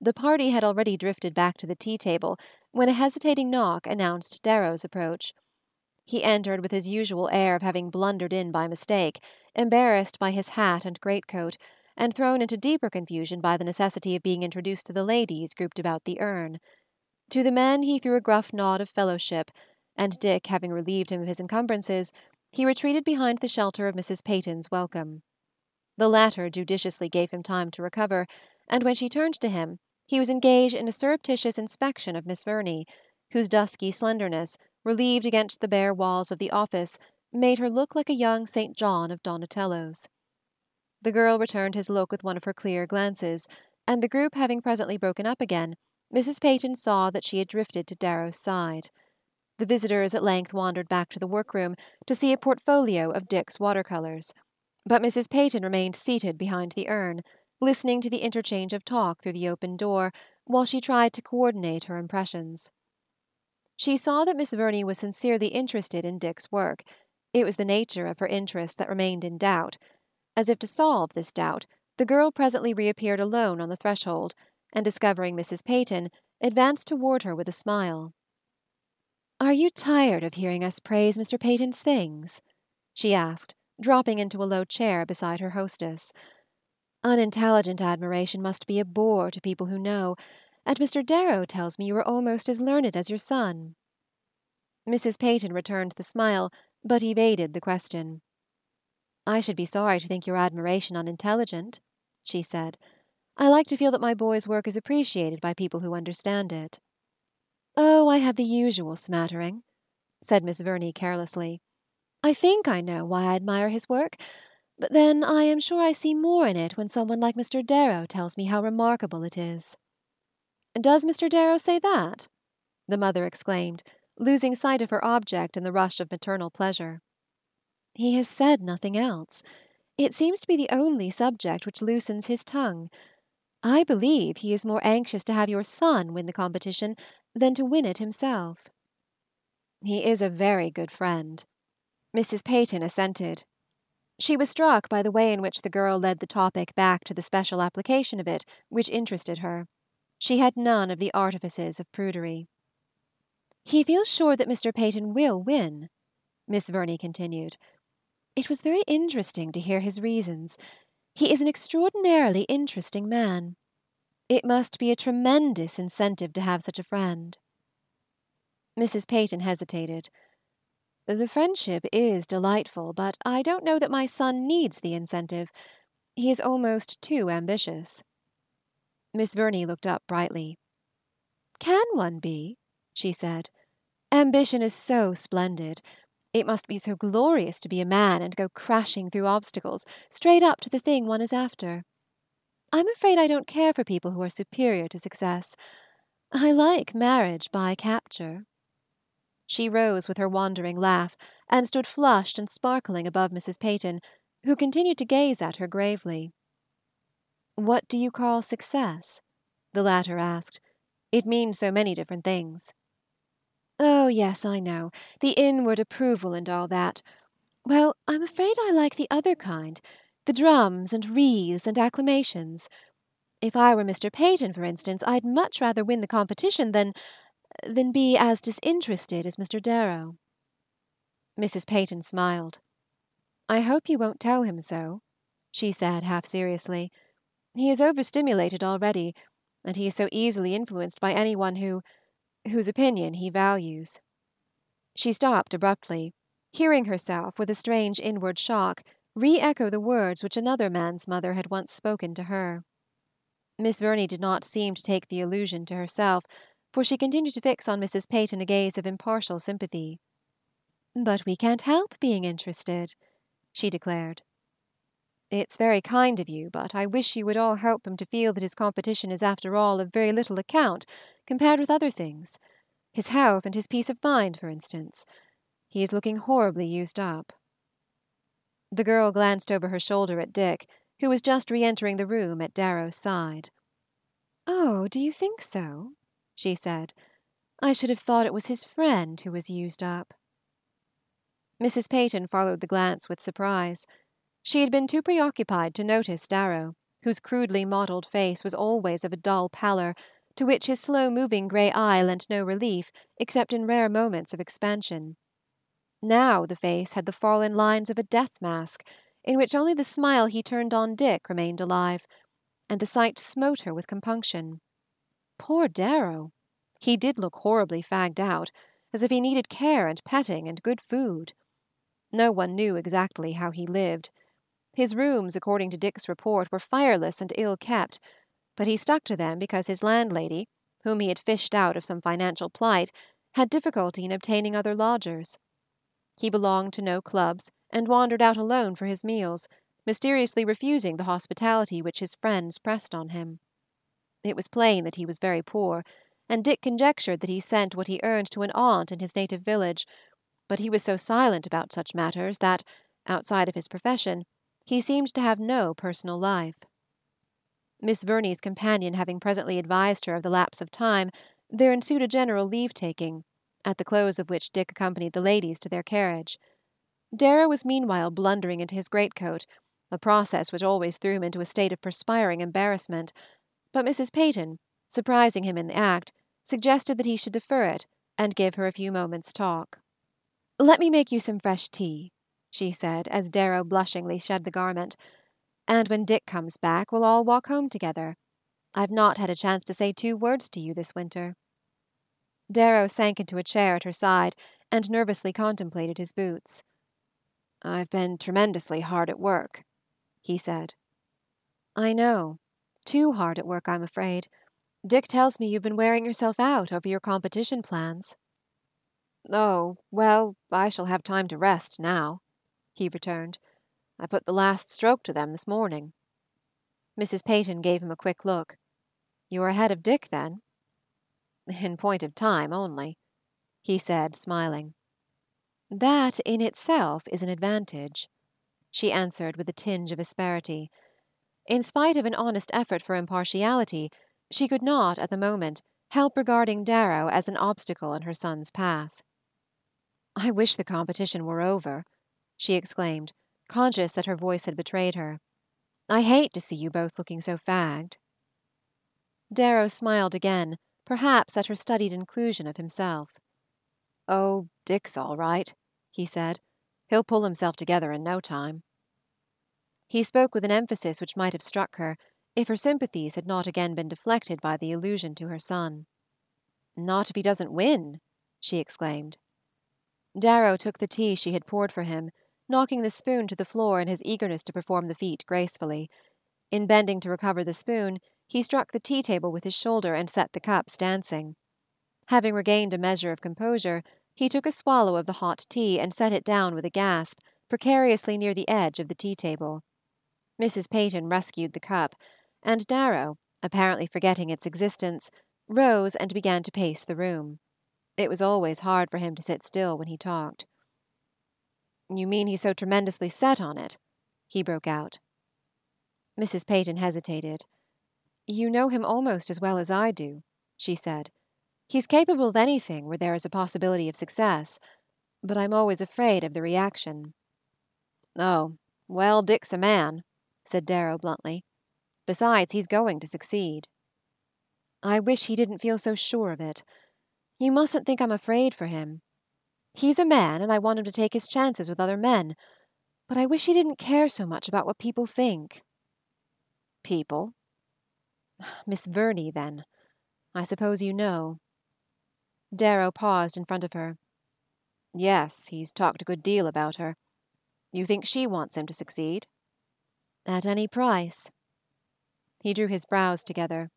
The party had already drifted back to the tea-table when a hesitating knock announced Darrow's approach. He entered with his usual air of having blundered in by mistake, embarrassed by his hat and greatcoat, and thrown into deeper confusion by the necessity of being introduced to the ladies grouped about the urn. To the men he threw a gruff nod of fellowship, and Dick, having relieved him of his encumbrances, he retreated behind the shelter of Missus Peyton's welcome. The latter judiciously gave him time to recover, and when she turned to him, he was engaged in a surreptitious inspection of Miss Verney, whose dusky slenderness, relieved against the bare walls of the office, made her look like a young Saint John of Donatello's. The girl returned his look with one of her clear glances, and the group having presently broken up again, Missus Peyton saw that she had drifted to Darrow's side. The visitors at length wandered back to the workroom to see a portfolio of Dick's watercolors, but Missus Peyton remained seated behind the urn, listening to the interchange of talk through the open door while she tried to coordinate her impressions. She saw that Miss Verney was sincerely interested in Dick's work. It was the nature of her interest that remained in doubt. As if to solve this doubt, the girl presently reappeared alone on the threshold, and discovering Missus Peyton, advanced toward her with a smile. "Are you tired of hearing us praise Mister Peyton's things?" she asked, dropping into a low chair beside her hostess. Unintelligent admiration must be a bore to people who know, and Mister Darrow tells me you are almost as learned as your son. Missus Peyton returned the smile, but evaded the question. I should be sorry to think your admiration unintelligent, she said. I like to feel that my boy's work is appreciated by people who understand it. Oh, I have the usual smattering, said Miss Verney carelessly. I think I know why I admire his work, but then I am sure I see more in it when someone like Mister Darrow tells me how remarkable it is. Does Mister Darrow say that? The mother exclaimed, losing sight of her object in the rush of maternal pleasure. He has said nothing else. It seems to be the only subject which loosens his tongue. I believe he is more anxious to have your son win the competition than to win it himself. He is a very good friend. Missus Peyton assented. She was struck by the way in which the girl led the topic back to the special application of it, which interested her. She had none of the artifices of prudery. He feels sure that Mister Peyton will win, Miss Verney continued. It was very interesting to hear his reasons. He is an extraordinarily interesting man. It must be a tremendous incentive to have such a friend. Missus Peyton hesitated. The friendship is delightful, but I don't know that my son needs the incentive. He is almost too ambitious. Miss Verney looked up brightly. Can one be? She said. Ambition is so splendid. It must be so glorious to be a man and go crashing through obstacles, straight up to the thing one is after. I'm afraid I don't care for people who are superior to success. I like marriage by capture. She rose with her wandering laugh, and stood flushed and sparkling above Missus Peyton, who continued to gaze at her gravely. What do you call success? The latter asked. It means so many different things. Oh, yes, I know. The inward approval and all that. Well, I'm afraid I like the other kind, the drums and wreaths and acclamations. If I were Mister Peyton, for instance, I'd much rather win the competition than than be as disinterested as Mister Darrow. Missus Peyton smiled. I hope you won't tell him so, she said half-seriously. He is overstimulated already, and he is so easily influenced by any one who— whose opinion he values. She stopped abruptly, hearing herself, with a strange inward shock, re-echo the words which another man's mother had once spoken to her. Miss Verney did not seem to take the allusion to herself, for she continued to fix on Missus Peyton a gaze of impartial sympathy. But we can't help being interested, she declared. It's very kind of you, but I wish you would all help him to feel that his competition is after all of very little account compared with other things. His health and his peace of mind, for instance. He is looking horribly used up. The girl glanced over her shoulder at Dick, who was just re-entering the room at Darrow's side. Oh, do you think so? She said. I should have thought it was his friend who was used up. Missus Peyton followed the glance with surprise. She had been too preoccupied to notice Darrow, whose crudely modelled face was always of a dull pallor, to which his slow-moving grey eye lent no relief except in rare moments of expansion. Now the face had the fallen lines of a death mask, in which only the smile he turned on Dick remained alive, and the sight smote her with compunction. Poor Darrow! He did look horribly fagged out, as if he needed care and petting and good food. No one knew exactly how he lived. His rooms, according to Dick's report, were fireless and ill-kept, but he stuck to them because his landlady, whom he had fished out of some financial plight, had difficulty in obtaining other lodgers. He belonged to no clubs, and wandered out alone for his meals, mysteriously refusing the hospitality which his friends pressed on him. It was plain that he was very poor, and Dick conjectured that he sent what he earned to an aunt in his native village, but he was so silent about such matters that, outside of his profession, he seemed to have no personal life. Miss Verney's companion having presently advised her of the lapse of time, there ensued a general leave-taking, at the close of which Dick accompanied the ladies to their carriage. Darrow was meanwhile blundering into his greatcoat, a process which always threw him into a state of perspiring embarrassment, but Missus Peyton, surprising him in the act, suggested that he should defer it and give her a few moments' talk. "Let me make you some fresh tea," she said, as Darrow blushingly shed the garment. And when Dick comes back, we'll all walk home together. I've not had a chance to say two words to you this winter. Darrow sank into a chair at her side and nervously contemplated his boots. I've been tremendously hard at work, he said. I know. Too hard at work, I'm afraid. Dick tells me you've been wearing yourself out over your competition plans. Oh, well, I shall have time to rest now, he returned. I put the last stroke to them this morning. Missus Peyton gave him a quick look. You are ahead of Dick, then? In point of time only, he said, smiling. That in itself is an advantage, she answered with a tinge of asperity. In spite of an honest effort for impartiality, she could not, at the moment, help regarding Darrow as an obstacle in her son's path. I wish the competition were over, she exclaimed, conscious that her voice had betrayed her. I hate to see you both looking so fagged. Darrow smiled again, perhaps at her studied inclusion of himself. Oh, Dick's all right, he said. He'll pull himself together in no time. He spoke with an emphasis which might have struck her, if her sympathies had not again been deflected by the allusion to her son. Not if he doesn't win, she exclaimed. Darrow took the tea she had poured for him, knocking the spoon to the floor in his eagerness to perform the feat gracefully. In bending to recover the spoon, he struck the tea-table with his shoulder and set the cups dancing. Having regained a measure of composure, he took a swallow of the hot tea and set it down with a gasp, precariously near the edge of the tea-table. Missus Peyton rescued the cup, and Darrow, apparently forgetting its existence, rose and began to pace the room. It was always hard for him to sit still when he talked. You mean he's so tremendously set on it? He broke out. Missus Peyton hesitated. You know him almost as well as I do, she said. He's capable of anything where there is a possibility of success, but I'm always afraid of the reaction. Oh, well, Dick's a man, said Darrow bluntly. Besides, he's going to succeed. I wish he didn't feel so sure of it. You mustn't think I'm afraid for him. He's a man, and I want him to take his chances with other men, but I wish he didn't care so much about what people think. People? Miss Verney, then. I suppose you know. Darrow paused in front of her. Yes, he's talked a good deal about her. You think she wants him to succeed? At any price. He drew his brows together.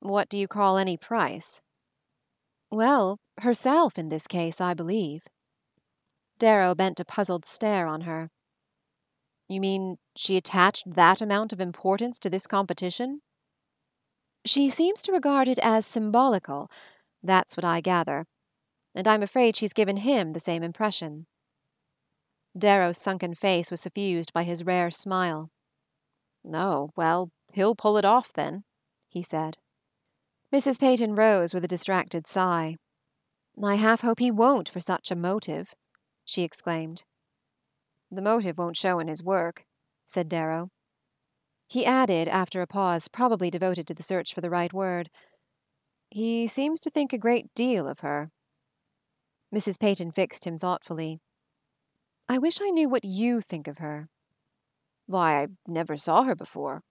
What do you call any price? Well, herself in this case, I believe. Darrow bent a puzzled stare on her. You mean she attached that amount of importance to this competition? She seems to regard it as symbolical. That's what I gather. And I'm afraid she's given him the same impression. Darrow's sunken face was suffused by his rare smile. Oh, well, he'll pull it off then, he said. Missus Peyton rose with a distracted sigh. I half hope he won't for such a motive, she exclaimed. The motive won't show in his work, said Darrow. He added, after a pause probably devoted to the search for the right word, He seems to think a great deal of her. Missus Peyton fixed him thoughtfully. I wish I knew what you think of her. Why, I never saw her before.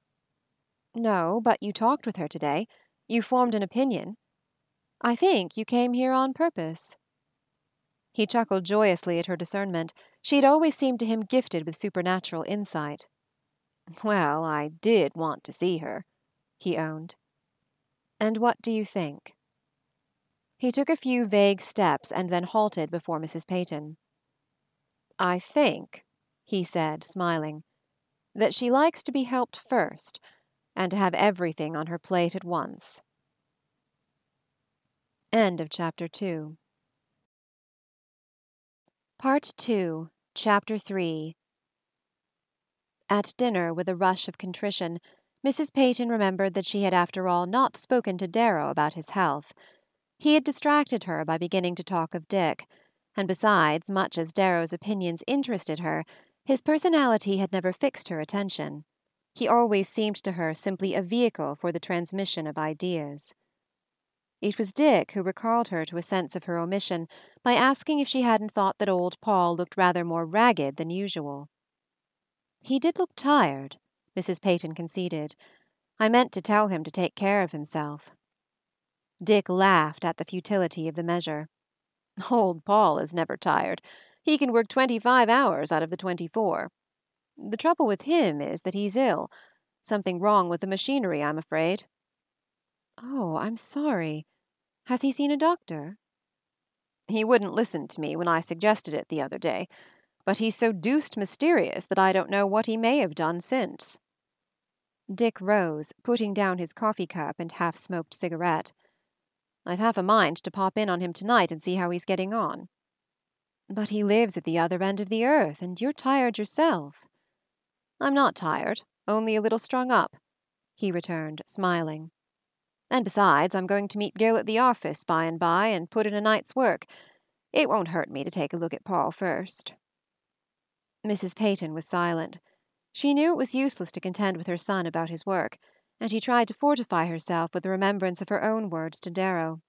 No, but you talked with her today. You formed an opinion. I think you came here on purpose. He chuckled joyously at her discernment. She had always seemed to him gifted with supernatural insight. Well, I did want to see her, he owned. And what do you think? He took a few vague steps and then halted before Missus Peyton. I think, he said, smiling, that she likes to be helped first, and to have everything on her plate at once. End of chapter two. Part two, chapter three. At dinner, with a rush of contrition, Missus Peyton remembered that she had after all not spoken to Darrow about his health. He had distracted her by beginning to talk of Dick, and besides, much as Darrow's opinions interested her, his personality had never fixed her attention. He always seemed to her simply a vehicle for the transmission of ideas. It was Dick who recalled her to a sense of her omission by asking if she hadn't thought that old Paul looked rather more ragged than usual. He did look tired, Missus Peyton conceded. I meant to tell him to take care of himself. Dick laughed at the futility of the measure. Old Paul is never tired. He can work twenty-five hours out of the twenty-four. The trouble with him is that he's ill. Something wrong with the machinery, I'm afraid. Oh, I'm sorry. Has he seen a doctor? He wouldn't listen to me when I suggested it the other day, but he's so deuced mysterious that I don't know what he may have done since. Dick rose, putting down his coffee cup and half-smoked cigarette. I've half a mind to pop in on him tonight and see how he's getting on. But he lives at the other end of the earth, and you're tired yourself. I'm not tired, only a little strung up, he returned, smiling. And besides, I'm going to meet Gill at the office by and by and put in a night's work. It won't hurt me to take a look at Paul first. Missus Peyton was silent. She knew it was useless to contend with her son about his work, and she tried to fortify herself with the remembrance of her own words to Darrow.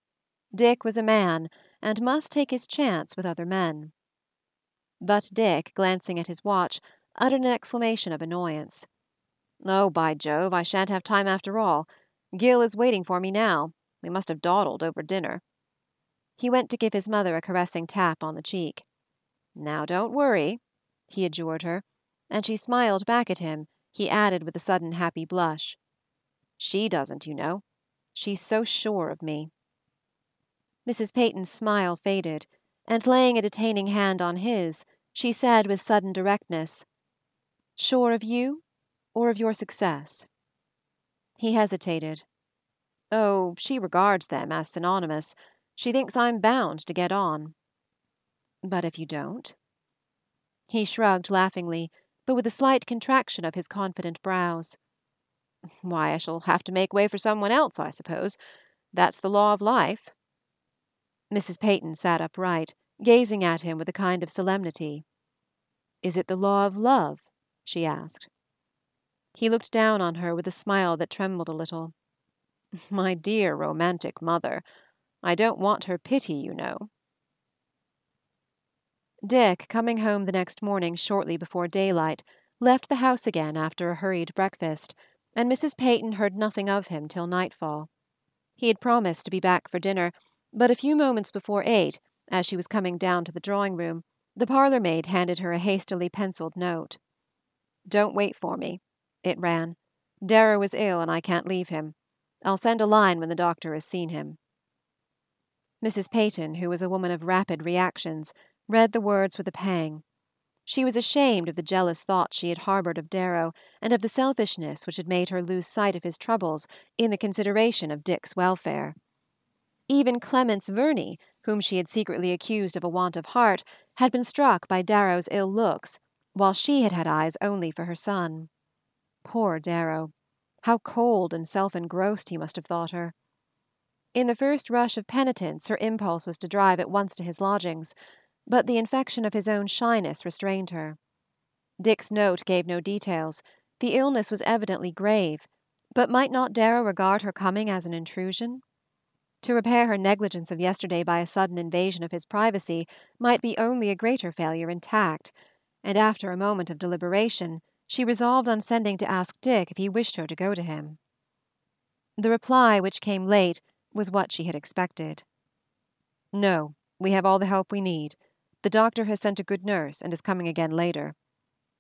Dick was a man, and must take his chance with other men. But Dick, glancing at his watch, uttered an exclamation of annoyance. Oh, by Jove, I shan't have time after all. Gill is waiting for me now. We must have dawdled over dinner. He went to give his mother a caressing tap on the cheek. Now don't worry, he adjured her, and she smiled back at him. He added with a sudden happy blush. She doesn't, you know. She's so sure of me. Missus Peyton's smile faded, and laying a detaining hand on his, she said with sudden directness, Sure of you, or of your success? He hesitated. Oh, she regards them as synonymous. She thinks I'm bound to get on. But if you don't? He shrugged laughingly, but with a slight contraction of his confident brows. Why, I shall have to make way for someone else, I suppose. That's the law of life. Missus Peyton sat upright, gazing at him with a kind of solemnity. Is it the law of love? She asked. He looked down on her with a smile that trembled a little. My dear romantic mother, I don't want her pity, you know. Dick, coming home the next morning shortly before daylight, left the house again after a hurried breakfast, and Missus Peyton heard nothing of him till nightfall. He had promised to be back for dinner, but a few moments before eight, as she was coming down to the drawing-room, the parlour-maid handed her a hastily penciled note. Don't wait for me, it ran. Darrow is ill and I can't leave him. I'll send a line when the doctor has seen him. Missus Peyton, who was a woman of rapid reactions, read the words with a pang. She was ashamed of the jealous thoughts she had harbored of Darrow and of the selfishness which had made her lose sight of his troubles in the consideration of Dick's welfare. Even Clemence Verney, whom she had secretly accused of a want of heart, had been struck by Darrow's ill looks, while she had had eyes only for her son. Poor Darrow! How cold and self-engrossed he must have thought her! In the first rush of penitence her impulse was to drive at once to his lodgings, but the infection of his own shyness restrained her. Dick's note gave no details. The illness was evidently grave, but might not Darrow regard her coming as an intrusion? To repair her negligence of yesterday by a sudden invasion of his privacy might be only a greater failure in tact, and after a moment of deliberation she resolved on sending to ask Dick if he wished her to go to him. The reply, which came late, was what she had expected. No, we have all the help we need. The doctor has sent a good nurse and is coming again later.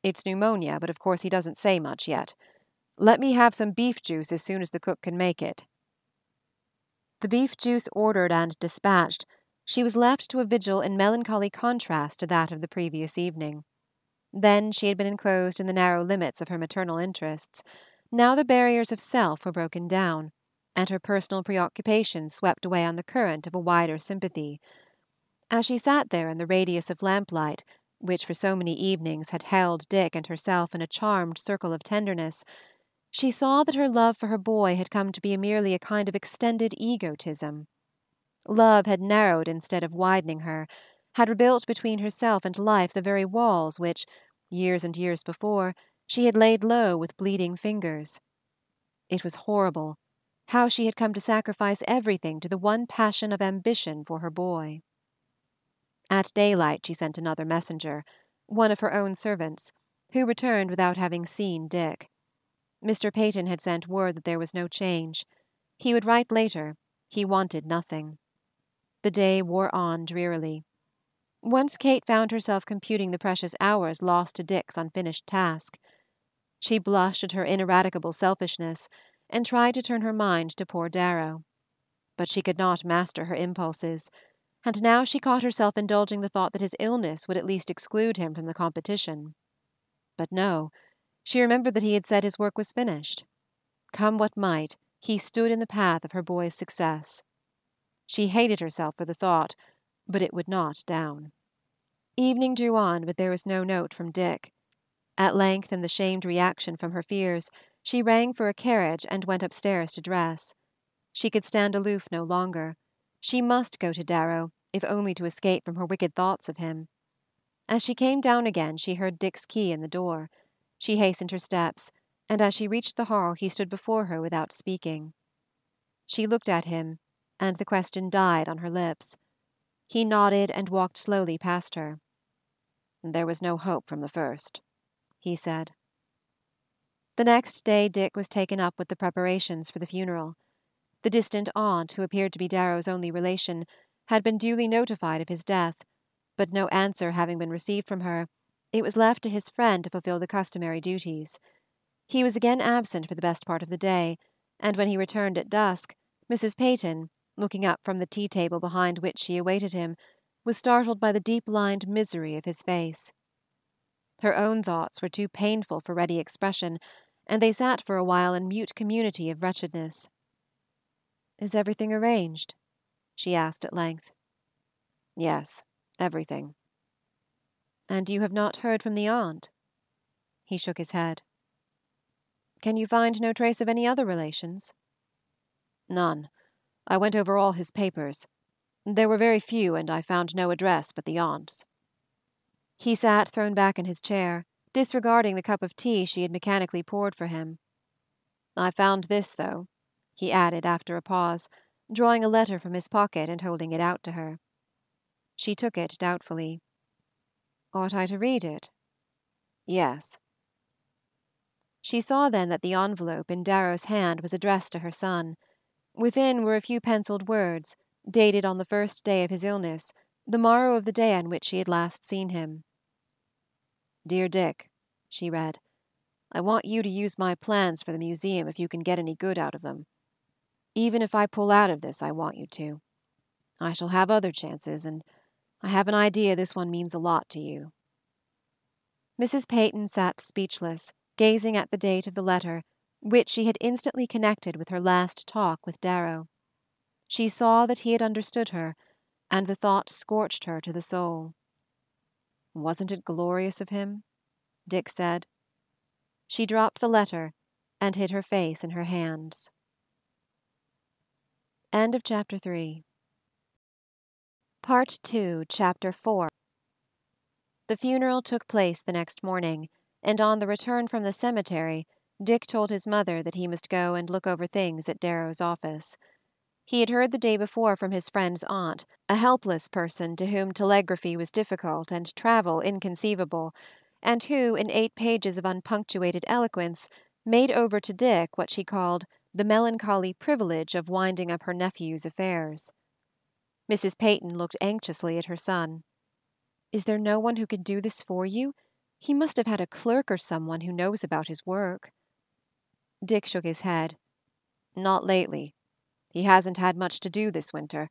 It's pneumonia, but of course he doesn't say much yet. Let me have some beef juice as soon as the cook can make it. The beef juice ordered and dispatched, she was left to a vigil in melancholy contrast to that of the previous evening. Then she had been enclosed in the narrow limits of her maternal interests. Now the barriers of self were broken down, and her personal preoccupation swept away on the current of a wider sympathy. As she sat there in the radius of lamplight, which for so many evenings had held Dick and herself in a charmed circle of tenderness, she saw that her love for her boy had come to be merely a kind of extended egotism. Love had narrowed instead of widening her, had rebuilt between herself and life the very walls which, years and years before, she had laid low with bleeding fingers. It was horrible, how she had come to sacrifice everything to the one passion of ambition for her boy. At daylight she sent another messenger, one of her own servants, who returned without having seen Dick. Mister Peyton had sent word that there was no change. He would write later. He wanted nothing. The day wore on drearily. Once Kate found herself computing the precious hours lost to Dick's unfinished task. She blushed at her ineradicable selfishness, and tried to turn her mind to poor Darrow. But she could not master her impulses, and now she caught herself indulging the thought that his illness would at least exclude him from the competition. But no, she remembered that he had said his work was finished. Come what might, he stood in the path of her boy's success. She hated herself for the thought, but it would not down. Evening drew on, but there was no note from Dick. At length, in the shamed reaction from her fears, she rang for a carriage and went upstairs to dress. She could stand aloof no longer. She must go to Darrow, if only to escape from her wicked thoughts of him. As she came down again, she heard Dick's key in the door. She hastened her steps, and as she reached the hall he stood before her without speaking. She looked at him, and the question died on her lips. He nodded and walked slowly past her. "There was no hope from the first," he said. The next day Dick was taken up with the preparations for the funeral. The distant aunt, who appeared to be Darrow's only relation, had been duly notified of his death, but no answer having been received from her, it was left to his friend to fulfill the customary duties. He was again absent for the best part of the day, and when he returned at dusk, Missus Peyton, looking up from the tea-table behind which she awaited him, was startled by the deep-lined misery of his face. Her own thoughts were too painful for ready expression, and they sat for a while in mute community of wretchedness. "Is everything arranged?" she asked at length. "Yes, everything." "And you have not heard from the aunt?" He shook his head. "Can you find no trace of any other relations?" "None. I went over all his papers. There were very few, and I found no address but the aunt's." He sat thrown back in his chair, disregarding the cup of tea she had mechanically poured for him. "I found this, though," he added after a pause, drawing a letter from his pocket and holding it out to her. She took it doubtfully. "Ought I to read it?" "Yes." She saw then that the envelope in Darrow's hand was addressed to her son. Within were a few penciled words, dated on the first day of his illness, the morrow of the day on which she had last seen him. "Dear Dick," she read, "I want you to use my plans for the museum if you can get any good out of them. Even if I pull out of this, I want you to. I shall have other chances, and I have an idea this one means a lot to you." Missus Peyton sat speechless, gazing at the date of the letter, which she had instantly connected with her last talk with Darrow. She saw that he had understood her, and the thought scorched her to the soul. "Wasn't it glorious of him?" Dick said. She dropped the letter and hid her face in her hands. End of chapter three. Part two, chapter four. The funeral took place the next morning, and on the return from the cemetery, Dick told his mother that he must go and look over things at Darrow's office. He had heard the day before from his friend's aunt, a helpless person to whom telegraphy was difficult and travel inconceivable, and who, in eight pages of unpunctuated eloquence, made over to Dick what she called the melancholy privilege of winding up her nephew's affairs. Missus Peyton looked anxiously at her son. "Is there no one who could do this for you? He must have had a clerk or someone who knows about his work." Dick shook his head. "Not lately. He hasn't had much to do this winter,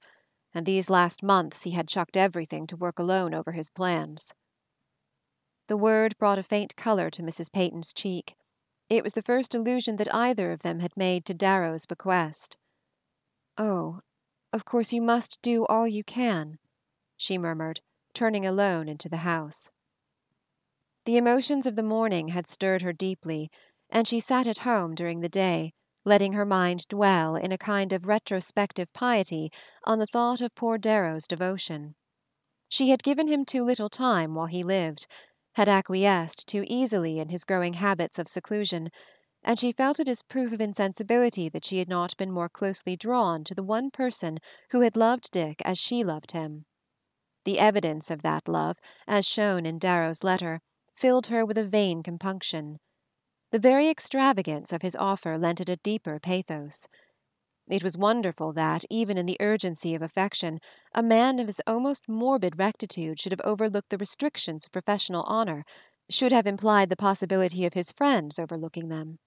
and these last months he had chucked everything to work alone over his plans." The word brought a faint color to Missus Peyton's cheek. It was the first allusion that either of them had made to Darrow's bequest. "Oh, of course you must do all you can," she murmured, turning alone into the house. The emotions of the morning had stirred her deeply, and she sat at home during the day, letting her mind dwell in a kind of retrospective piety on the thought of poor Darrow's devotion. She had given him too little time while he lived, had acquiesced too easily in his growing habits of seclusion, and she felt it as proof of insensibility that she had not been more closely drawn to the one person who had loved Dick as she loved him. The evidence of that love, as shown in Darrow's letter, filled her with a vain compunction. The very extravagance of his offer lent it a deeper pathos. It was wonderful that, even in the urgency of affection, a man of his almost morbid rectitude should have overlooked the restrictions of professional honor, should have implied the possibility of his friends overlooking them.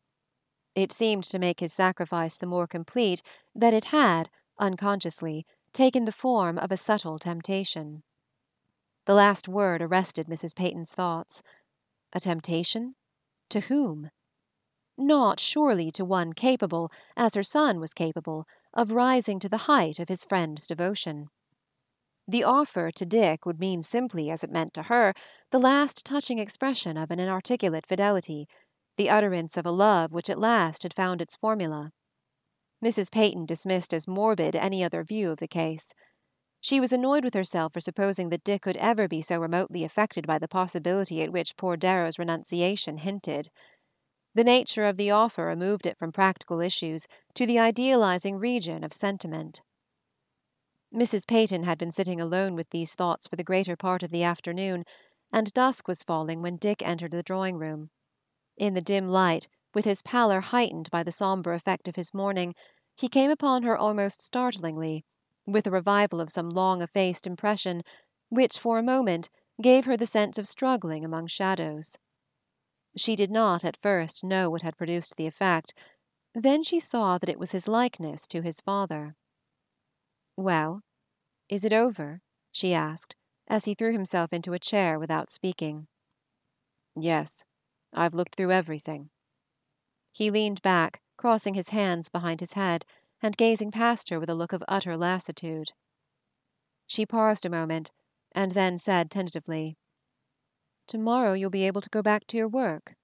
It seemed to make his sacrifice the more complete that it had, unconsciously, taken the form of a subtle temptation. The last word arrested Missus Peyton's thoughts. A temptation? To whom? Not surely to one capable, as her son was capable, of rising to the height of his friend's devotion. The offer to Dick would mean simply, as it meant to her, the last touching expression of an inarticulate fidelity, the utterance of a love which at last had found its formula. Missus Peyton dismissed as morbid any other view of the case. She was annoyed with herself for supposing that Dick could ever be so remotely affected by the possibility at which poor Darrow's renunciation hinted. The nature of the offer removed it from practical issues to the idealizing region of sentiment. Missus Peyton had been sitting alone with these thoughts for the greater part of the afternoon, and dusk was falling when Dick entered the drawing-room. In the dim light, with his pallor heightened by the sombre effect of his morning, he came upon her almost startlingly, with a revival of some long-effaced impression which, for a moment, gave her the sense of struggling among shadows. She did not at first know what had produced the effect. Then she saw that it was his likeness to his father. "Well, is it over?" she asked, as he threw himself into a chair without speaking. "Yes, I've looked through everything." He leaned back, crossing his hands behind his head, and gazing past her with a look of utter lassitude. She paused a moment, and then said tentatively, "Tomorrow you'll be able to go back to your work."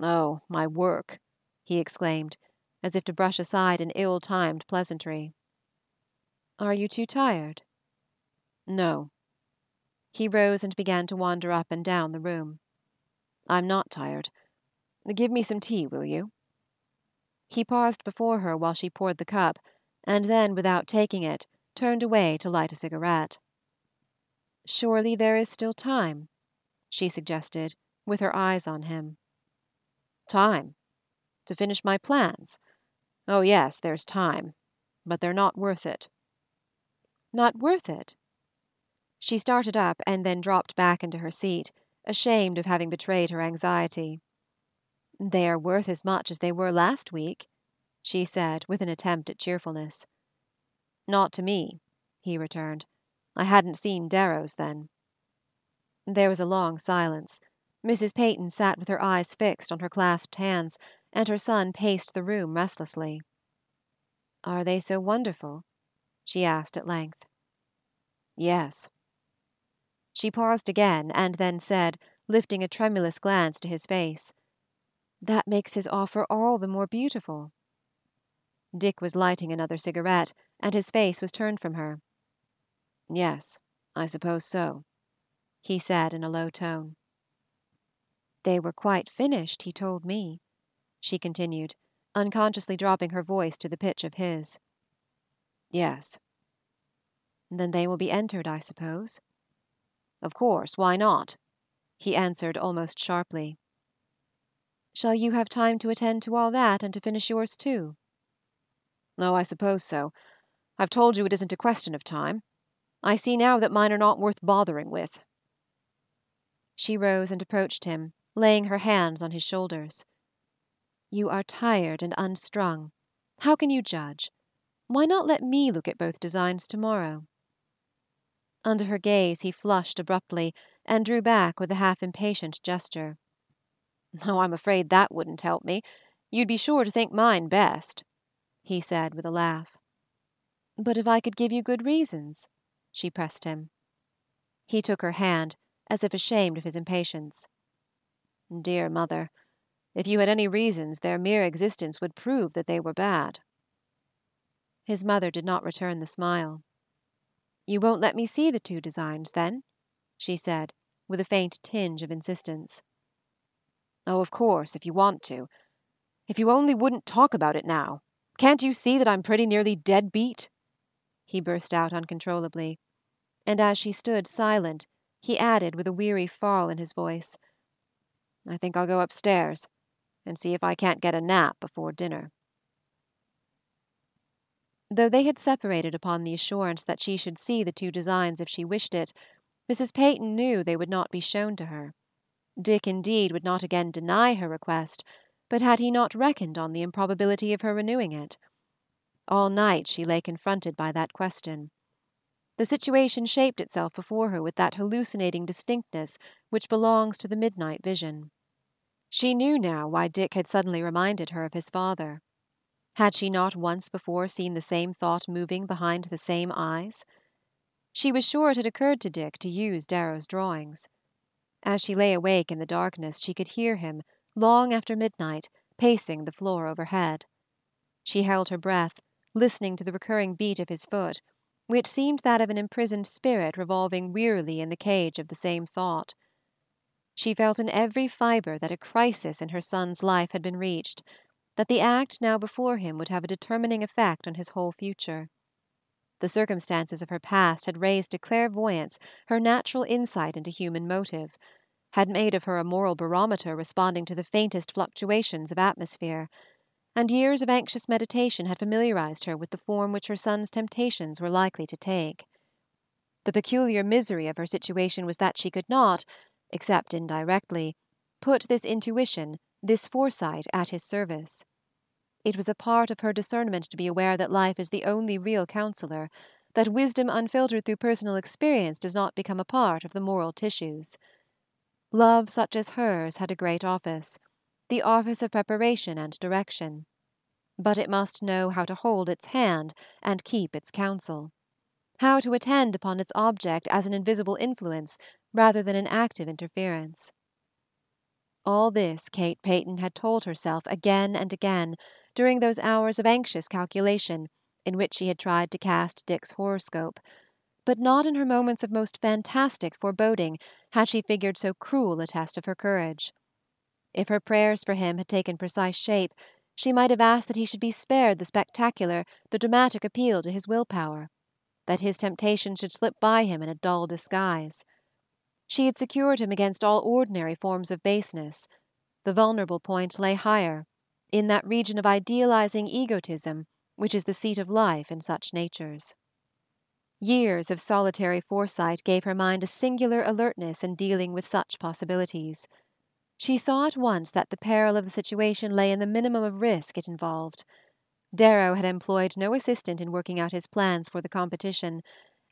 "Oh, my work!" he exclaimed, as if to brush aside an ill-timed pleasantry. "Are you too tired?" "No." He rose and began to wander up and down the room. "I'm not tired. Give me some tea, will you?" He paused before her while she poured the cup, and then, without taking it, turned away to light a cigarette. "Surely there is still time," she suggested, with her eyes on him. "Time? To finish my plans? Oh, yes, there's time. But they're not worth it." "Not worth it?" She started up and then dropped back into her seat, ashamed of having betrayed her anxiety. "They are worth as much as they were last week," she said, with an attempt at cheerfulness. "Not to me," he returned. "I hadn't seen Darrow's then." There was a long silence. Missus Peyton sat with her eyes fixed on her clasped hands, and her son paced the room restlessly. "Are they so wonderful?" she asked at length. "Yes." She paused again, and then said, lifting a tremulous glance to his face, "That makes his offer all the more beautiful." Dick was lighting another cigarette, and his face was turned from her. "Yes, I suppose so," he said in a low tone. "They were quite finished, he told me," she continued, unconsciously dropping her voice to the pitch of his. "Yes." "Then they will be entered, I suppose?" "Of course, why not?" he answered almost sharply. "Shall you have time to attend to all that and to finish yours too?" "No, I suppose so. I've told you it isn't a question of time. I see now that mine are not worth bothering with." She rose and approached him, laying her hands on his shoulders. "You are tired and unstrung. How can you judge? Why not let me look at both designs tomorrow?" Under her gaze he flushed abruptly, and drew back with a half-impatient gesture. "Oh, I'm afraid that wouldn't help me. You'd be sure to think mine best," he said with a laugh. "But if I could give you good reasons?" she pressed him. He took her hand, as if ashamed of his impatience. "Dear mother, if you had any reasons, their mere existence would prove that they were bad." His mother did not return the smile. "You won't let me see the two designs, then?" she said, with a faint tinge of insistence. "Oh, of course, if you want to. If you only wouldn't talk about it now. Can't you see that I'm pretty nearly dead beat?" he burst out uncontrollably, and as she stood silent, he added with a weary fall in his voice, "I think I'll go upstairs and see if I can't get a nap before dinner." Though they had separated upon the assurance that she should see the two designs if she wished it, Missus Peyton knew they would not be shown to her. Dick, indeed, would not again deny her request, but had he not reckoned on the improbability of her renewing it? All night she lay confronted by that question. The situation shaped itself before her with that hallucinating distinctness which belongs to the midnight vision. She knew now why Dick had suddenly reminded her of his father. Had she not once before seen the same thought moving behind the same eyes? She was sure it had occurred to Dick to use Darrow's drawings. As she lay awake in the darkness she could hear him, long after midnight, pacing the floor overhead. She held her breath, listening to the recurring beat of his foot, which seemed that of an imprisoned spirit revolving wearily in the cage of the same thought. She felt in every fibre that a crisis in her son's life had been reached, that the act now before him would have a determining effect on his whole future. The circumstances of her past had raised to clairvoyance her natural insight into human motive, had made of her a moral barometer responding to the faintest fluctuations of atmosphere, and years of anxious meditation had familiarized her with the form which her son's temptations were likely to take. The peculiar misery of her situation was that she could not, except indirectly, put this intuition, this foresight, at his service. It was a part of her discernment to be aware that life is the only real counselor, that wisdom unfiltered through personal experience does not become a part of the moral tissues. Love such as hers had a great office, the office of preparation and direction, but it must know how to hold its hand and keep its counsel, how to attend upon its object as an invisible influence rather than an active interference. All this Kate Peyton had told herself again and again during those hours of anxious calculation in which she had tried to cast Dick's horoscope, but not in her moments of most fantastic foreboding had she figured so cruel a test of her courage. If her prayers for him had taken precise shape, she might have asked that he should be spared the spectacular, the dramatic appeal to his willpower, that his temptation should slip by him in a dull disguise. She had secured him against all ordinary forms of baseness. The vulnerable point lay higher, in that region of idealizing egotism which is the seat of life in such natures. Years of solitary foresight gave her mind a singular alertness in dealing with such possibilities. She saw at once that the peril of the situation lay in the minimum of risk it involved. Darrow had employed no assistant in working out his plans for the competition,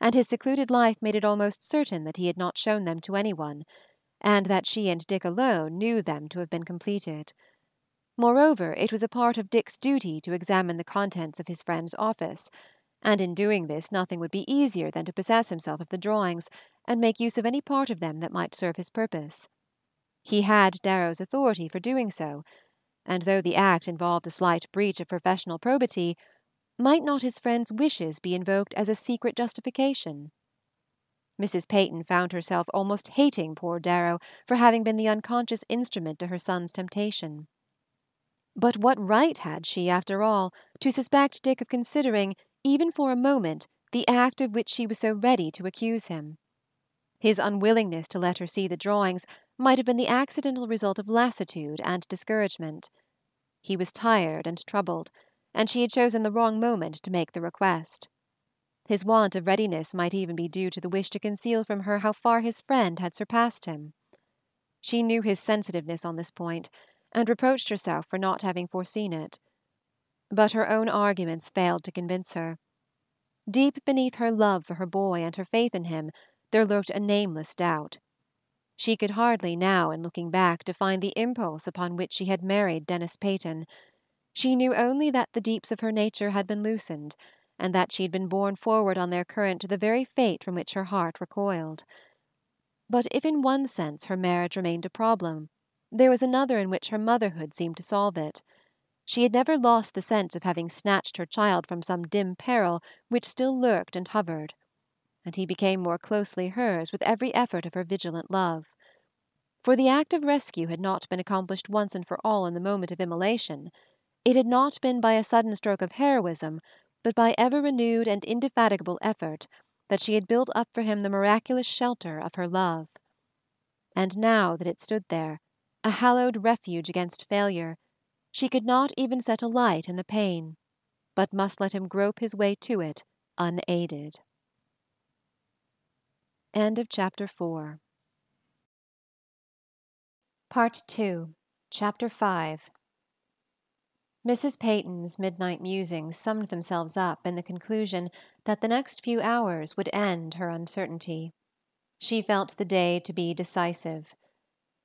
and his secluded life made it almost certain that he had not shown them to any one, and that she and Dick alone knew them to have been completed. Moreover, it was a part of Dick's duty to examine the contents of his friend's office, and in doing this nothing would be easier than to possess himself of the drawings and make use of any part of them that might serve his purpose. He had Darrow's authority for doing so, and though the act involved a slight breach of professional probity, might not his friend's wishes be invoked as a secret justification? Missus Peyton found herself almost hating poor Darrow for having been the unconscious instrument to her son's temptation. But what right had she, after all, to suspect Dick of considering, even for a moment, the act of which she was so ready to accuse him? His unwillingness to let her see the drawings might have been the accidental result of lassitude and discouragement. He was tired and troubled, and she had chosen the wrong moment to make the request. His want of readiness might even be due to the wish to conceal from her how far his friend had surpassed him. She knew his sensitiveness on this point, and reproached herself for not having foreseen it. But her own arguments failed to convince her. Deep beneath her love for her boy and her faith in him, there lurked a nameless doubt. She could hardly now, in looking back, define the impulse upon which she had married Denis Peyton. She knew only that the deeps of her nature had been loosened, and that she had been borne forward on their current to the very fate from which her heart recoiled. But if in one sense her marriage remained a problem, there was another in which her motherhood seemed to solve it. She had never lost the sense of having snatched her child from some dim peril which still lurked and hovered, and he became more closely hers with every effort of her vigilant love. for the act of rescue had not been accomplished once and for all in the moment of immolation. It had not been by a sudden stroke of heroism, but by ever-renewed and indefatigable effort, that she had built up for him the miraculous shelter of her love. And now that it stood there, a hallowed refuge against failure, she could not even set a light in the pane, but must let him grope his way to it unaided. End of chapter four. Part two. Chapter five. Missus Peyton's midnight musings summed themselves up in the conclusion that the next few hours would end her uncertainty. She felt the day to be decisive.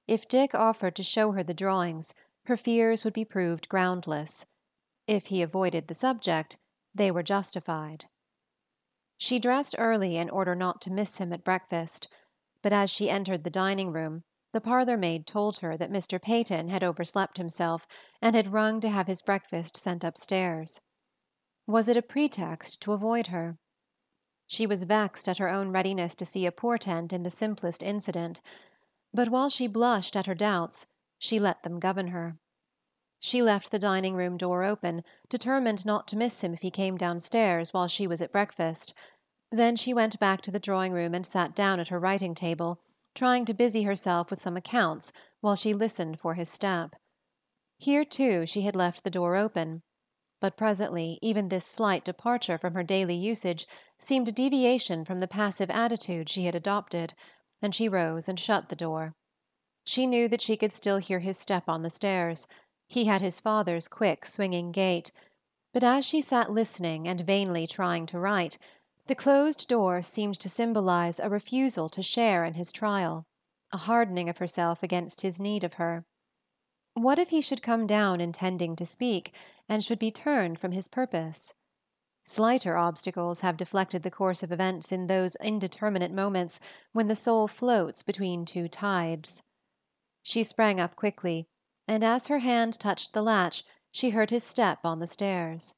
If Dick offered to show her the drawings, her fears would be proved groundless. If he avoided the subject, they were justified. She dressed early in order not to miss him at breakfast, but as she entered the dining-room, the parlour-maid told her that Mister Peyton had overslept himself and had rung to have his breakfast sent upstairs. Was it a pretext to avoid her? She was vexed at her own readiness to see a portent in the simplest incident, but while she blushed at her doubts, she let them govern her. She left the dining-room door open, determined not to miss him if he came downstairs while she was at breakfast. Then she went back to the drawing-room and sat down at her writing-table, trying to busy herself with some accounts while she listened for his step. Here, too, she had left the door open, but presently even this slight departure from her daily usage seemed a deviation from the passive attitude she had adopted, and she rose and shut the door. She knew that she could still hear his step on the stairs. He had his father's quick, swinging gait, but as she sat listening and vainly trying to write, the closed door seemed to symbolize a refusal to share in his trial, a hardening of herself against his need of her. What if he should come down intending to speak, and should be turned from his purpose? Slighter obstacles have deflected the course of events in those indeterminate moments when the soul floats between two tides. She sprang up quickly, and as her hand touched the latch, she heard his step on the stairs.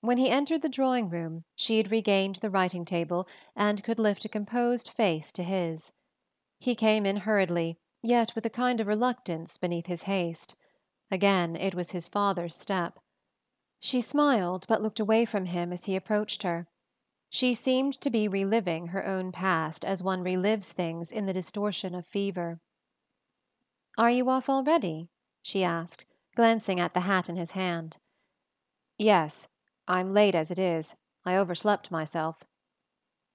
When he entered the drawing-room, she had regained the writing-table, and could lift a composed face to his. He came in hurriedly, yet with a kind of reluctance beneath his haste. Again it was his father's step. She smiled, but looked away from him as he approached her. She seemed to be reliving her own past as one relives things in the distortion of fever. "Are you off already?" she asked, glancing at the hat in his hand. "Yes. I'm late as it is. I overslept myself."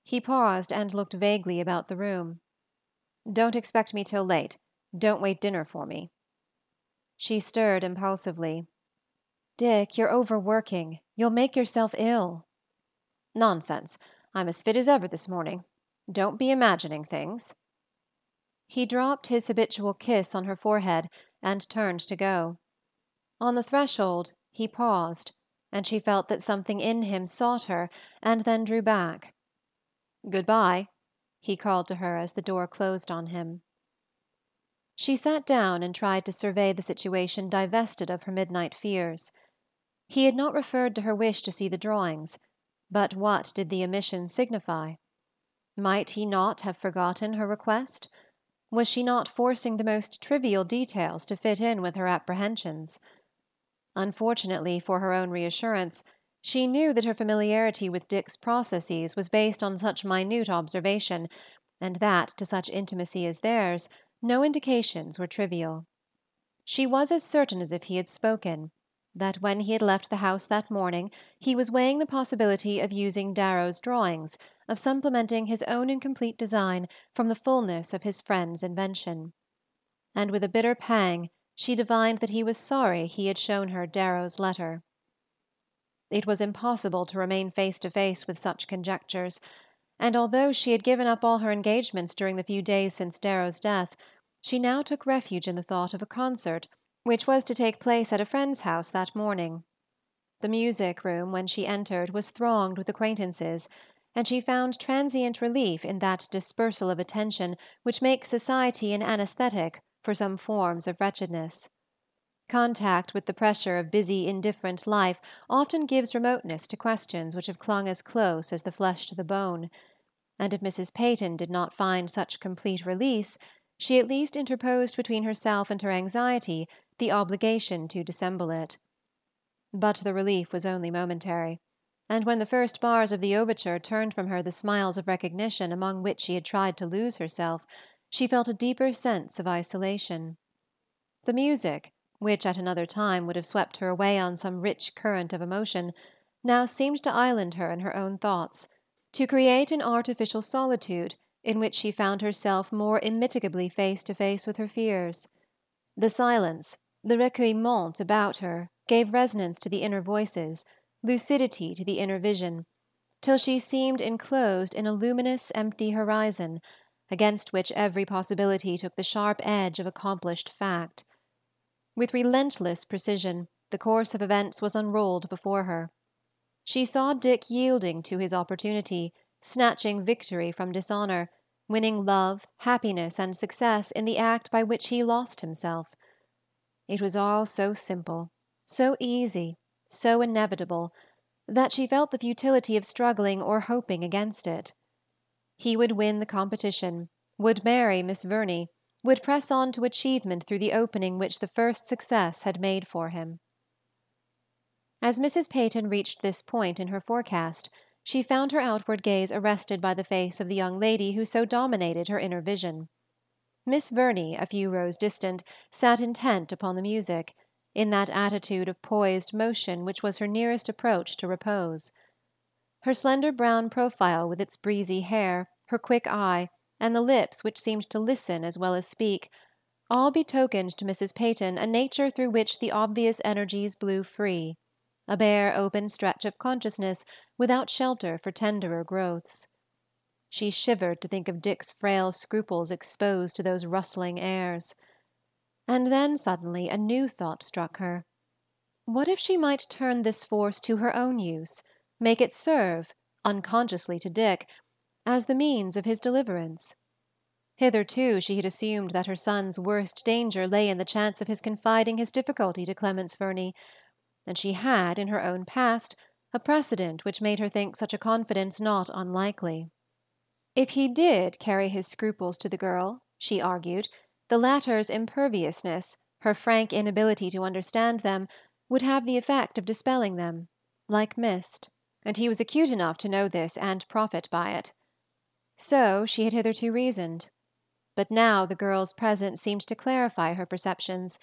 He paused and looked vaguely about the room. "Don't expect me till late. Don't wait dinner for me." She stirred impulsively. "Dick, you're overworking. You'll make yourself ill." "Nonsense. I'm as fit as ever this morning. Don't be imagining things." He dropped his habitual kiss on her forehead and turned to go. On the threshold he paused, and she felt that something in him sought her, and then drew back. "Good-bye," he called to her as the door closed on him. She sat down and tried to survey the situation divested of her midnight fears. He had not referred to her wish to see the drawings, but what did the omission signify? Might he not have forgotten her request? Was she not forcing the most trivial details to fit in with her apprehensions? Unfortunately for her own reassurance, she knew that her familiarity with Dick's processes was based on such minute observation, and that, to such intimacy as theirs, no indications were trivial. She was as certain as if he had spoken, that when he had left the house that morning he was weighing the possibility of using Darrow's drawings, of supplementing his own incomplete design from the fullness of his friend's invention. And with a bitter pang, she divined that he was sorry he had shown her Darrow's letter. It was impossible to remain face to face with such conjectures, and although she had given up all her engagements during the few days since Darrow's death, she now took refuge in the thought of a concert which was to take place at a friend's house that morning. The music-room, when she entered, was thronged with acquaintances, and she found transient relief in that dispersal of attention which makes society an anesthetic for some forms of wretchedness. Contact with the pressure of busy, indifferent life often gives remoteness to questions which have clung as close as the flesh to the bone, and if Missus Peyton did not find such complete release, she at least interposed between herself and her anxiety the obligation to dissemble it. But the relief was only momentary, and when the first bars of the overture turned from her the smiles of recognition among which she had tried to lose herself, she felt a deeper sense of isolation. The music, which at another time would have swept her away on some rich current of emotion, now seemed to island her in her own thoughts, to create an artificial solitude in which she found herself more immitigably face to face with her fears. The silence, the recueillement about her, gave resonance to the inner voices, lucidity to the inner vision, till she seemed enclosed in a luminous, empty horizon, against which every possibility took the sharp edge of accomplished fact. With relentless precision, the course of events was unrolled before her. She saw Dick yielding to his opportunity, snatching victory from dishonor, winning love, happiness, and success in the act by which he lost himself. It was all so simple, so easy, so inevitable, that she felt the futility of struggling or hoping against it. He would win the competition, would marry Miss Verney, would press on to achievement through the opening which the first success had made for him. As Missus Peyton reached this point in her forecast, she found her outward gaze arrested by the face of the young lady who so dominated her inner vision. Miss Verney, a few rows distant, sat intent upon the music, in that attitude of poised motion which was her nearest approach to repose. Her slender brown profile with its breezy hair, her quick eye, and the lips which seemed to listen as well as speak, all betokened to Missus Peyton a nature through which the obvious energies blew free, a bare open stretch of consciousness without shelter for tenderer growths. She shivered to think of Dick's frail scruples exposed to those rustling airs. And then suddenly a new thought struck her. What if she might turn this force to her own use, make it serve, unconsciously to Dick, as the means of his deliverance? Hitherto she had assumed that her son's worst danger lay in the chance of his confiding his difficulty to Clemence Verney, and she had, in her own past, a precedent which made her think such a confidence not unlikely. If he did carry his scruples to the girl, she argued, the latter's imperviousness, her frank inability to understand them, would have the effect of dispelling them, like mist, and he was acute enough to know this and profit by it. So she had hitherto reasoned. But now the girl's presence seemed to clarify her perceptions,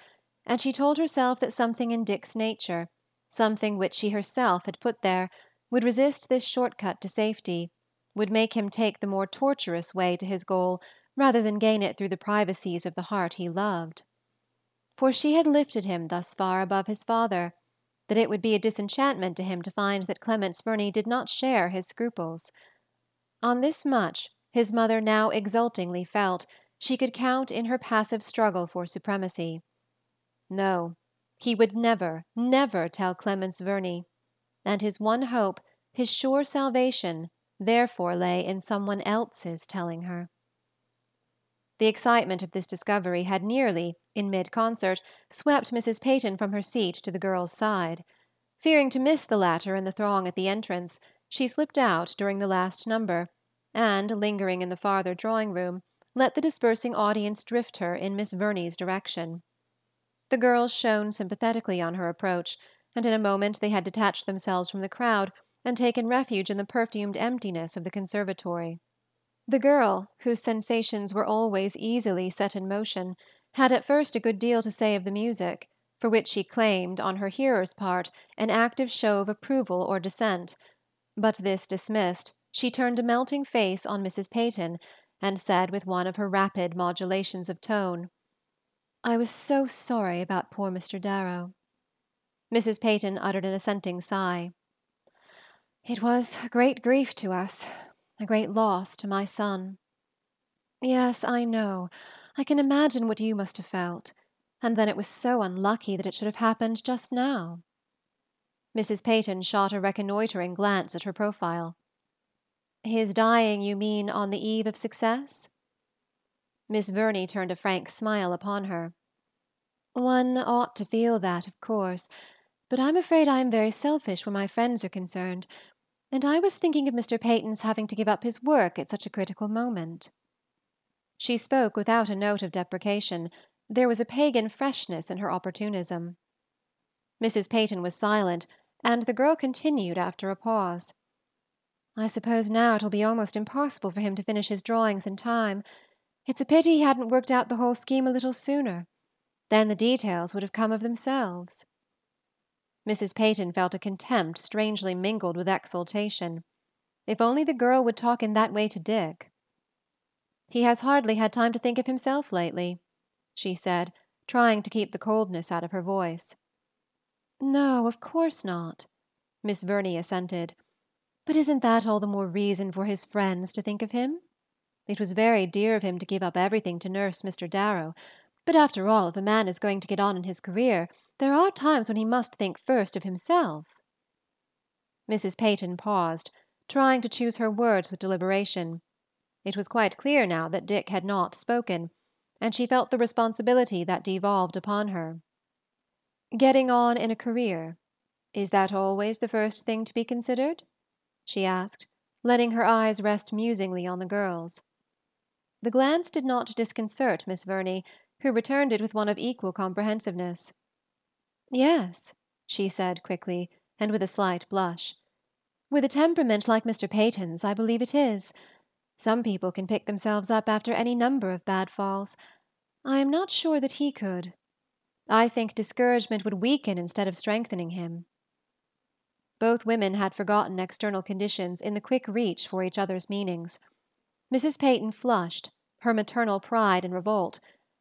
and she told herself that something in Dick's nature, something which she herself had put there, would resist this shortcut to safety, would make him take the more tortuous way to his goal rather than gain it through the privacies of the heart he loved. For she had lifted him thus far above his father, that it would be a disenchantment to him to find that Clemence Verney did not share his scruples. On this much his mother now exultingly felt she could count in her passive struggle for supremacy. No, he would never, never tell Clemence Verney, and his one hope, his sure salvation, therefore lay in someone else's telling her. The excitement of this discovery had nearly, in mid-concert, swept Missus Peyton from her seat to the girl's side. Fearing to miss the latter in the throng at the entrance, she slipped out during the last number, and, lingering in the farther drawing-room, let the dispersing audience drift her in Miss Verney's direction. The girls shone sympathetically on her approach, and in a moment they had detached themselves from the crowd and taken refuge in the perfumed emptiness of the conservatory. The girl, whose sensations were always easily set in motion, had at first a good deal to say of the music, for which she claimed, on her hearer's part, an active show of approval or dissent, but this dismissed, she turned a melting face on Missus Peyton, and said with one of her rapid modulations of tone, "I was so sorry about poor Mister Darrow." Missus Peyton uttered an assenting sigh. "It was a great grief to us, a great loss to my son." "Yes, I know. I can imagine what you must have felt. And then it was so unlucky that it should have happened just now." Missus Peyton shot a reconnoitering glance at her profile. "His dying, you mean, on the eve of success?" Miss Verney turned a frank smile upon her. "One ought to feel that, of course, but I'm afraid I am very selfish when my friends are concerned, and I was thinking of Mister Peyton's having to give up his work at such a critical moment." She spoke without a note of deprecation. There was a pagan freshness in her opportunism. Missus Peyton was silent, and the girl continued after a pause. "I suppose now it'll be almost impossible for him to finish his drawings in time. It's a pity he hadn't worked out the whole scheme a little sooner. Then the details would have come of themselves." Missus Peyton felt a contempt strangely mingled with exultation. If only the girl would talk in that way to Dick. "He has hardly had time to think of himself lately," she said, trying to keep the coldness out of her voice. "No, of course not," Miss Verney assented. "But isn't that all the more reason for his friends to think of him? It was very dear of him to give up everything to nurse Mister Darrow, but after all, if a man is going to get on in his career, there are times when he must think first of himself." Missus Peyton paused, trying to choose her words with deliberation. It was quite clear now that Dick had not spoken, and she felt the responsibility that devolved upon her. "Getting on in a career, is that always the first thing to be considered?" she asked, letting her eyes rest musingly on the girls. The glance did not disconcert Miss Verney, who returned it with one of equal comprehensiveness. "Yes," she said quickly, and with a slight blush. "With a temperament like Mister Peyton's, I believe it is. Some people can pick themselves up after any number of bad falls. I am not sure that he could. I think discouragement would weaken instead of strengthening him." Both women had forgotten external conditions in the quick reach for each other's meanings. Missus Peyton flushed, her maternal pride in revolt,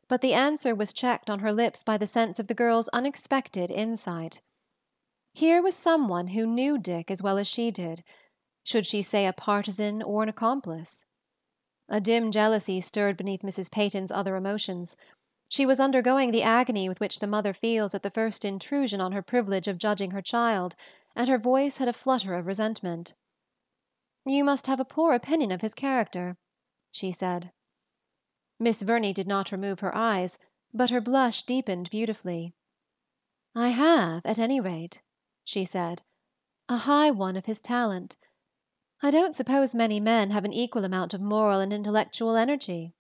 but the answer was checked on her lips by the sense of the girl's unexpected insight. Here was someone who knew Dick as well as she did. Should she say a partisan or an accomplice? A dim jealousy stirred beneath Missus Peyton's other emotions. She was undergoing the agony with which the mother feels at the first intrusion on her privilege of judging her child, and her voice had a flutter of resentment. "You must have a poor opinion of his character," she said. Miss Verney did not remove her eyes, but her blush deepened beautifully. "I have, at any rate," she said, "a high one of his talent. I don't suppose many men have an equal amount of moral and intellectual energy."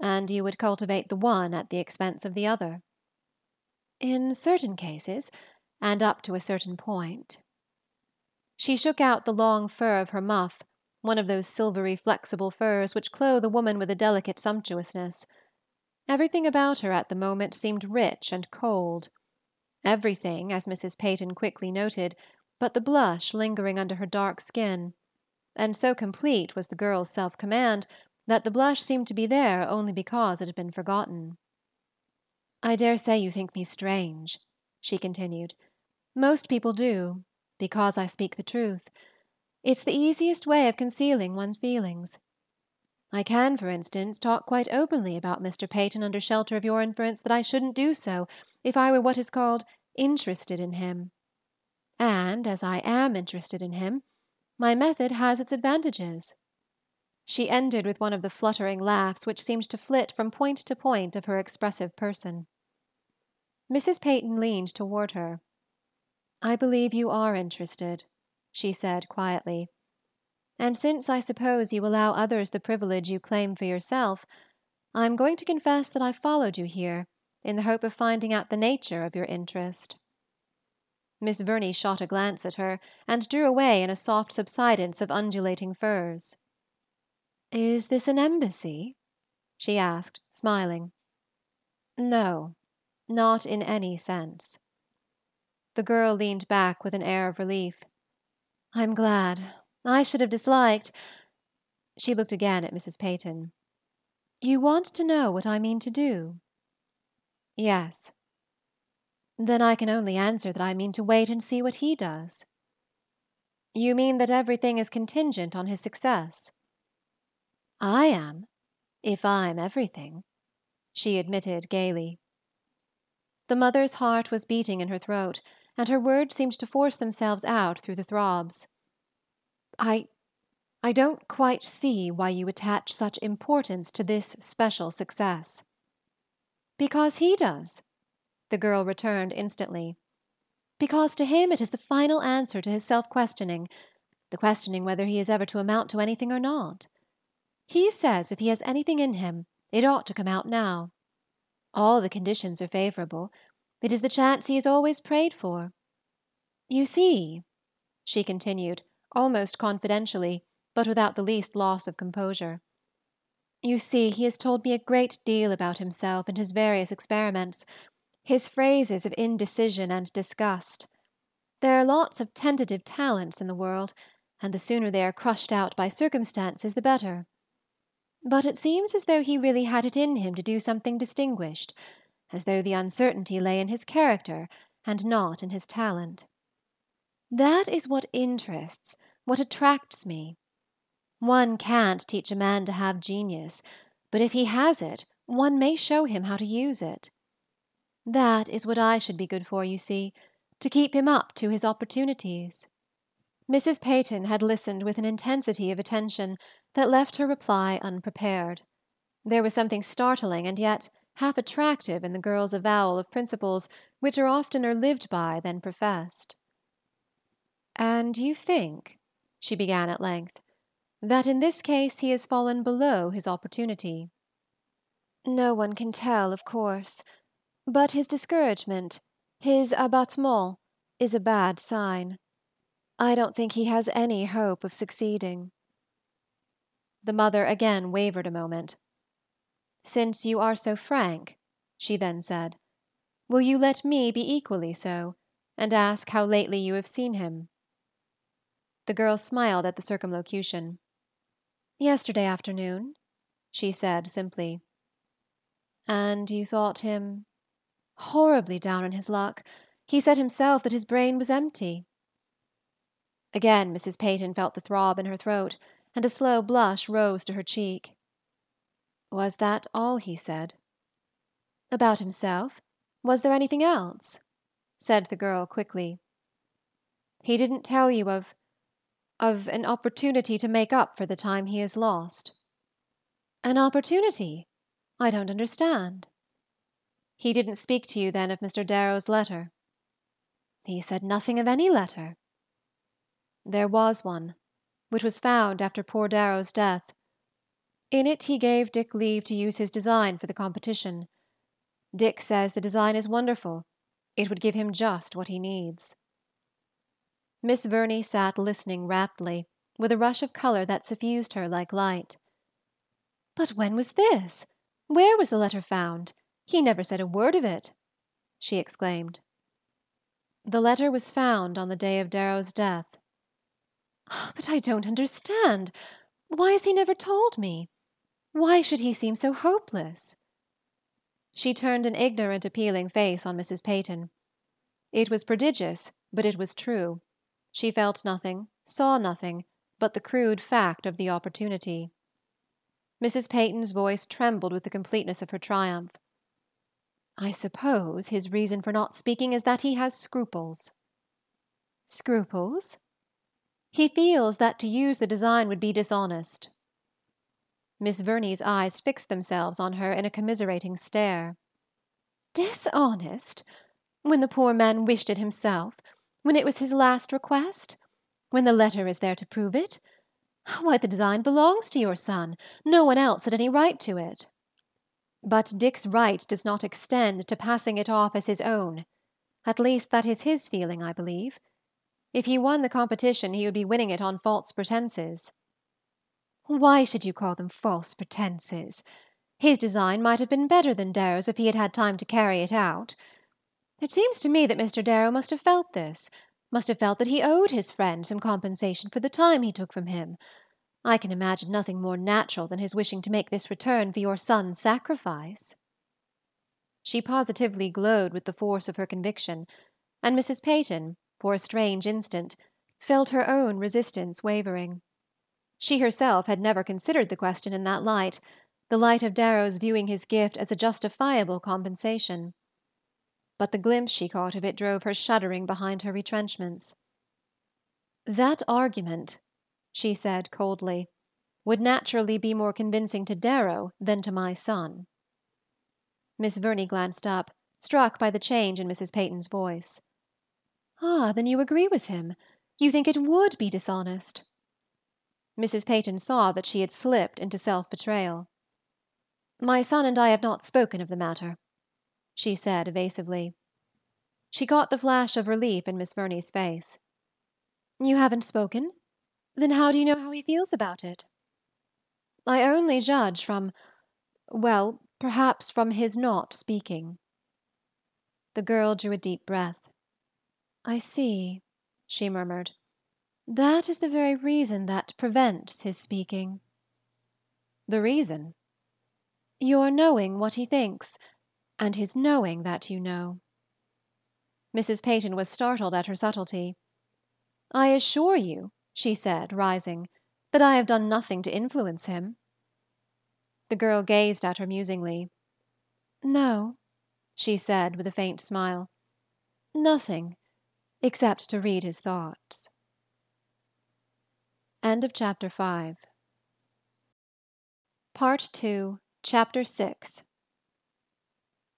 "And you would cultivate the one at the expense of the other?" "In certain cases, and up to a certain point." She shook out the long fur of her muff, one of those silvery flexible furs which clothe a woman with a delicate sumptuousness. Everything about her at the moment seemed rich and cold. Everything, as Missus Peyton quickly noted, but the blush lingering under her dark skin. And so complete was the girl's self-command that the blush seemed to be there only because it had been forgotten. "I dare say you think me strange," she continued. "Most people do, because I speak the truth. It's the easiest way of concealing one's feelings. I can, for instance, talk quite openly about Mister Peyton under shelter of your inference that I shouldn't do so if I were what is called interested in him. And, as I am interested in him, my method has its advantages." She ended with one of the fluttering laughs which seemed to flit from point to point of her expressive person. Missus Peyton leaned toward her. "I believe you are interested," she said quietly. "And since I suppose you allow others the privilege you claim for yourself, I am going to confess that I followed you here, in the hope of finding out the nature of your interest." Miss Verney shot a glance at her, and drew away in a soft subsidence of undulating furs. "Is this an embassy?" she asked, smiling. "No, not in any sense." The girl leaned back with an air of relief. "I'm glad. I should have disliked—" She looked again at Missus Peyton. "You want to know what I mean to do?" "Yes." "Then I can only answer that I mean to wait and see what he does." "You mean that everything is contingent on his success?" "I am, if I'm everything," she admitted gaily. The mother's heart was beating in her throat, and her words seemed to force themselves out through the throbs. I I don't quite see why you attach such importance to this special success." "Because he does," the girl returned instantly. "Because to him it is the final answer to his self-questioning, the questioning whether he is ever to amount to anything or not. He says if he has anything in him, it ought to come out now. All the conditions are favorable. It is the chance he has always prayed for. You see," she continued, almost confidentially, but without the least loss of composure, "you see, he has told me a great deal about himself and his various experiments, his phrases of indecision and disgust. There are lots of tentative talents in the world, and the sooner they are crushed out by circumstances the better. But it seems as though he really had it in him to do something distinguished, as though the uncertainty lay in his character and not in his talent. That is what interests, what attracts me. One can't teach a man to have genius, but if he has it, one may show him how to use it. That is what I should be good for, you see, to keep him up to his opportunities." Missus Peyton had listened with an intensity of attention that left her reply unprepared. There was something startling and yet half attractive in the girl's avowal of principles which are oftener lived by than professed. "And you think," she began at length, "that in this case he has fallen below his opportunity?" "No one can tell, of course. But his discouragement, his abattement, is a bad sign. I don't think he has any hope of succeeding." The mother again wavered a moment. "Since you are so frank," she then said, "will you let me be equally so, and ask how lately you have seen him?" The girl smiled at the circumlocution. "Yesterday afternoon," she said simply. "And you thought him—" "Horribly down on his luck. He said himself that his brain was empty." Again Missus Peyton felt the throb in her throat, and a slow blush rose to her cheek. "Was that all he said?" "About himself? Was there anything else?" said the girl quickly. "He didn't tell you of of an opportunity to make up for the time he has lost?" "An opportunity? I don't understand." "He didn't speak to you, then, of Mister Darrow's letter?" "He said nothing of any letter." "There was one, which was found after poor Darrow's death. In it he gave Dick leave to use his design for the competition. Dick says the design is wonderful. It would give him just what he needs." Miss Verney sat listening raptly, with a rush of color that suffused her like light. "But when was this? Where was the letter found? He never said a word of it!" she exclaimed. "The letter was found on the day of Darrow's death." "But I don't understand. Why has he never told me? Why should he seem so hopeless?" She turned an ignorant, appealing face on Missus Peyton. It was prodigious, but it was true. She felt nothing, saw nothing, but the crude fact of the opportunity. Missus Peyton's voice trembled with the completeness of her triumph. "I suppose his reason for not speaking is that he has scruples." "Scruples?" "He feels that to use the design would be dishonest." Miss Verney's eyes fixed themselves on her in a commiserating stare. "Dishonest? When the poor man wished it himself? When it was his last request? When the letter is there to prove it? Why, the design belongs to your son. No one else had any right to it." "But Dick's right does not extend to passing it off as his own. At least that is his feeling, I believe. If he won the competition, he would be winning it on false pretenses." "Why should you call them false pretenses? His design might have been better than Darrow's if he had had time to carry it out. It seems to me that Mister Darrow must have felt this, must have felt that he owed his friend some compensation for the time he took from him. I can imagine nothing more natural than his wishing to make this return for your son's sacrifice." She positively glowed with the force of her conviction, and Missus Peyton, for a strange instant, felt her own resistance wavering. She herself had never considered the question in that light, the light of Darrow's viewing his gift as a justifiable compensation. But the glimpse she caught of it drove her shuddering behind her retrenchments. "That argument," she said coldly, "would naturally be more convincing to Darrow than to my son." Miss Verney glanced up, struck by the change in Missus Peyton's voice. "Ah, then you agree with him. You think it would be dishonest." Missus Peyton saw that she had slipped into self-betrayal. "My son and I have not spoken of the matter," she said evasively. She caught the flash of relief in Miss Verney's face. "You haven't spoken? Then how do you know how he feels about it?" "I only judge from—well, perhaps from his not speaking." The girl drew a deep breath. "I see," she murmured. "That is the very reason that prevents his speaking." "The reason?" "Your knowing what he thinks, and his knowing that you know." Missus Peyton was startled at her subtlety. "I assure you," she said, rising, "that I have done nothing to influence him." The girl gazed at her musingly. "No," she said, with a faint smile. "Nothing, except to read his thoughts." End of chapter five. Part two, chapter six.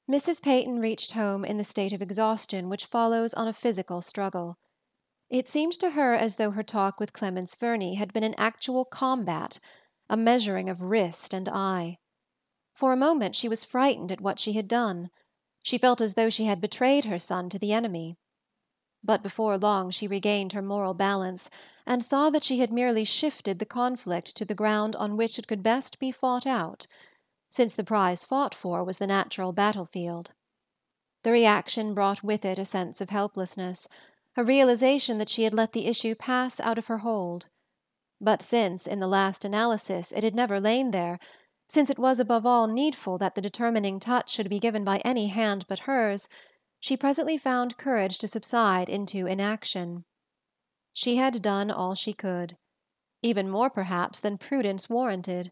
Missus Peyton reached home in the state of exhaustion which follows on a physical struggle. It seemed to her as though her talk with Clemence Verney had been an actual combat, a measuring of wrist and eye. For a moment she was frightened at what she had done. She felt as though she had betrayed her son to the enemy. But before long she regained her moral balance, and saw that she had merely shifted the conflict to the ground on which it could best be fought out, since the prize fought for was the natural battlefield. The reaction brought with it a sense of helplessness, a realization that she had let the issue pass out of her hold. But since, in the last analysis, it had never lain there, since it was above all needful that the determining touch should be given by any hand but hers, she presently found courage to subside into inaction. She had done all she could, even more perhaps than prudence warranted,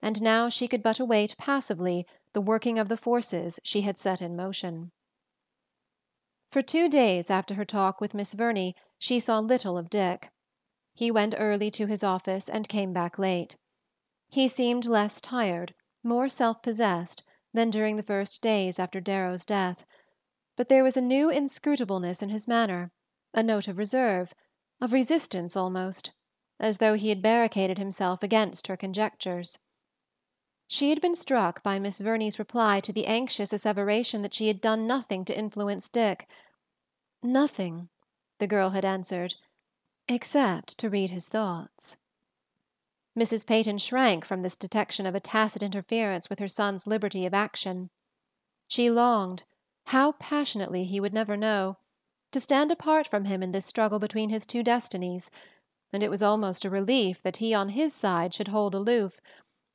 and now she could but await passively the working of the forces she had set in motion. For two days after her talk with Miss Verney she saw little of Dick. He went early to his office and came back late. He seemed less tired, more self-possessed, than during the first days after Darrow's death, but there was a new inscrutableness in his manner, a note of reserve, of resistance almost, as though he had barricaded himself against her conjectures. She had been struck by Miss Verney's reply to the anxious asseveration that she had done nothing to influence Dick. "Nothing," the girl had answered, "except to read his thoughts." Missus Peyton shrank from this detection of a tacit interference with her son's liberty of action. She longed, how passionately he would never know, to stand apart from him in this struggle between his two destinies, and it was almost a relief that he on his side should hold aloof,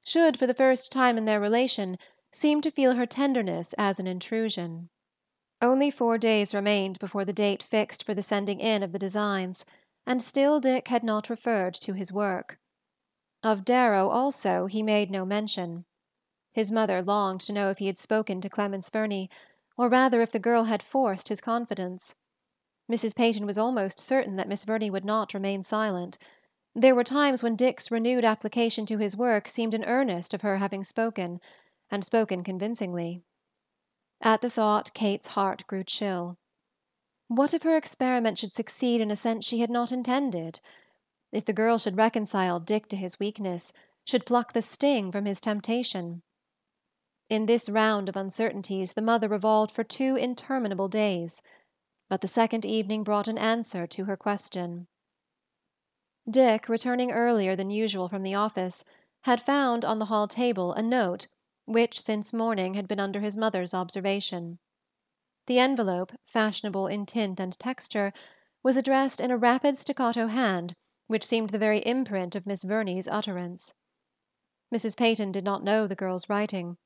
should for the first time in their relation seem to feel her tenderness as an intrusion. Only four days remained before the date fixed for the sending in of the designs, and still Dick had not referred to his work. Of Darrow also he made no mention. His mother longed to know if he had spoken to Clemence Verney, or rather if the girl had forced his confidence. Missus Peyton was almost certain that Miss Verney would not remain silent. There were times when Dick's renewed application to his work seemed an earnest of her having spoken, and spoken convincingly. At the thought Kate's heart grew chill. What if her experiment should succeed in a sense she had not intended? If the girl should reconcile Dick to his weakness, should pluck the sting from his temptation? In this round of uncertainties the mother revolved for two interminable days. But the second evening brought an answer to her question. Dick, returning earlier than usual from the office, had found on the hall table a note which since morning had been under his mother's observation. The envelope, fashionable in tint and texture, was addressed in a rapid staccato hand which seemed the very imprint of Miss Verney's utterance. Missus Peyton did not know the girl's writing,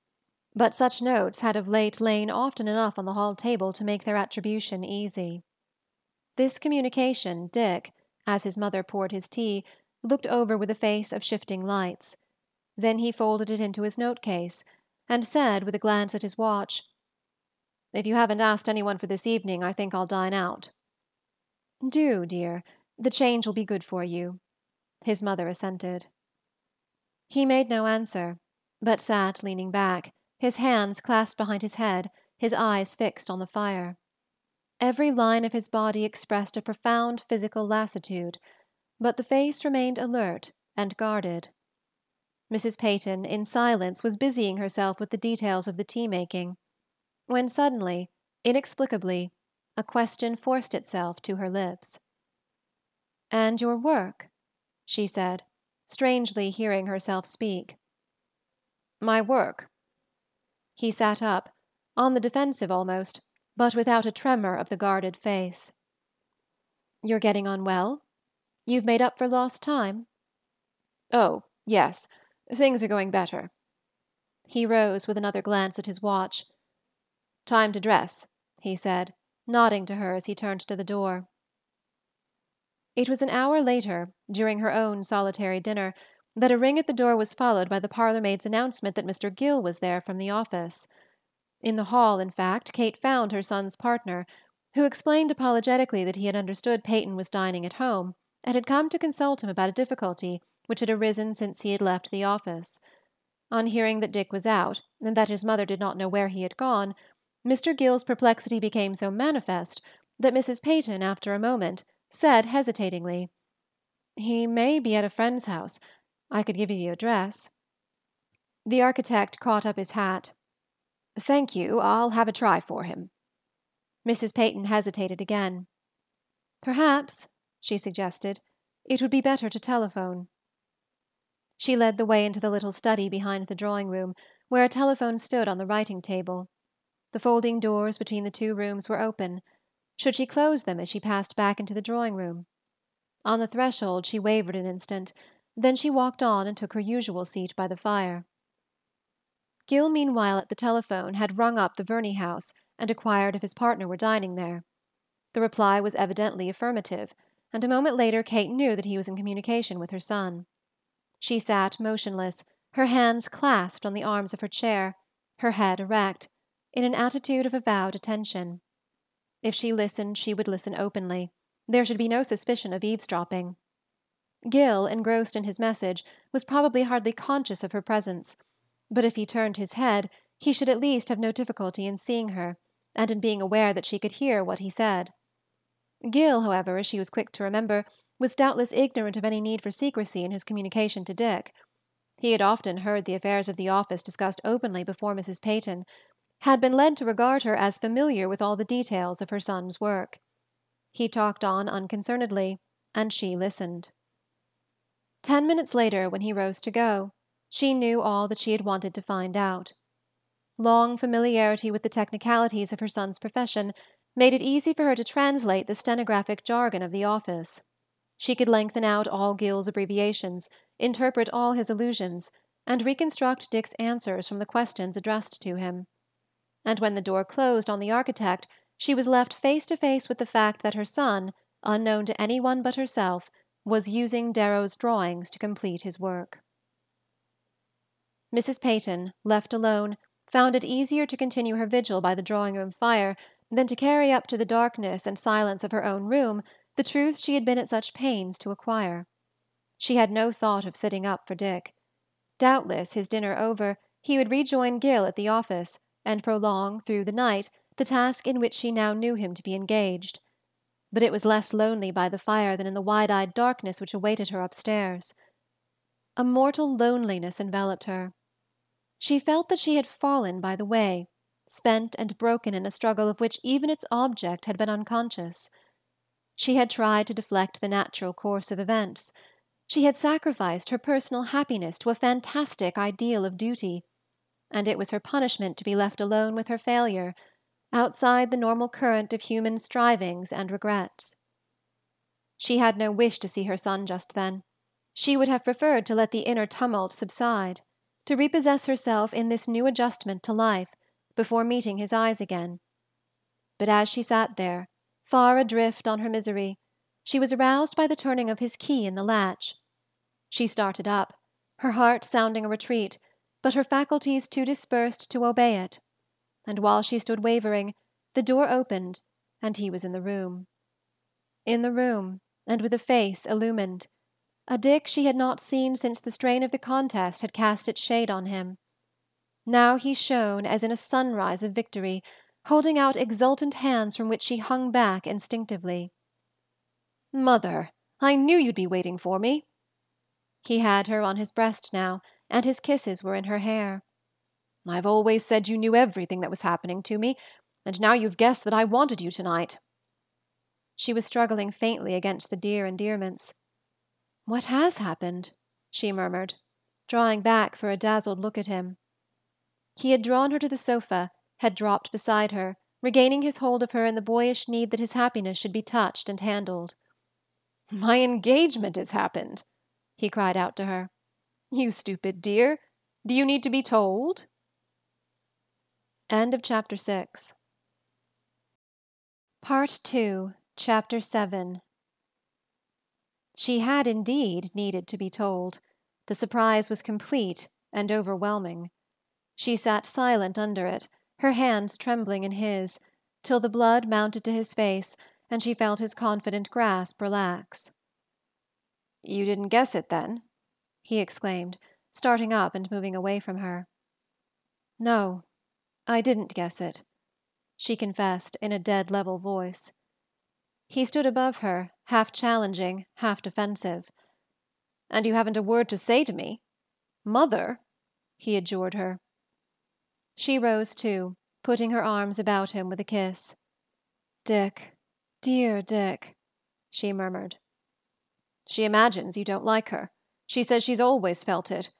but such notes had of late lain often enough on the hall table to make their attribution easy. This communication Dick, as his mother poured his tea, looked over with a face of shifting lights. Then he folded it into his note-case, and said with a glance at his watch, "If you haven't asked anyone for this evening, I think I'll dine out." "Do, dear. The change will be good for you," his mother assented. He made no answer, but sat leaning back, his hands clasped behind his head, his eyes fixed on the fire. Every line of his body expressed a profound physical lassitude, but the face remained alert, and guarded. Missus Peyton, in silence, was busying herself with the details of the tea-making, when suddenly, inexplicably, a question forced itself to her lips. "And your work?" she said, strangely hearing herself speak. "My work." He sat up, on the defensive almost, but without a tremor of the guarded face. "You're getting on well? You've made up for lost time?" "Oh, yes. Things are going better." He rose with another glance at his watch. "Time to dress," he said, nodding to her as he turned to the door. It was an hour later, during her own solitary dinner, that a ring at the door was followed by the parlour-maid's announcement that Mister Gill was there from the office. In the hall, in fact, Kate found her son's partner, who explained apologetically that he had understood Peyton was dining at home, and had come to consult him about a difficulty which had arisen since he had left the office. On hearing that Dick was out, and that his mother did not know where he had gone, Mister Gill's perplexity became so manifest that Missus Peyton, after a moment, said hesitatingly, "He may be at a friend's house. I could give you the address." The architect caught up his hat. "Thank you, I'll have a try for him." Missus Peyton hesitated again. "Perhaps," she suggested, "it would be better to telephone." She led the way into the little study behind the drawing-room, where a telephone stood on the writing-table. The folding doors between the two rooms were open. Should she close them as she passed back into the drawing-room? On the threshold she wavered an instant. Then she walked on and took her usual seat by the fire. Gill, meanwhile, at the telephone, had rung up the Verney house and inquired if his partner were dining there. The reply was evidently affirmative, and a moment later Kate knew that he was in communication with her son. She sat motionless, her hands clasped on the arms of her chair, her head erect, in an attitude of avowed attention. If she listened, she would listen openly. There should be no suspicion of eavesdropping. Gill, engrossed in his message, was probably hardly conscious of her presence, but if he turned his head, he should at least have no difficulty in seeing her, and in being aware that she could hear what he said. Gill, however, as she was quick to remember, was doubtless ignorant of any need for secrecy in his communication to Dick. He had often heard the affairs of the office discussed openly before Missus Peyton, had been led to regard her as familiar with all the details of her son's work. He talked on unconcernedly, and she listened. Ten minutes later, when he rose to go, she knew all that she had wanted to find out. Long familiarity with the technicalities of her son's profession made it easy for her to translate the stenographic jargon of the office. She could lengthen out all Gill's abbreviations, interpret all his allusions, and reconstruct Dick's answers from the questions addressed to him. And when the door closed on the architect, she was left face to face with the fact that her son, unknown to any one but herself, was using Darrow's drawings to complete his work. Missus Peyton, left alone, found it easier to continue her vigil by the drawing-room fire than to carry up to the darkness and silence of her own room the truth she had been at such pains to acquire. She had no thought of sitting up for Dick. Doubtless, his dinner over, he would rejoin Gill at the office, and prolong, through the night, the task in which she now knew him to be engaged. But it was less lonely by the fire than in the wide-eyed darkness which awaited her upstairs. A mortal loneliness enveloped her. She felt that she had fallen by the way, spent and broken in a struggle of which even its object had been unconscious. She had tried to deflect the natural course of events. She had sacrificed her personal happiness to a fantastic ideal of duty, and it was her punishment to be left alone with her failure, outside the normal current of human strivings and regrets. She had no wish to see her son just then. She would have preferred to let the inner tumult subside, to repossess herself in this new adjustment to life, before meeting his eyes again. But as she sat there, far adrift on her misery, she was aroused by the turning of his key in the latch. She started up, her heart sounding a retreat, but her faculties too dispersed to obey it, and while she stood wavering, the door opened, and he was in the room. In the room, and with a face illumined, a Dick she had not seen since the strain of the contest had cast its shade on him. Now he shone as in a sunrise of victory, holding out exultant hands from which she hung back instinctively. "Mother, I knew you'd be waiting for me." He had her on his breast now, and his kisses were in her hair. "I've always said you knew everything that was happening to me, and now you've guessed that I wanted you tonight." She was struggling faintly against the dear endearments. "What has happened?" she murmured, drawing back for a dazzled look at him. He had drawn her to the sofa, had dropped beside her, regaining his hold of her in the boyish need that his happiness should be touched and handled. "My engagement has happened," he cried out to her. "You stupid dear! Do you need to be told?" End of chapter six. Part two, chapter seven. She had indeed needed to be told. The surprise was complete and overwhelming. She sat silent under it, her hands trembling in his, till the blood mounted to his face, and she felt his confident grasp relax. "You didn't guess it, then?" he exclaimed, starting up and moving away from her. "No, I didn't guess it," she confessed in a dead level voice. He stood above her, half challenging, half defensive. "And you haven't a word to say to me? Mother!" he adjured her. She rose too, putting her arms about him with a kiss. "Dick, dear Dick," she murmured. "She imagines you don't like her. She says she's always felt it.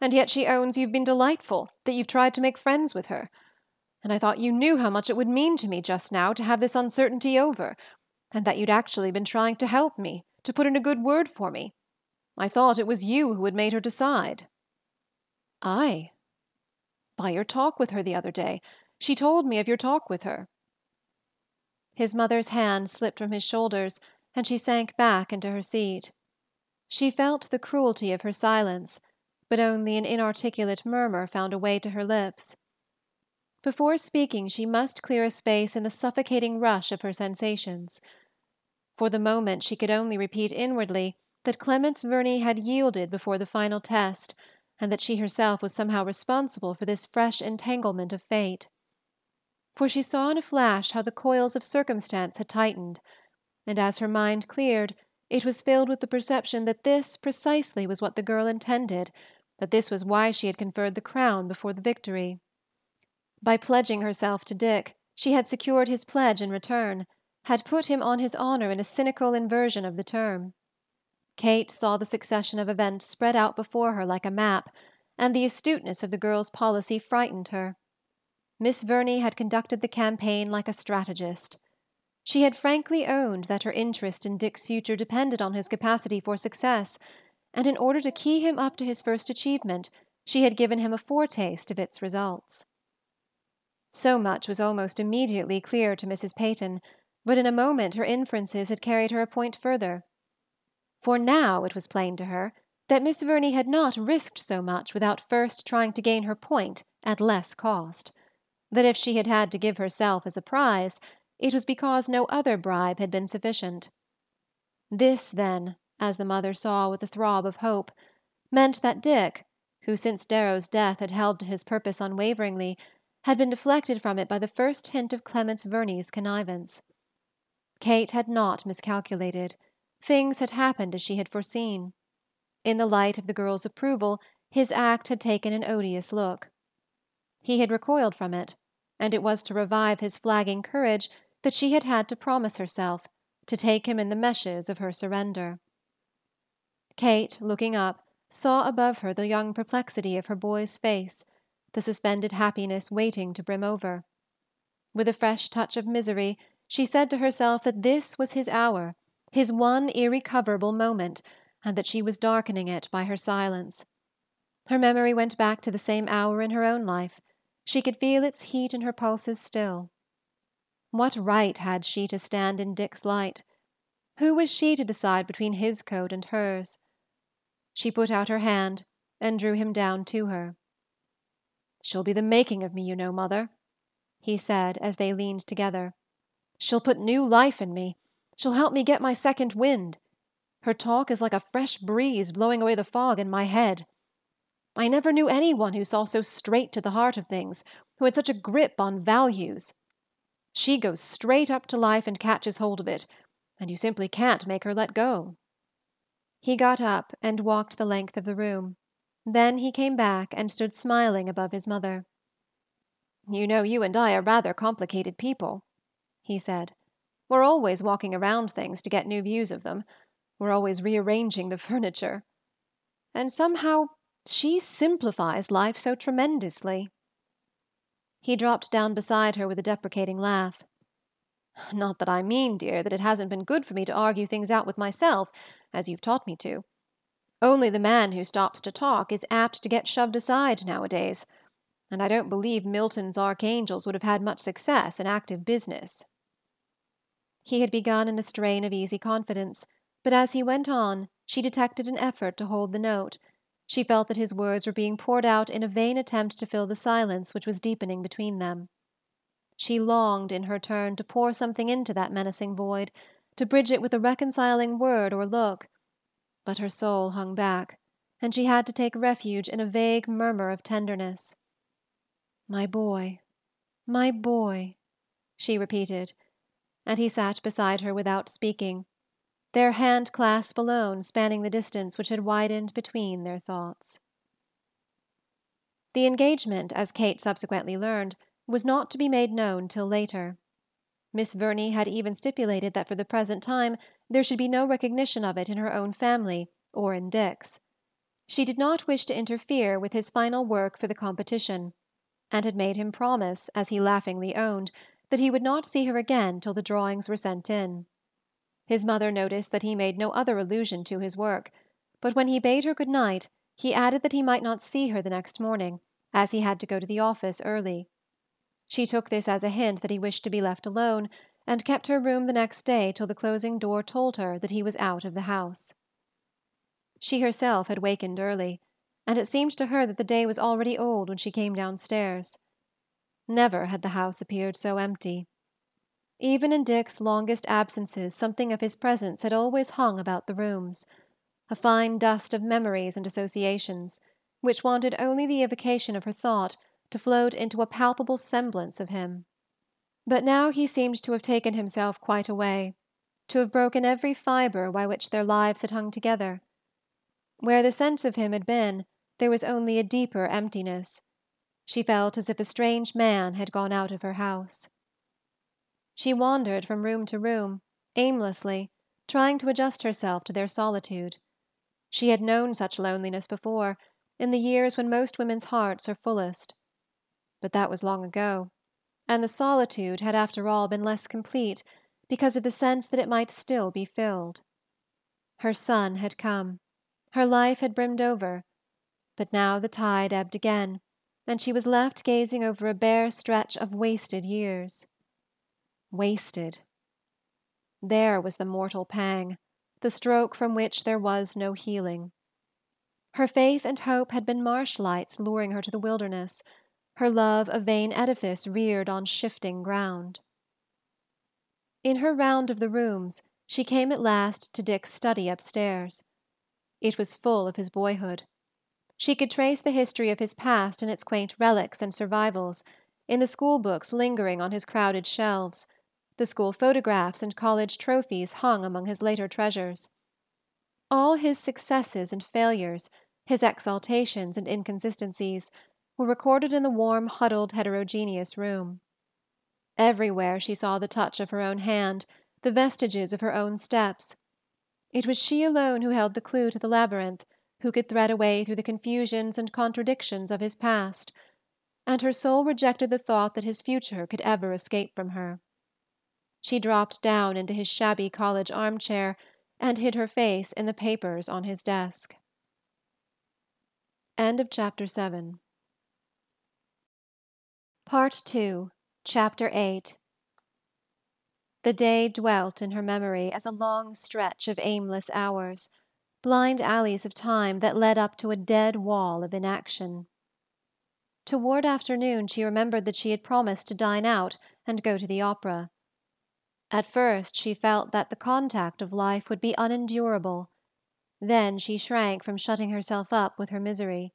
And yet she owns you've been delightful, that you've tried to make friends with her. And I thought you knew how much it would mean to me just now to have this uncertainty over, and that you'd actually been trying to help me, to put in a good word for me. I thought it was you who had made her decide." "I?" "By your talk with her the other day. She told me of your talk with her." His mother's hand slipped from his shoulders, and she sank back into her seat. She felt the cruelty of her silence, but only an inarticulate murmur found a way to her lips. Before speaking, she must clear a space in the suffocating rush of her sensations. For the moment she could only repeat inwardly that Clemence Verney had yielded before the final test, and that she herself was somehow responsible for this fresh entanglement of fate. For she saw in a flash how the coils of circumstance had tightened, and as her mind cleared, it was filled with the perception that this precisely was what the girl intended, that this was why she had conferred the crown before the victory. By pledging herself to Dick, she had secured his pledge in return, had put him on his honor in a cynical inversion of the term. Kate saw the succession of events spread out before her like a map, and the astuteness of the girl's policy frightened her. Miss Verney had conducted the campaign like a strategist. She had frankly owned that her interest in Dick's future depended on his capacity for success, and in order to key him up to his first achievement, she had given him a foretaste of its results. So much was almost immediately clear to Missus Peyton, but in a moment her inferences had carried her a point further. For now it was plain to her that Miss Verney had not risked so much without first trying to gain her point at less cost, that if she had had to give herself as a prize, it was because no other bribe had been sufficient. This, then, as the mother saw with a throb of hope, meant that Dick, who since Darrow's death had held to his purpose unwaveringly, had been deflected from it by the first hint of Clemence Verney's connivance. Kate had not miscalculated. Things had happened as she had foreseen. In the light of the girl's approval, his act had taken an odious look. He had recoiled from it, and it was to revive his flagging courage that she had had to promise herself, to take him in the meshes of her surrender. Kate, looking up, saw above her the young perplexity of her boy's face, the suspended happiness waiting to brim over. With a fresh touch of misery, she said to herself that this was his hour, his one irrecoverable moment, and that she was darkening it by her silence. Her memory went back to the same hour in her own life. She could feel its heat in her pulses still. What right had she to stand in Dick's light? Who was she to decide between his code and hers? She put out her hand and drew him down to her. "She'll be the making of me, you know, Mother," he said as they leaned together. "She'll put new life in me. She'll help me get my second wind. Her talk is like a fresh breeze blowing away the fog in my head. I never knew anyone who saw so straight to the heart of things, who had such a grip on values. She goes straight up to life and catches hold of it, and you simply can't make her let go." He got up and walked the length of the room. Then he came back and stood smiling above his mother. "You know, you and I are rather complicated people," he said. "We're always walking around things to get new views of them. We're always rearranging the furniture. And somehow she simplifies life so tremendously." He dropped down beside her with a deprecating laugh. "Not that I mean, dear, that it hasn't been good for me to argue things out with myself, as you've taught me to. Only the man who stops to talk is apt to get shoved aside nowadays, and I don't believe Milton's archangels would have had much success in active business." He had begun in a strain of easy confidence, but as he went on, she detected an effort to hold the note. She felt that his words were being poured out in a vain attempt to fill the silence which was deepening between them. She longed, in her turn, to pour something into that menacing void, to bridge it with a reconciling word or look, but her soul hung back, and she had to take refuge in a vague murmur of tenderness. "My boy, my boy," she repeated, and he sat beside her without speaking, their hand-clasp alone spanning the distance which had widened between their thoughts. The engagement, as Kate subsequently learned, was not to be made known till later. Miss Verney had even stipulated that for the present time there should be no recognition of it in her own family or in Dick's. She did not wish to interfere with his final work for the competition, and had made him promise, as he laughingly owned, that he would not see her again till the drawings were sent in. His mother noticed that he made no other allusion to his work, but when he bade her good night, he added that he might not see her the next morning, as he had to go to the office early. She took this as a hint that he wished to be left alone, and kept her room the next day till the closing door told her that he was out of the house. She herself had wakened early, and it seemed to her that the day was already old when she came downstairs. Never had the house appeared so empty. Even in Dick's longest absences something of his presence had always hung about the rooms, a fine dust of memories and associations, which wanted only the evocation of her thought to float into a palpable semblance of him. But now he seemed to have taken himself quite away, to have broken every fibre by which their lives had hung together. Where the sense of him had been, there was only a deeper emptiness. She felt as if a strange man had gone out of her house. She wandered from room to room, aimlessly, trying to adjust herself to their solitude. She had known such loneliness before, in the years when most women's hearts are fullest. But that was long ago, and the solitude had after all been less complete because of the sense that it might still be filled. Her son had come, her life had brimmed over, but now the tide ebbed again, and she was left gazing over a bare stretch of wasted years. Wasted. There was the mortal pang, the stroke from which there was no healing. Her faith and hope had been marsh lights luring her to the wilderness, her love a vain edifice reared on shifting ground. In her round of the rooms she came at last to Dick's study upstairs. It was full of his boyhood. She could trace the history of his past in its quaint relics and survivals, in the school books lingering on his crowded shelves, the school photographs and college trophies hung among his later treasures. All his successes and failures, his exaltations and inconsistencies, were recorded in the warm, huddled, heterogeneous room. Everywhere she saw the touch of her own hand, the vestiges of her own steps. It was she alone who held the clue to the labyrinth, who could thread a way through the confusions and contradictions of his past, and her soul rejected the thought that his future could ever escape from her. She dropped down into his shabby college armchair and hid her face in the papers on his desk. End of chapter seven. Part two, Chapter eight. The day dwelt in her memory as a long stretch of aimless hours, blind alleys of time that led up to a dead wall of inaction. Toward afternoon she remembered that she had promised to dine out and go to the opera. At first she felt that the contact of life would be unendurable. Then she shrank from shutting herself up with her misery.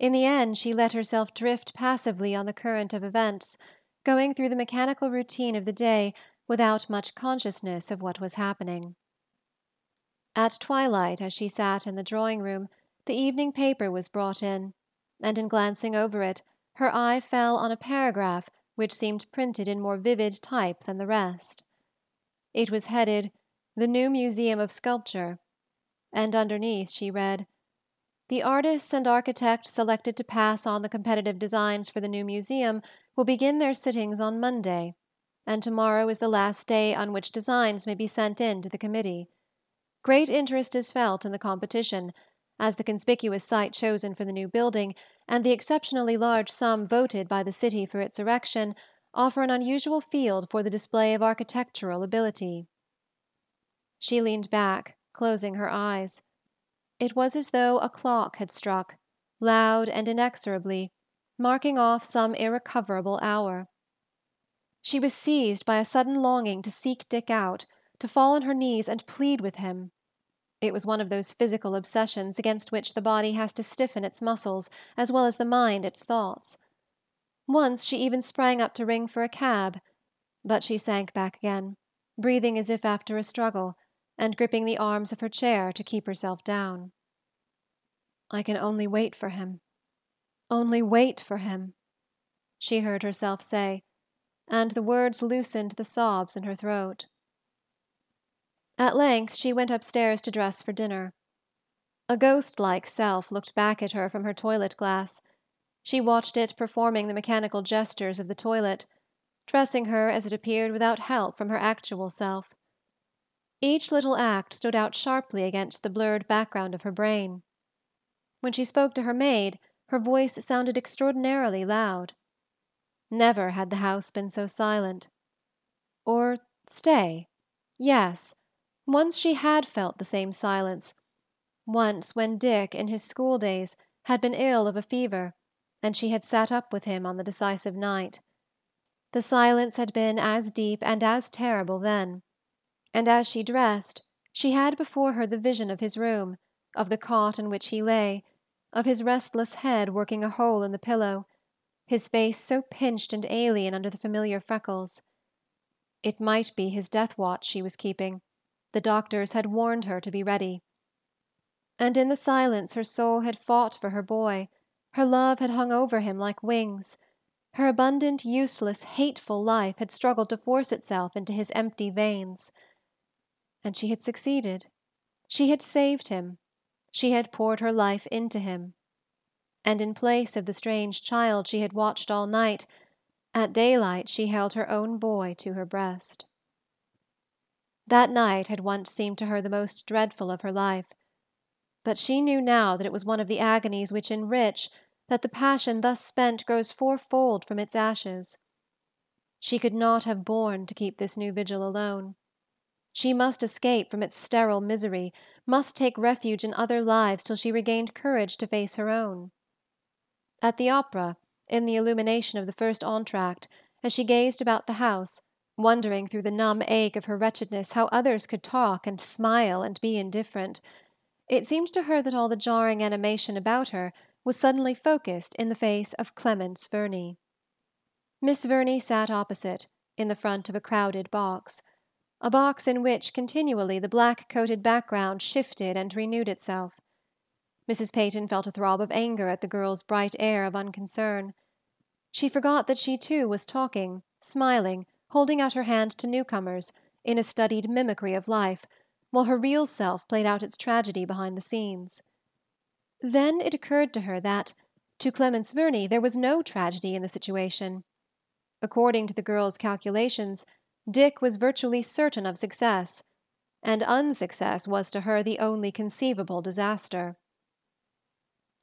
In the end she let herself drift passively on the current of events, going through the mechanical routine of the day without much consciousness of what was happening. At twilight, as she sat in the drawing-room, the evening paper was brought in, and in glancing over it, her eye fell on a paragraph which seemed printed in more vivid type than the rest. It was headed, "The New Museum of Sculpture," and underneath she read, "The artists and architects selected to pass on the competitive designs for the new museum will begin their sittings on Monday, and tomorrow is the last day on which designs may be sent in to the committee. Great interest is felt in the competition, as the conspicuous site chosen for the new building and the exceptionally large sum voted by the city for its erection offer an unusual field for the display of architectural ability." She leaned back, closing her eyes. It was as though a clock had struck, loud and inexorably, marking off some irrecoverable hour. She was seized by a sudden longing to seek Dick out, to fall on her knees and plead with him. It was one of those physical obsessions against which the body has to stiffen its muscles, as well as the mind its thoughts. Once she even sprang up to ring for a cab, but she sank back again, breathing as if after a struggle, and gripping the arms of her chair to keep herself down. "I can only wait for him, only wait for him," she heard herself say, and the words loosened the sobs in her throat. At length she went upstairs to dress for dinner. A ghost-like self looked back at her from her toilet-glass. She watched it performing the mechanical gestures of the toilet, dressing her as it appeared without help from her actual self. Each little act stood out sharply against the blurred background of her brain. When she spoke to her maid, her voice sounded extraordinarily loud. Never had the house been so silent. Or stay. Yes. Once she had felt the same silence, once when Dick, in his school days, had been ill of a fever, and she had sat up with him on the decisive night. The silence had been as deep and as terrible then, and as she dressed, she had before her the vision of his room, of the cot in which he lay, of his restless head working a hole in the pillow, his face so pinched and alien under the familiar freckles. It might be his death-watch she was keeping. The doctors had warned her to be ready. And in the silence her soul had fought for her boy, her love had hung over him like wings, her abundant, useless, hateful life had struggled to force itself into his empty veins. And she had succeeded. She had saved him. She had poured her life into him. And in place of the strange child she had watched all night, at daylight she held her own boy to her breast. That night had once seemed to her the most dreadful of her life, but she knew now that it was one of the agonies which enrich, that the passion thus spent grows fourfold from its ashes. She could not have borne to keep this new vigil alone. She must escape from its sterile misery, must take refuge in other lives till she regained courage to face her own. At the opera, in the illumination of the first entr'acte, as she gazed about the house, wondering through the numb ache of her wretchedness how others could talk and smile and be indifferent, it seemed to her that all the jarring animation about her was suddenly focused in the face of Clemence Verney. Miss Verney sat opposite, in the front of a crowded box, a box in which continually the black-coated background shifted and renewed itself. Missus Peyton felt a throb of anger at the girl's bright air of unconcern. She forgot that she too was talking, smiling, holding out her hand to newcomers, in a studied mimicry of life, while her real self played out its tragedy behind the scenes. Then it occurred to her that, to Clemence Verney, there was no tragedy in the situation. According to the girl's calculations, Dick was virtually certain of success, and unsuccess was to her the only conceivable disaster.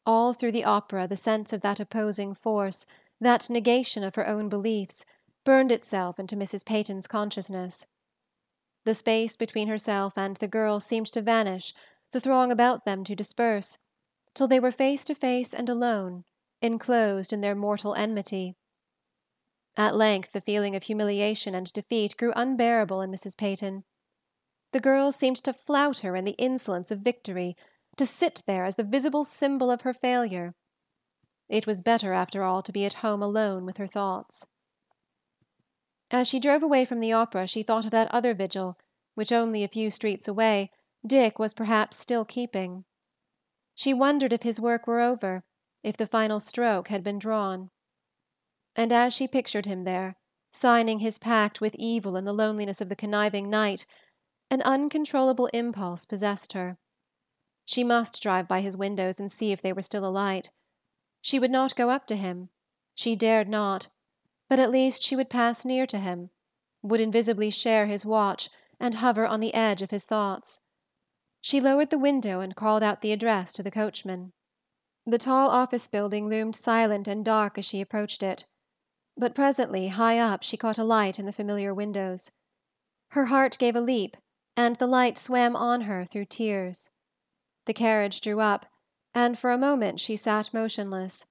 All through the opera the sense of that opposing force, that negation of her own beliefs, burned itself into Missus Peyton's consciousness. The space between herself and the girl seemed to vanish, the throng about them to disperse, till they were face to face and alone, enclosed in their mortal enmity. At length the feeling of humiliation and defeat grew unbearable in Missus Peyton. The girl seemed to flout her in the insolence of victory, to sit there as the visible symbol of her failure. It was better, after all, to be at home alone with her thoughts. As she drove away from the opera she thought of that other vigil, which only a few streets away, Dick was perhaps still keeping. She wondered if his work were over, if the final stroke had been drawn. And as she pictured him there, signing his pact with evil in the loneliness of the conniving night, an uncontrollable impulse possessed her. She must drive by his windows and see if they were still alight. She would not go up to him. She dared not. But at least she would pass near to him, would invisibly share his watch, and hover on the edge of his thoughts. She lowered the window and called out the address to the coachman. The tall office building loomed silent and dark as she approached it. But presently, high up, she caught a light in the familiar windows. Her heart gave a leap, and the light swam on her through tears. The carriage drew up, and for a moment she sat motionless.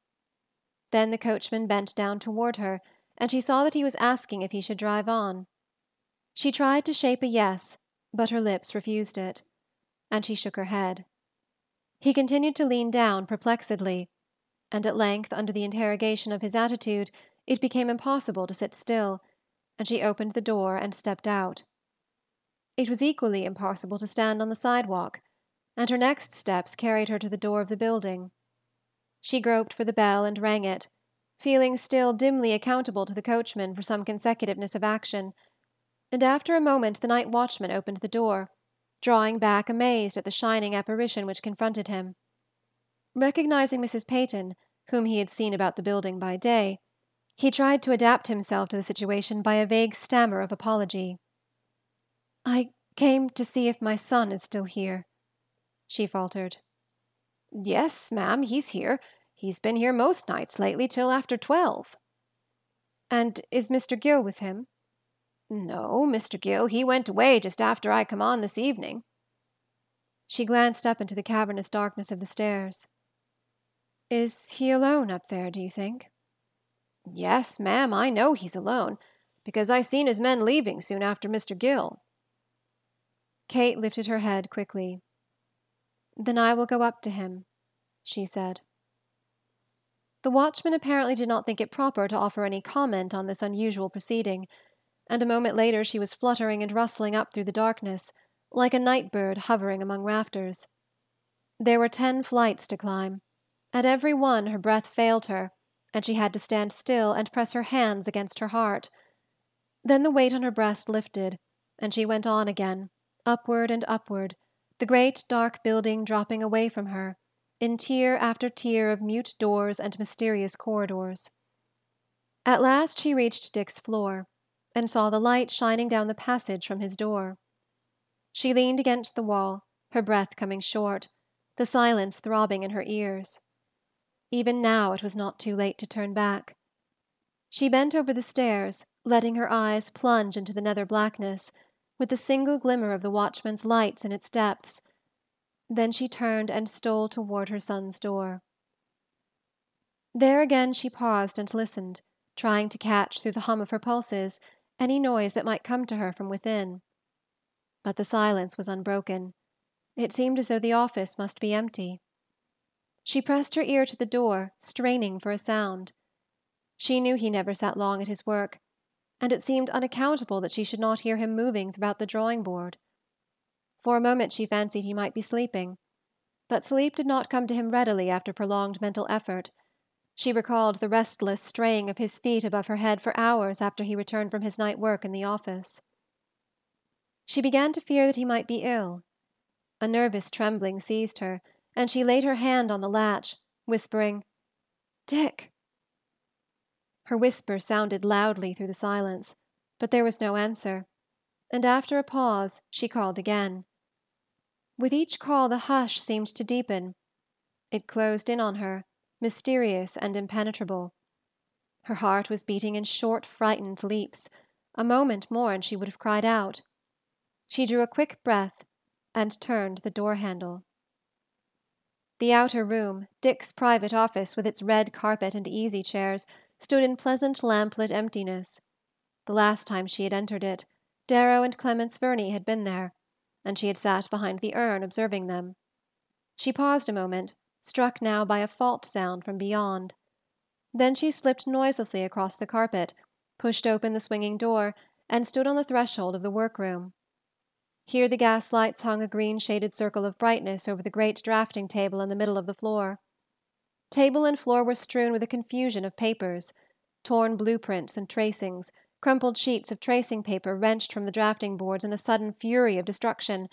Then the coachman bent down toward her, and she saw that he was asking if he should drive on. She tried to shape a yes, but her lips refused it, and she shook her head. He continued to lean down perplexedly, and at length, under the interrogation of his attitude, it became impossible to sit still, and she opened the door and stepped out. It was equally impossible to stand on the sidewalk, and her next steps carried her to the door of the building. She groped for the bell and rang it, feeling still dimly accountable to the coachman for some consecutiveness of action, and after a moment the night watchman opened the door, drawing back amazed at the shining apparition which confronted him. Recognizing Missus Peyton, whom he had seen about the building by day, he tried to adapt himself to the situation by a vague stammer of apology. "I came to see if my son is still here," she faltered. "Yes, ma'am, he's here. He's been here most nights lately till after twelve." "And is Mister Gill with him?" "No, Mister Gill, he went away just after I come on this evening." She glanced up into the cavernous darkness of the stairs. "Is he alone up there, do you think?" "Yes, ma'am, I know he's alone, because I seen his men leaving soon after Mister Gill." Kate lifted her head quickly. "Then I will go up to him," she said. The watchman apparently did not think it proper to offer any comment on this unusual proceeding, and a moment later she was fluttering and rustling up through the darkness, like a night bird hovering among rafters. There were ten flights to climb. At every one her breath failed her, and she had to stand still and press her hands against her heart. Then the weight on her breast lifted, and she went on again, upward and upward, the great dark building dropping away from her, in tier after tier of mute doors and mysterious corridors. At last she reached Dick's floor, and saw the light shining down the passage from his door. She leaned against the wall, her breath coming short, the silence throbbing in her ears. Even now it was not too late to turn back. She bent over the stairs, letting her eyes plunge into the nether blackness, with the single glimmer of the watchman's lights in its depths. Then she turned and stole toward her son's door. There again she paused and listened, trying to catch through the hum of her pulses any noise that might come to her from within. But the silence was unbroken. It seemed as though the office must be empty. She pressed her ear to the door, straining for a sound. She knew he never sat long at his work, and it seemed unaccountable that she should not hear him moving throughout the drawing-board. For a moment she fancied he might be sleeping, but sleep did not come to him readily after prolonged mental effort. She recalled the restless straying of his feet above her head for hours after he returned from his night work in the office. She began to fear that he might be ill. A nervous trembling seized her, and she laid her hand on the latch, whispering, "Dick!" Her whisper sounded loudly through the silence, but there was no answer, and after a pause she called again. With each call the hush seemed to deepen. It closed in on her, mysterious and impenetrable. Her heart was beating in short, frightened leaps. A moment more and she would have cried out. She drew a quick breath and turned the door-handle. The outer room, Dick's private office with its red carpet and easy-chairs, stood in pleasant lamplit emptiness. The last time she had entered it, Darrow and Clemence Verney had been there, and she had sat behind the urn observing them. She paused a moment, struck now by a faint sound from beyond. Then she slipped noiselessly across the carpet, pushed open the swinging door, and stood on the threshold of the workroom. Here the gaslights hung a green-shaded circle of brightness over the great drafting-table in the middle of the floor. Table and floor were strewn with a confusion of papers, torn blueprints and tracings, crumpled sheets of tracing paper wrenched from the drafting boards in a sudden fury of destruction,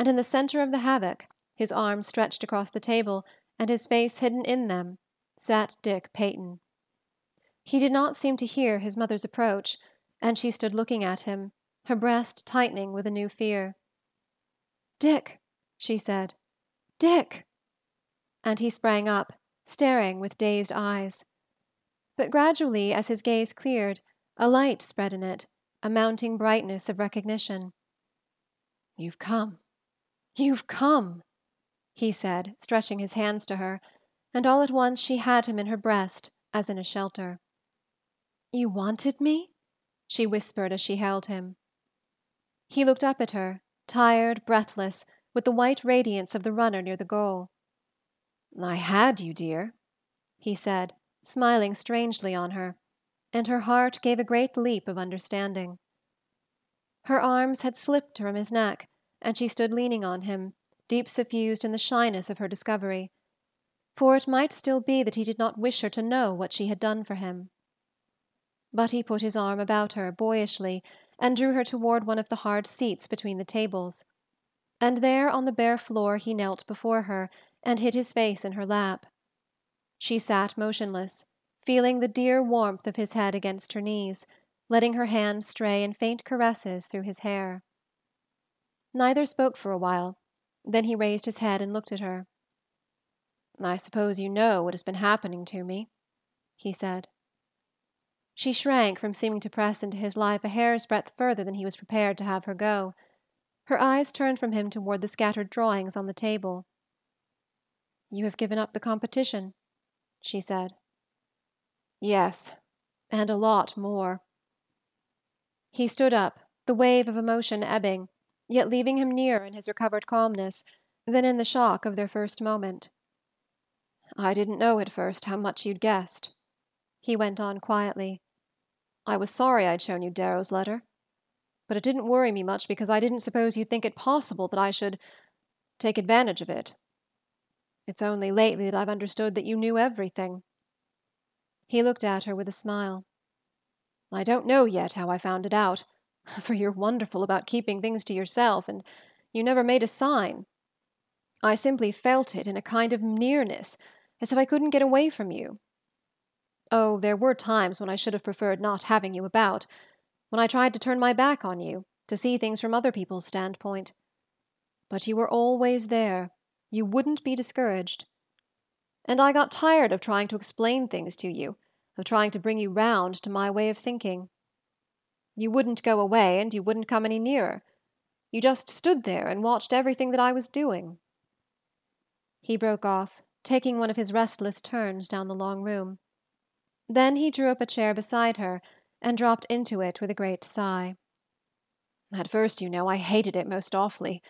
and in the centre of the havoc, his arms stretched across the table, and his face hidden in them, sat Dick Peyton. He did not seem to hear his mother's approach, and she stood looking at him, her breast tightening with a new fear. "Dick," she said, "Dick!" And he sprang up, staring with dazed eyes. But gradually, as his gaze cleared, a light spread in it, a mounting brightness of recognition. "You've come! You've come!" he said, stretching his hands to her, and all at once she had him in her breast, as in a shelter. "You wanted me?" she whispered as she held him. He looked up at her, tired, breathless, with the white radiance of the runner near the goal. "I had you, dear," he said, smiling strangely on her, and her heart gave a great leap of understanding. Her arms had slipped from his neck, and she stood leaning on him, deep suffused in the shyness of her discovery, for it might still be that he did not wish her to know what she had done for him. But he put his arm about her boyishly and drew her toward one of the hard seats between the tables, and there on the bare floor he knelt before her and hid his face in her lap. She sat motionless, feeling the dear warmth of his head against her knees, letting her hands stray in faint caresses through his hair. Neither spoke for a while. Then he raised his head and looked at her. "I suppose you know what has been happening to me," he said. She shrank from seeming to press into his life a hair's breadth further than he was prepared to have her go. Her eyes turned from him toward the scattered drawings on the table. "You have given up the competition," she said. "Yes, and a lot more." He stood up, the wave of emotion ebbing, yet leaving him nearer in his recovered calmness than in the shock of their first moment. "I didn't know at first how much you'd guessed," he went on quietly. "I was sorry I'd shown you Darrow's letter, but it didn't worry me much because I didn't suppose you'd think it possible that I should—take advantage of it. It's only lately that I've understood that you knew everything." He looked at her with a smile. "I don't know yet how I found it out, for you're wonderful about keeping things to yourself, and you never made a sign. I simply felt it in a kind of nearness, as if I couldn't get away from you. Oh, there were times when I should have preferred not having you about, when I tried to turn my back on you, to see things from other people's standpoint. But you were always there. You wouldn't be discouraged. And I got tired of trying to explain things to you, of trying to bring you round to my way of thinking. You wouldn't go away, and you wouldn't come any nearer. You just stood there and watched everything that I was doing." He broke off, taking one of his restless turns down the long room. Then he drew up a chair beside her and dropped into it with a great sigh. "At first, you know, I hated it most awfully.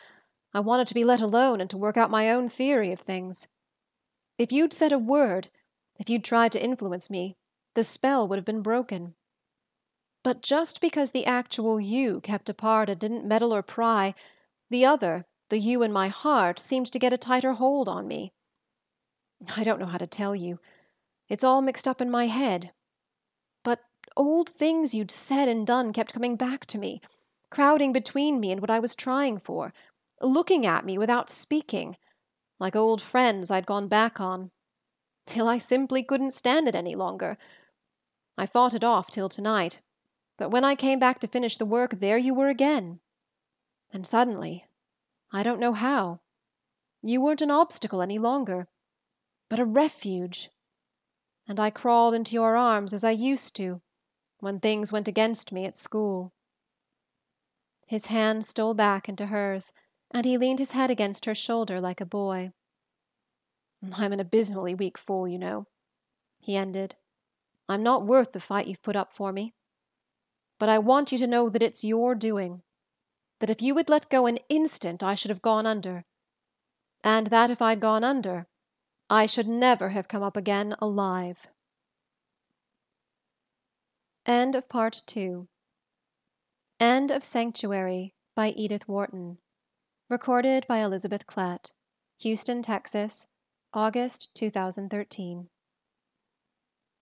I wanted to be let alone and to work out my own theory of things. If you'd said a word, if you'd tried to influence me, the spell would have been broken. But just because the actual you kept apart and didn't meddle or pry, the other, the you in my heart, seemed to get a tighter hold on me. I don't know how to tell you. It's all mixed up in my head. But old things you'd said and done kept coming back to me, crowding between me and what I was trying for, looking at me without speaking, like old friends I'd gone back on, till I simply couldn't stand it any longer. I fought it off till tonight. But when I came back to finish the work, there you were again. And suddenly, I don't know how, you weren't an obstacle any longer, but a refuge. And I crawled into your arms as I used to, when things went against me at school." His hand stole back into hers, and he leaned his head against her shoulder like a boy. "I'm an abysmally weak fool, you know," he ended. "I'm not worth the fight you've put up for me. But I want you to know that it's your doing, that if you had let go an instant I should have gone under, and that if I'd gone under, I should never have come up again alive." End of Part Two. End of Sanctuary by Edith Wharton. Recorded by Elizabeth Klett. Houston, Texas, August two thousand thirteen.